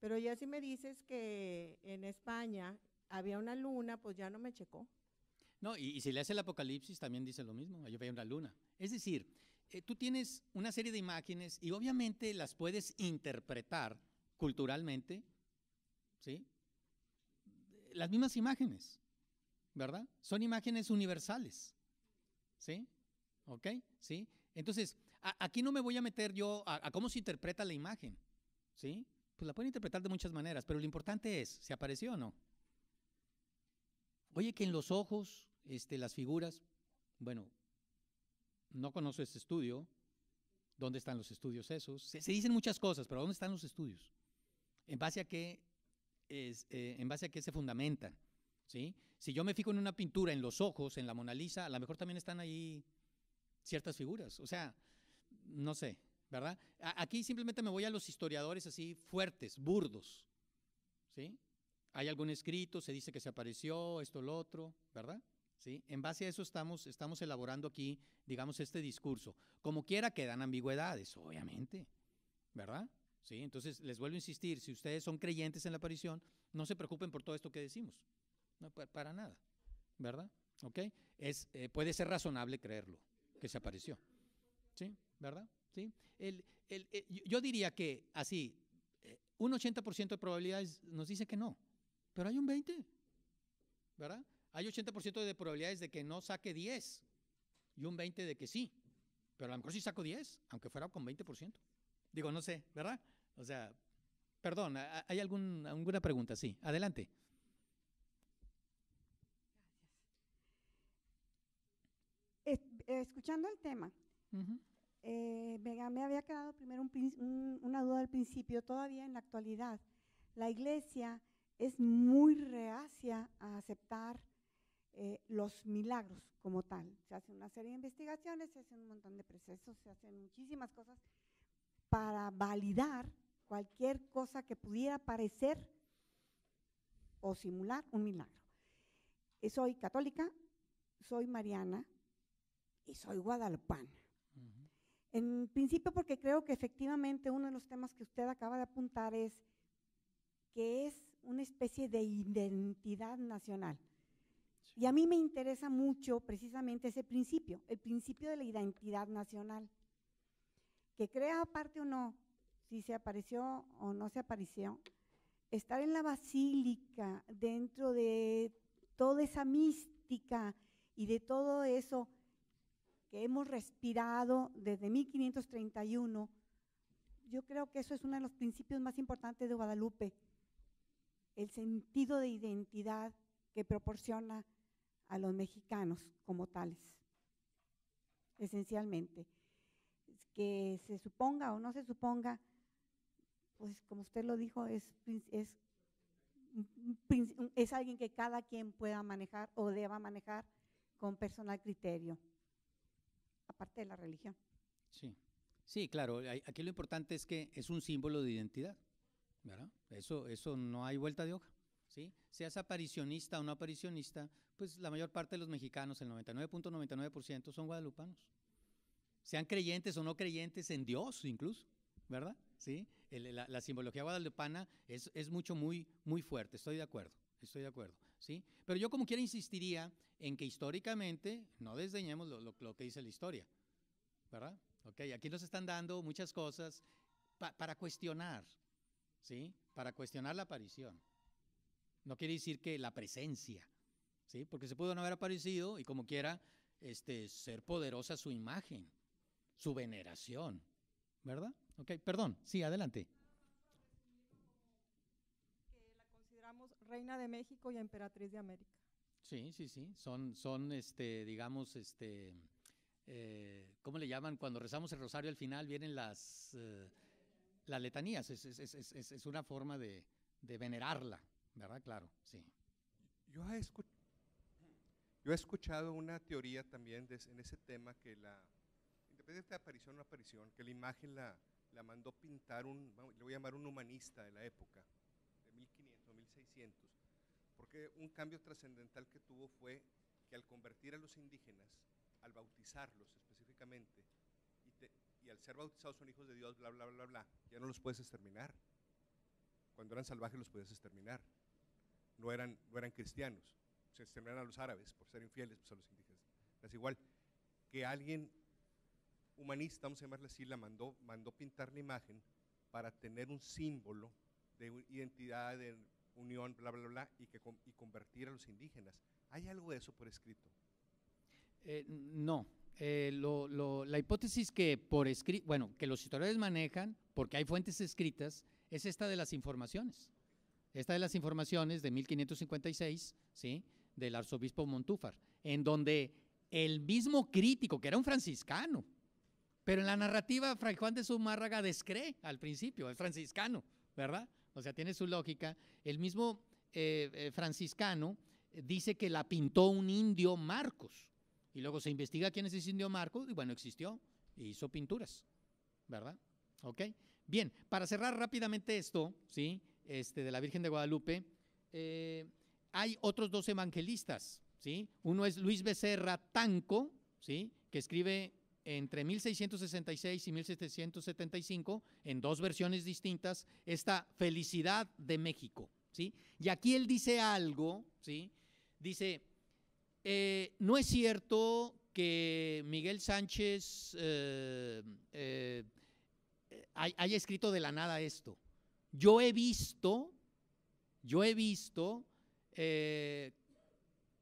pero ya si me dices que en España había una luna, pues ya no me checó. No, y si lees el Apocalipsis también dice lo mismo, yo veía una luna. Es decir, tú tienes una serie de imágenes y obviamente las puedes interpretar culturalmente, ¿sí? Las mismas imágenes, ¿verdad? Son imágenes universales, ¿sí? ¿Ok? ¿Sí? Entonces, aquí no me voy a meter yo a cómo se interpreta la imagen, ¿sí? Pues la pueden interpretar de muchas maneras, pero lo importante es, ¿se apareció o no? Oye, que en los ojos, las figuras, bueno, no conozco ese estudio, ¿dónde están los estudios esos? Se dicen muchas cosas, pero ¿dónde están los estudios? ¿En base a qué, se fundamentan? ¿Sí? Si yo me fijo en una pintura, en los ojos, en la Mona Lisa, a lo mejor también están ahí ciertas figuras, o sea, no sé, ¿verdad? Aquí simplemente me voy a los historiadores así fuertes, burdos, ¿sí? Hay algún escrito, se dice que se apareció, esto, lo otro, ¿verdad? ¿Sí? En base a eso estamos elaborando aquí, digamos, este discurso. Como quiera quedan ambigüedades, obviamente, ¿verdad? ¿Sí? Entonces, les vuelvo a insistir, si ustedes son creyentes en la aparición, no se preocupen por todo esto que decimos. No, para nada, ¿verdad? ¿Ok? Puede ser razonable creerlo, que se apareció, ¿sí? ¿Verdad? ¿Sí? Yo diría que así, un 80% de probabilidades nos dice que no, pero hay un 20%, ¿verdad? Hay 80% de probabilidades de que no saque 10 y un 20% de que sí, pero a lo mejor sí saco 10, aunque fuera con 20%. Digo, no sé, ¿verdad? O sea, perdón, ¿hay alguna pregunta? Sí, adelante. Escuchando el tema, me había quedado primero una duda al principio, todavía en la actualidad. La Iglesia es muy reacia a aceptar los milagros como tal. Se hace una serie de investigaciones, se hacen un montón de procesos, se hacen muchísimas cosas para validar cualquier cosa que pudiera parecer o simular un milagro. Soy católica, soy mariana, y soy guadalupana. En principio porque creo que efectivamente uno de los temas que usted acaba de apuntar es que es una especie de identidad nacional. Sí. Y a mí me interesa mucho precisamente ese principio, el principio de la identidad nacional. Que crea aparte o no, si se apareció o no se apareció, estar en la basílica dentro de toda esa mística política y de todo eso que hemos respirado desde 1531, yo creo que eso es uno de los principios más importantes de Guadalupe, el sentido de identidad que proporciona a los mexicanos como tales, esencialmente. Que se suponga o no se suponga, pues como usted lo dijo, es alguien que cada quien pueda manejar o deba manejar con personal criterio, aparte de la religión. Sí, sí, claro, aquí lo importante es que es un símbolo de identidad, ¿verdad? Eso no hay vuelta de hoja, ¿sí? Seas aparicionista o no aparicionista, pues la mayor parte de los mexicanos, el 99.99%, son guadalupanos. Sean creyentes o no creyentes en Dios incluso, ¿verdad? Sí, la simbología guadalupana es mucho, muy fuerte, estoy de acuerdo, ¿sí? Pero yo como quiera insistiría en que históricamente no desdeñemos lo que dice la historia, ¿verdad? Okay, aquí nos están dando muchas cosas para cuestionar, ¿sí? Para cuestionar la aparición. No quiere decir que la presencia, ¿sí? Porque se pudo no haber aparecido y como quiera ser poderosa su imagen, su veneración, ¿verdad? Ok, perdón, sí, adelante. Que la consideramos reina de México y emperatriz de América. Sí, son, digamos, ¿cómo le llaman? Cuando rezamos el rosario al final vienen las letanías, es una forma de venerarla, ¿verdad? Claro, sí. Yo he escuchado una teoría también en ese tema que la, independientemente de aparición o no aparición, que la imagen la mandó pintar le voy a llamar un humanista de la época, de 1500, 1600, porque un cambio trascendental que tuvo fue que al convertir a los indígenas, al bautizarlos específicamente, y al ser bautizados son hijos de Dios, bla, bla, bla, bla, ya no los puedes exterminar. Cuando eran salvajes los podías exterminar, no eran cristianos. Se exterminaron a los árabes por ser infieles, pues, a los indígenas. Es igual que alguien humanista, vamos a llamarle así, la mandó pintar la imagen para tener un símbolo de identidad, de unión, bla, bla, bla, y convertir a los indígenas. ¿Hay algo de eso por escrito? No. La hipótesis que por escrito, bueno, que los historiadores manejan, porque hay fuentes escritas, es esta de las informaciones. Esta de las informaciones de 1556, ¿sí?, del arzobispo Montúfar, en donde el mismo crítico, que era un franciscano, pero en la narrativa Fray Juan de Zumárraga descree al principio, el franciscano, ¿verdad? O sea, tiene su lógica. El mismo franciscano dice que la pintó un indio Marcos, y luego se investiga quién es ese indio Marcos, y bueno, existió, e hizo pinturas, ¿verdad? Ok, bien, para cerrar rápidamente esto, ¿sí?, de la Virgen de Guadalupe, hay otros dos evangelistas, ¿sí? Uno es Luis Becerra Tanco, ¿sí?, que escribe entre 1666 y 1775, en dos versiones distintas, esta Felicidad de México, ¿sí? Y aquí él dice algo, ¿sí? Dice, no es cierto que Miguel Sánchez haya escrito de la nada esto. Yo he visto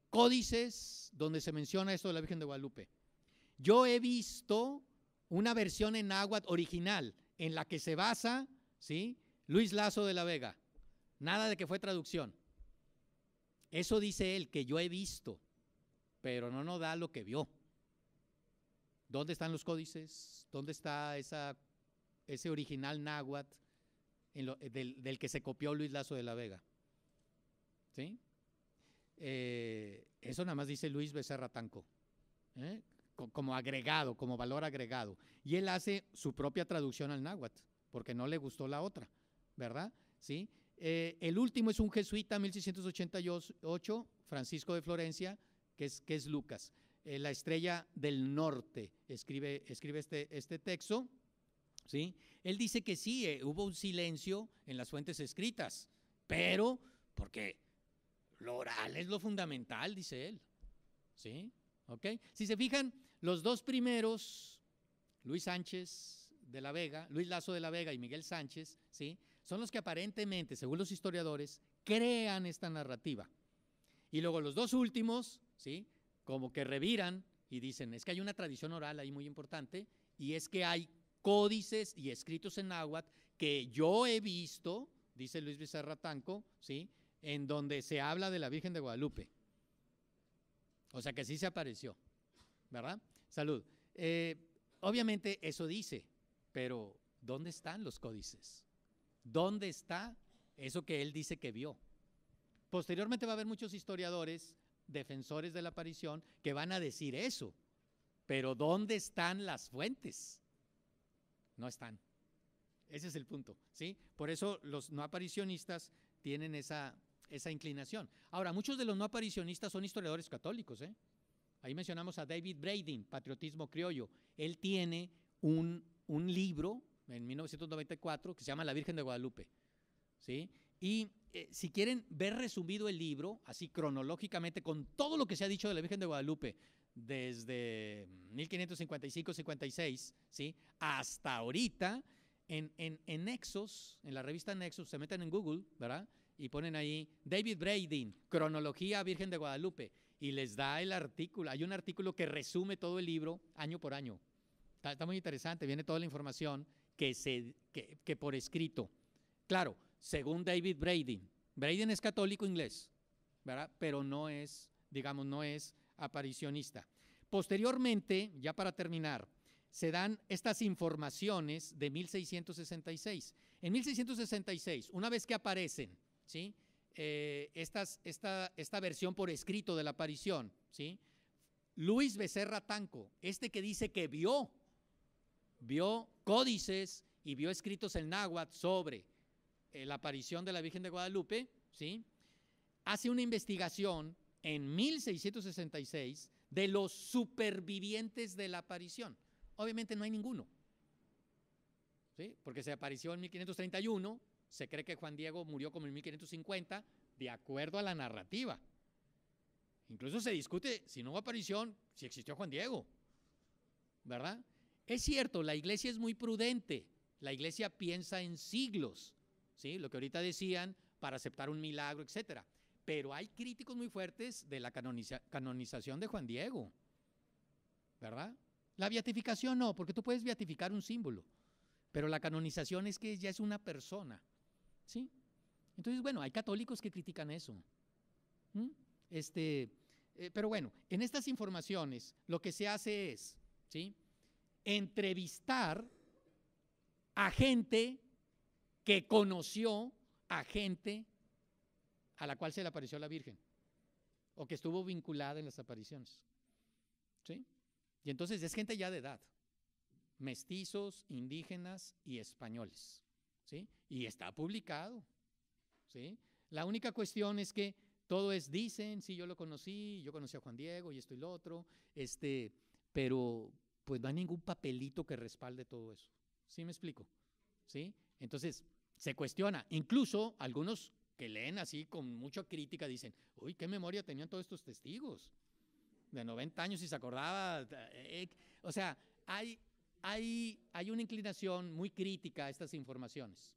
códices donde se menciona esto de la Virgen de Guadalupe. Yo he visto una versión en náhuatl original en la que se basa, ¿sí?, Luis Lazo de la Vega. Nada de que fue traducción. Eso dice él, que yo he visto, pero no nos da lo que vio. ¿Dónde están los códices? ¿Dónde está ese original náhuatl del que se copió Luis Lazo de la Vega? ¿Sí? Eso nada más dice Luis Becerra Tanco, ¿eh?, como agregado, como valor agregado. Y él hace su propia traducción al náhuatl, porque no le gustó la otra, ¿verdad? ¿Sí? El último es un jesuita, 1688, Francisco de Florencia, que es Lucas. La Estrella del Norte escribe este texto, ¿sí? Él dice que sí, hubo un silencio en las fuentes escritas, pero porque lo oral es lo fundamental, dice él, ¿sí? ¿Okay? Si se fijan, los dos primeros, Luis Sánchez de la Vega, Luis Lazo de la Vega y Miguel Sánchez, ¿sí?, son los que aparentemente, según los historiadores, crean esta narrativa. Y luego los dos últimos ¿sí? Como que reviran y dicen, es que hay una tradición oral ahí muy importante y es que hay códices y escritos en náhuatl que yo he visto, dice Luis Becerra Tanco, ¿sí? En donde se habla de la Virgen de Guadalupe. O sea que sí se apareció, ¿verdad? Salud. Obviamente eso dice, pero ¿dónde están los códices? ¿Dónde está eso que él dice que vio? Posteriormente va a haber muchos historiadores, defensores de la aparición, que van a decir eso, pero ¿dónde están las fuentes? No están. Ese es el punto, ¿sí? Por eso los no aparicionistas tienen esa inclinación. Ahora, muchos de los no aparicionistas son historiadores católicos, ¿eh? Ahí mencionamos a David Brading, Patriotismo Criollo. Él tiene un libro en 1994 que se llama La Virgen de Guadalupe, ¿sí? Y si quieren ver resumido el libro, así cronológicamente, con todo lo que se ha dicho de la Virgen de Guadalupe, desde 1555-56, ¿sí? Hasta ahorita, en Nexos, en la revista Nexos, se meten en Google, ¿verdad? Y ponen ahí, David Brading, cronología Virgen de Guadalupe, y les da el artículo, hay un artículo que resume todo el libro año por año. Está muy interesante, viene toda la información que por escrito. Claro, según David Brading, Brading es católico inglés, ¿verdad? Pero no es, digamos, no es aparicionista. Posteriormente, ya para terminar, se dan estas informaciones de 1666. En 1666, una vez que aparecen, ¿sí? Esta versión por escrito de la aparición, ¿sí? Luis Becerra Tanco, este que dice que vio códices y vio escritos en náhuatl sobre la aparición de la Virgen de Guadalupe, ¿sí? Hace una investigación en 1666 de los supervivientes de la aparición. Obviamente no hay ninguno, ¿sí? Porque se apareció en 1531, se cree que Juan Diego murió como en 1550, de acuerdo a la narrativa. Incluso se discute si no hubo aparición, si existió Juan Diego, ¿verdad? Es cierto, la Iglesia es muy prudente, la Iglesia piensa en siglos, ¿sí? Lo que ahorita decían, para aceptar un milagro, etcétera. Pero hay críticos muy fuertes de la canonización de Juan Diego, ¿verdad? La beatificación no, porque tú puedes beatificar un símbolo, pero la canonización es que ya es una persona, ¿sí? Entonces, bueno, hay católicos que critican eso. Pero bueno, en estas informaciones lo que se hace es, ¿sí? Entrevistar a gente que conoció a gente a la cual se le apareció la Virgen o que estuvo vinculada en las apariciones, ¿sí? Y entonces es gente ya de edad, mestizos, indígenas y españoles, ¿sí? Y está publicado, ¿sí? La única cuestión es que todo es dicen, sí, yo lo conocí, yo conocí a Juan Diego y esto y lo otro, pero pues no hay ningún papelito que respalde todo eso, ¿sí me explico? ¿Sí? Entonces se cuestiona, incluso algunos que leen así con mucha crítica dicen, uy, qué memoria tenían todos estos testigos, de 90 años y se acordaba, o sea, hay una inclinación muy crítica a estas informaciones,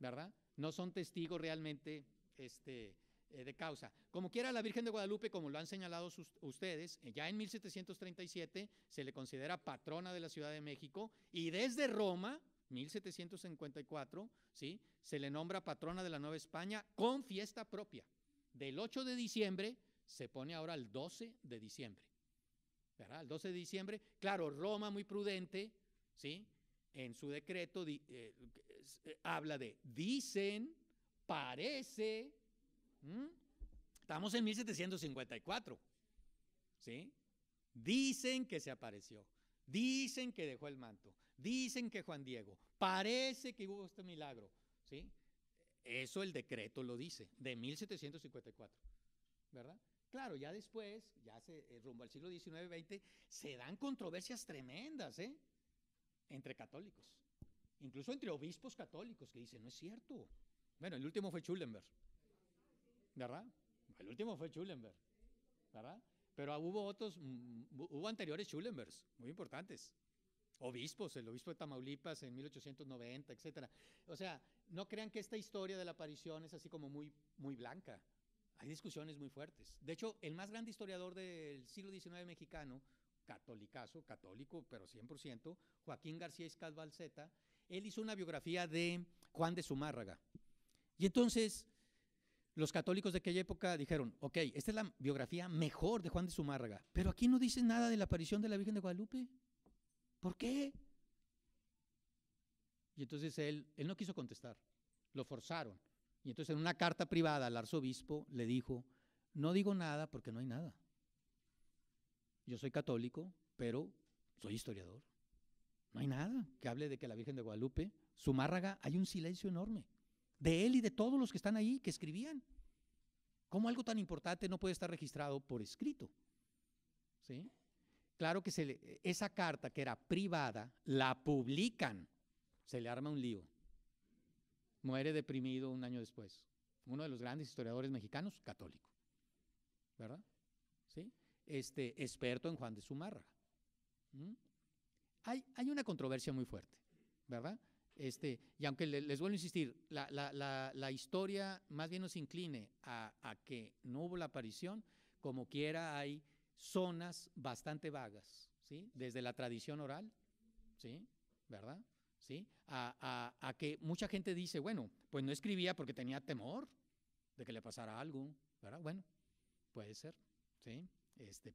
¿verdad? No son testigos realmente de causa. Como quiera, la Virgen de Guadalupe, como lo han señalado ustedes, ya en 1737 se le considera patrona de la Ciudad de México y desde Roma, 1754, ¿sí? Se le nombra patrona de la Nueva España con fiesta propia. Del 8 de diciembre se pone ahora el 12 de diciembre, ¿verdad? El 12 de diciembre, claro, Roma muy prudente, ¿sí? En su decreto habla de dicen, parece, ¿m? Estamos en 1754, ¿sí? Dicen que se apareció, dicen que dejó el manto, dicen que Juan Diego, parece que hubo este milagro, ¿sí? Eso el decreto lo dice, de 1754, ¿verdad? Claro, ya después, rumbo al siglo XIX-XX, se dan controversias tremendas, ¿eh? Entre católicos, incluso entre obispos católicos que dicen, no es cierto. Bueno, el último fue Schulenberg, ¿verdad? El último fue Schulenberg, ¿verdad? Pero hubo anteriores Schulenbergs, muy importantes, obispos, el obispo de Tamaulipas en 1890, etcétera. O sea, no crean que esta historia de la aparición es así como muy, muy blanca, Hay discusiones muy fuertes. De hecho, el más grande historiador del siglo XIX mexicano, catolicazo, católico, pero 100%, Joaquín García Iscasbalseta, él hizo una biografía de Juan de Zumárraga. Y entonces, los católicos de aquella época dijeron, ok, esta es la biografía mejor de Juan de Zumárraga, pero aquí no dice nada de la aparición de la Virgen de Guadalupe. ¿Por qué? Y entonces él no quiso contestar, lo forzaron. Y entonces en una carta privada al arzobispo le dijo, no digo nada porque no hay nada. Yo soy católico, pero soy historiador. No hay nada que hable de que la Virgen de Guadalupe, Zumárraga, hay un silencio enorme. De él y de todos los que están ahí, que escribían. ¿Cómo algo tan importante no puede estar registrado por escrito? ¿Sí? Claro que esa carta que era privada, la publican, se le arma un lío. Muere deprimido un año después. Uno de los grandes historiadores mexicanos, católico, ¿verdad? ¿Sí? Experto en Juan de Zumárraga. ¿Mm? Hay una controversia muy fuerte, ¿verdad? Y aunque les vuelvo a insistir, la historia más bien nos incline a que no hubo la aparición, como quiera hay zonas bastante vagas, ¿sí? Desde la tradición oral, ¿sí? ¿Verdad? ¿Sí? A que mucha gente dice, bueno, pues no escribía porque tenía temor de que le pasara algo, ¿verdad? Bueno, puede ser, ¿sí?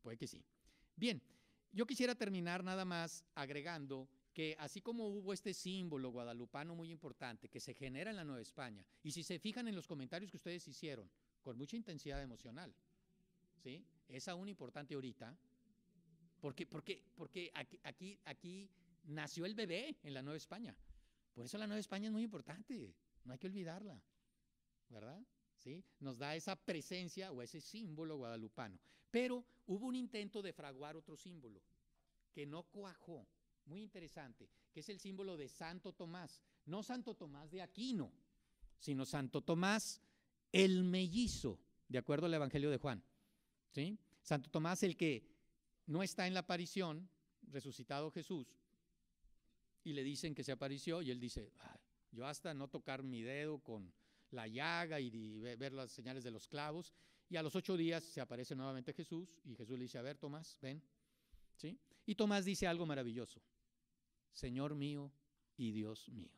Puede que sí. Bien, yo quisiera terminar nada más agregando que así como hubo este símbolo guadalupano muy importante que se genera en la Nueva España, y si se fijan en los comentarios que ustedes hicieron, con mucha intensidad emocional, ¿sí? Es aún importante ahorita, porque aquí nació el bebé en la Nueva España. Por eso la Nueva España es muy importante, no hay que olvidarla, ¿verdad? ¿Sí? Nos da esa presencia o ese símbolo guadalupano. Pero hubo un intento de fraguar otro símbolo que no cuajó, muy interesante, que es el símbolo de Santo Tomás. No Santo Tomás de Aquino, sino Santo Tomás el mellizo, de acuerdo al Evangelio de Juan. ¿Sí? Santo Tomás el que no está en la aparición, resucitado Jesús, y le dicen que se apareció y él dice, yo hasta no tocar mi dedo con la llaga y ver las señales de los clavos, y a los 8 días se aparece nuevamente Jesús, y Jesús le dice, a ver Tomás, ven, ¿sí? Y Tomás dice algo maravilloso, Señor mío y Dios mío.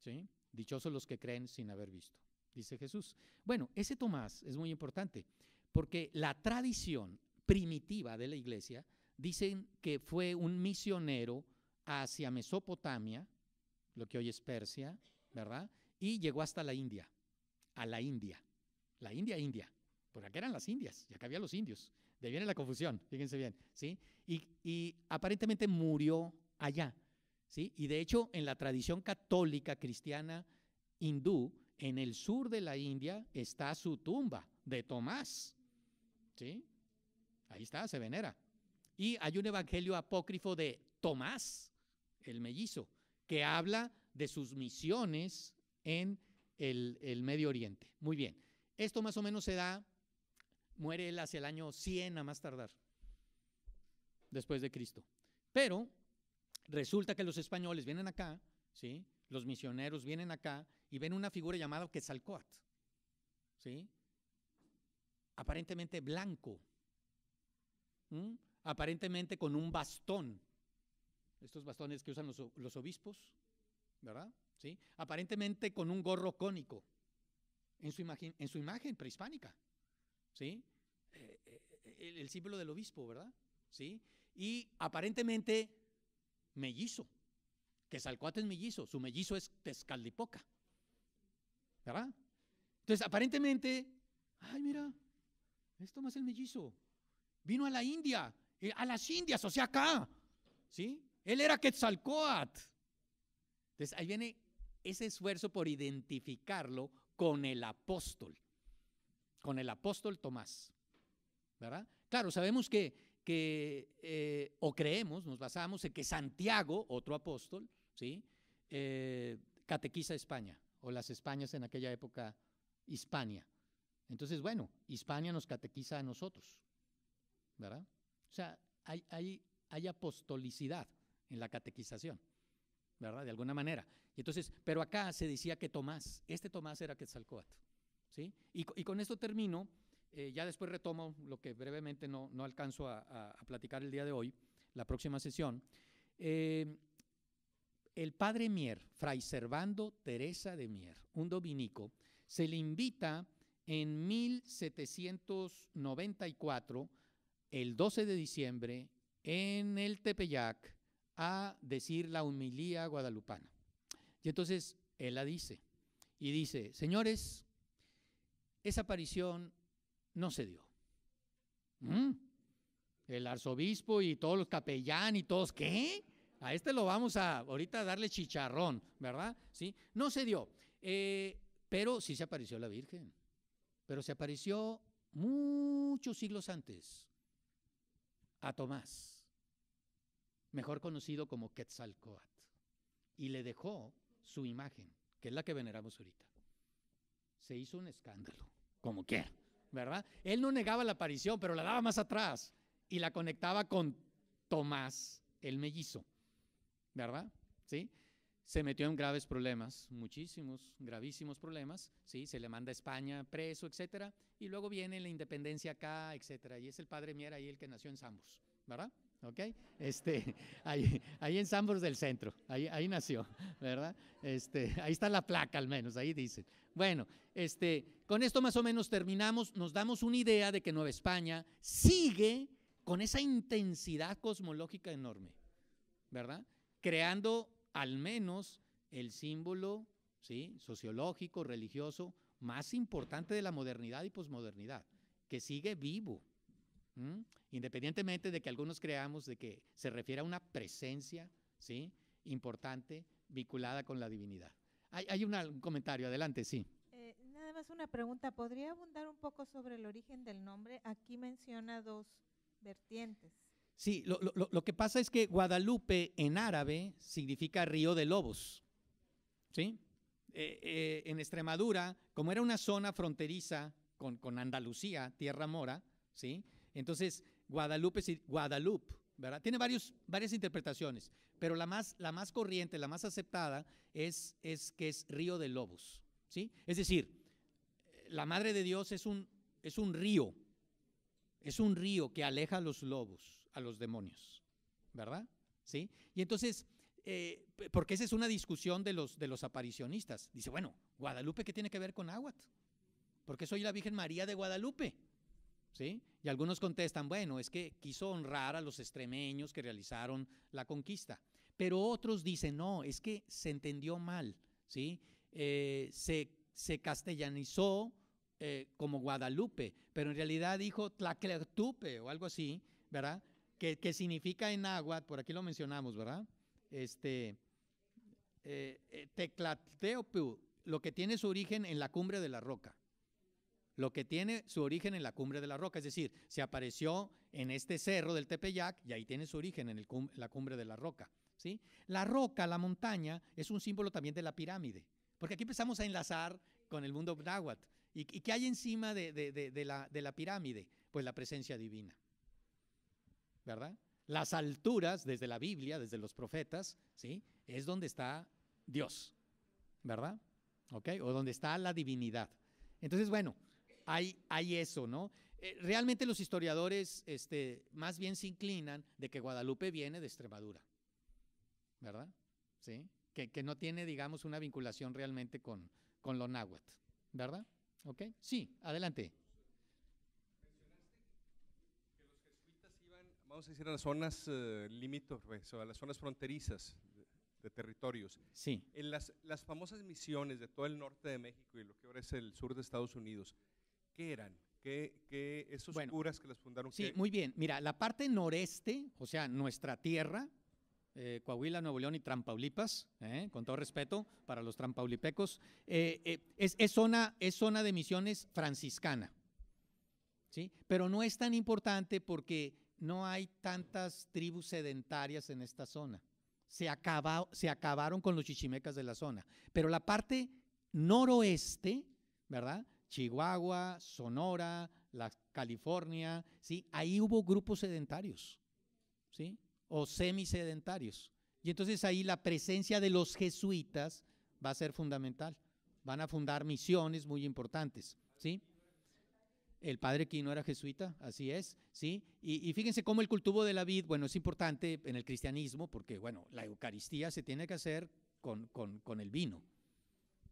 ¿Sí? Dichosos los que creen sin haber visto, dice Jesús. Bueno, ese Tomás es muy importante, porque la tradición primitiva de la iglesia dicen que fue un misionero hacia Mesopotamia, lo que hoy es Persia, ¿verdad? Y llegó hasta la India, India, porque acá eran las Indias, y acá había los indios, de ahí viene la confusión, fíjense bien, ¿sí? Y aparentemente murió allá, ¿sí? Y de hecho, en la tradición católica, cristiana, hindú, en el sur de la India está su tumba de Tomás, ¿sí? Ahí está, se venera. Y hay un evangelio apócrifo de Tomás, el mellizo, que habla de sus misiones en el Medio Oriente. Muy bien, esto más o menos se da, muere él hacia el año 100 a más tardar, después de Cristo. Pero resulta que los españoles vienen acá, ¿sí? Los misioneros vienen acá y ven una figura llamada Quetzalcóatl, ¿sí? Aparentemente blanco, ¿sí? Aparentemente con un bastón, estos bastones que usan los obispos, ¿verdad? ¿Sí? Aparentemente con un gorro cónico en su imagen prehispánica, ¿sí? El símbolo del obispo, ¿verdad? ¿Sí? Y aparentemente mellizo, que Quetzalcóatl es mellizo, su mellizo es Tezcatlipoca, ¿verdad? Entonces aparentemente, ay mira, esto más el mellizo, vino a la India, a las Indias, o sea acá, ¿sí? Él era Quetzalcóatl. Entonces ahí viene ese esfuerzo por identificarlo con el apóstol Tomás, ¿verdad? Claro, sabemos o creemos, nos basamos en que Santiago, otro apóstol, ¿sí? Catequiza España, o las Españas en aquella época, Hispania. Entonces, bueno, Hispania nos catequiza a nosotros, ¿verdad? O sea, hay apostolicidad en la catequización, ¿verdad? De alguna manera. Y entonces, pero acá se decía que Tomás, este Tomás era Quetzalcóatl, ¿sí? Y con esto termino, ya después retomo lo que brevemente no alcanzo a platicar el día de hoy, la próxima sesión. El padre Mier, Fray Servando Teresa de Mier, un dominico, se le invita en 1794, el 12 de diciembre, en el Tepeyac, a decir la homilía guadalupana. Y entonces él la dice, y dice: señores, esa aparición no se dio. El arzobispo y todos los capellán y todos, ¿qué? A este lo vamos a ahorita darle chicharrón, ¿verdad? Sí, no se dio, pero sí se apareció la Virgen, pero se apareció muchos siglos antes a Tomás, mejor conocido como Quetzalcóatl, y le dejó su imagen, que es la que veneramos ahorita. Se hizo un escándalo, como quiera, ¿verdad? Él no negaba la aparición, pero la daba más atrás y la conectaba con Tomás, el mellizo, ¿verdad? ¿Sí? Se metió en graves problemas, muchísimos, gravísimos problemas, ¿sí? Se le manda a España preso, etcétera, y luego viene la independencia acá, etcétera, y es el padre Mier ahí el que nació en Sambors, ¿verdad? ¿Ok? Ahí en Sambors del Centro, ahí nació, ¿verdad? Ahí está la placa al menos, ahí dicen. Bueno, con esto más o menos terminamos, nos damos una idea de que Nueva España sigue con esa intensidad cosmológica enorme, ¿verdad? Creando al menos el símbolo, ¿sí?, sociológico, religioso, más importante de la modernidad y posmodernidad, que sigue vivo, independientemente de que algunos creamos de que se refiere a una presencia, ¿sí?, importante, vinculada con la divinidad. Hay un comentario, adelante, sí. Nada más una pregunta, ¿podría abundar un poco sobre el origen del nombre? Aquí menciona dos vertientes. Sí, lo que pasa es que Guadalupe en árabe significa río de lobos, ¿sí? En Extremadura, como era una zona fronteriza con Andalucía, Tierra Mora, ¿sí? Entonces Guadalupe, ¿verdad? Tiene varias interpretaciones, pero la más corriente, la más aceptada es que es río de lobos, ¿sí? Es decir, la Madre de Dios es un río. Es un río que aleja a los lobos, a los demonios, ¿verdad? ¿Sí? Y entonces, porque esa es una discusión de los aparicionistas. Dice, bueno, Guadalupe, ¿qué tiene que ver con Áhuatl? Porque soy la Virgen María de Guadalupe, ¿sí? Y algunos contestan, bueno, es que quiso honrar a los extremeños que realizaron la conquista. Pero otros dicen, no, es que se entendió mal, ¿sí? Se castellanizó como Guadalupe, pero en realidad dijo Tlaclertupe o algo así, ¿verdad? Que significa en agua, por aquí lo mencionamos, ¿verdad? Teclateopu, lo que tiene su origen en la cumbre de la roca, es decir, se apareció en este cerro del Tepeyac y ahí tiene su origen en la cumbre de la roca, ¿sí? La roca, la montaña, es un símbolo también de la pirámide, porque aquí empezamos a enlazar con el mundo náhuatl. ¿Y qué hay encima de la pirámide? Pues la presencia divina, ¿verdad? Las alturas, desde la Biblia, desde los profetas, ¿sí?, es donde está Dios, ¿verdad? ¿Ok? O donde está la divinidad. Entonces, bueno, hay eso, ¿no? Realmente los historiadores más bien se inclinan de que Guadalupe viene de Extremadura, ¿verdad? ¿Sí? Que no tiene, digamos, una vinculación realmente con lo náhuatl, ¿verdad? ¿Ok? Sí, adelante. Mencionaste que los jesuitas iban, vamos a decir, a las zonas limítrofes, o a las zonas fronterizas de territorios. Sí. En las famosas misiones de todo el norte de México y lo que ahora es el sur de Estados Unidos, ¿qué eran? ¿Qué esos curas que las fundaron? Sí, muy bien. Mira, la parte noreste, o sea, nuestra tierra, Coahuila, Nuevo León y Trampaulipas, con todo respeto para los trampaulipecos, es zona de misiones franciscana, ¿sí? Pero no es tan importante porque no hay tantas tribus sedentarias en esta zona. Se acabaron con los chichimecas de la zona, pero la parte noroeste, ¿verdad?, Chihuahua, Sonora, la California, ¿sí?, ahí hubo grupos sedentarios, ¿sí?, o semisedentarios, y entonces ahí la presencia de los jesuitas va a ser fundamental, van a fundar misiones muy importantes, ¿sí? El padre Quino era jesuita, así es, ¿sí? Y fíjense cómo el cultivo de la vid, bueno, es importante en el cristianismo porque, bueno, la Eucaristía se tiene que hacer con el vino,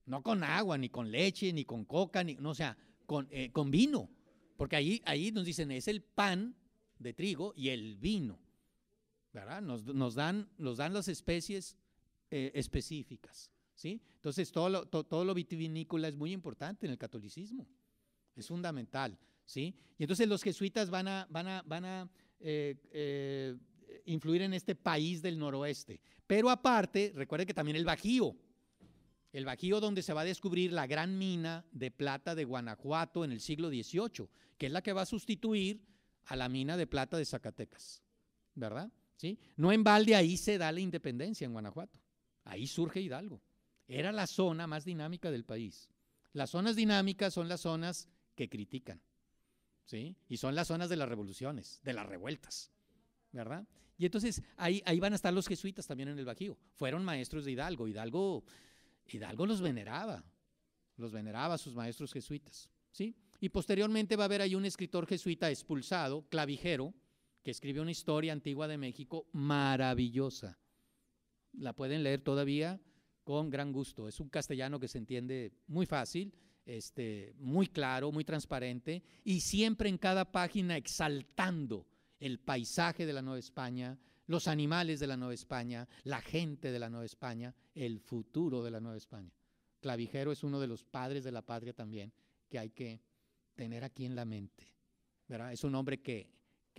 no con agua, ni con leche, ni con coca, ni, no, o sea, con vino, porque ahí nos dicen es el pan de trigo y el vino, ¿verdad? Nos dan las especies específicas, ¿sí? Entonces todo lo vitivinícola es muy importante en el catolicismo. Es fundamental, ¿sí? Y entonces los jesuitas van a influir en este país del noroeste. Pero aparte, recuerden que también el Bajío donde se va a descubrir la gran mina de plata de Guanajuato en el siglo XVIII, que es la que va a sustituir a la mina de plata de Zacatecas, ¿verdad? ¿Sí? No en balde ahí se da la independencia en Guanajuato, ahí surge Hidalgo. Era la zona más dinámica del país. Las zonas dinámicas son las zonas que critican, ¿sí? Y son las zonas de las revoluciones, de las revueltas, ¿verdad? Y entonces ahí van a estar los jesuitas también en el Bajío, fueron maestros de Hidalgo, Hidalgo los veneraba a sus maestros jesuitas, ¿sí? Y posteriormente va a haber ahí un escritor jesuita expulsado, Clavijero, que escribe una historia antigua de México maravillosa, la pueden leer todavía con gran gusto, es un castellano que se entiende muy fácil, muy claro, muy transparente y siempre en cada página exaltando el paisaje de la Nueva España, los animales de la Nueva España, la gente de la Nueva España, el futuro de la Nueva España. Clavijero es uno de los padres de la patria también que hay que tener aquí en la mente, ¿verdad? Es un hombre que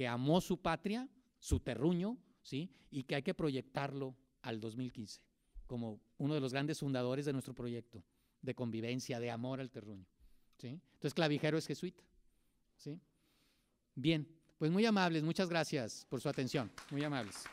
amó su patria, su terruño, ¿sí? Y que hay que proyectarlo al 2015 como uno de los grandes fundadores de nuestro proyecto de convivencia, de amor al terruño, ¿sí? Entonces Clavijero es jesuita, ¿sí? Bien, pues muy amables, muchas gracias por su atención, muy amables.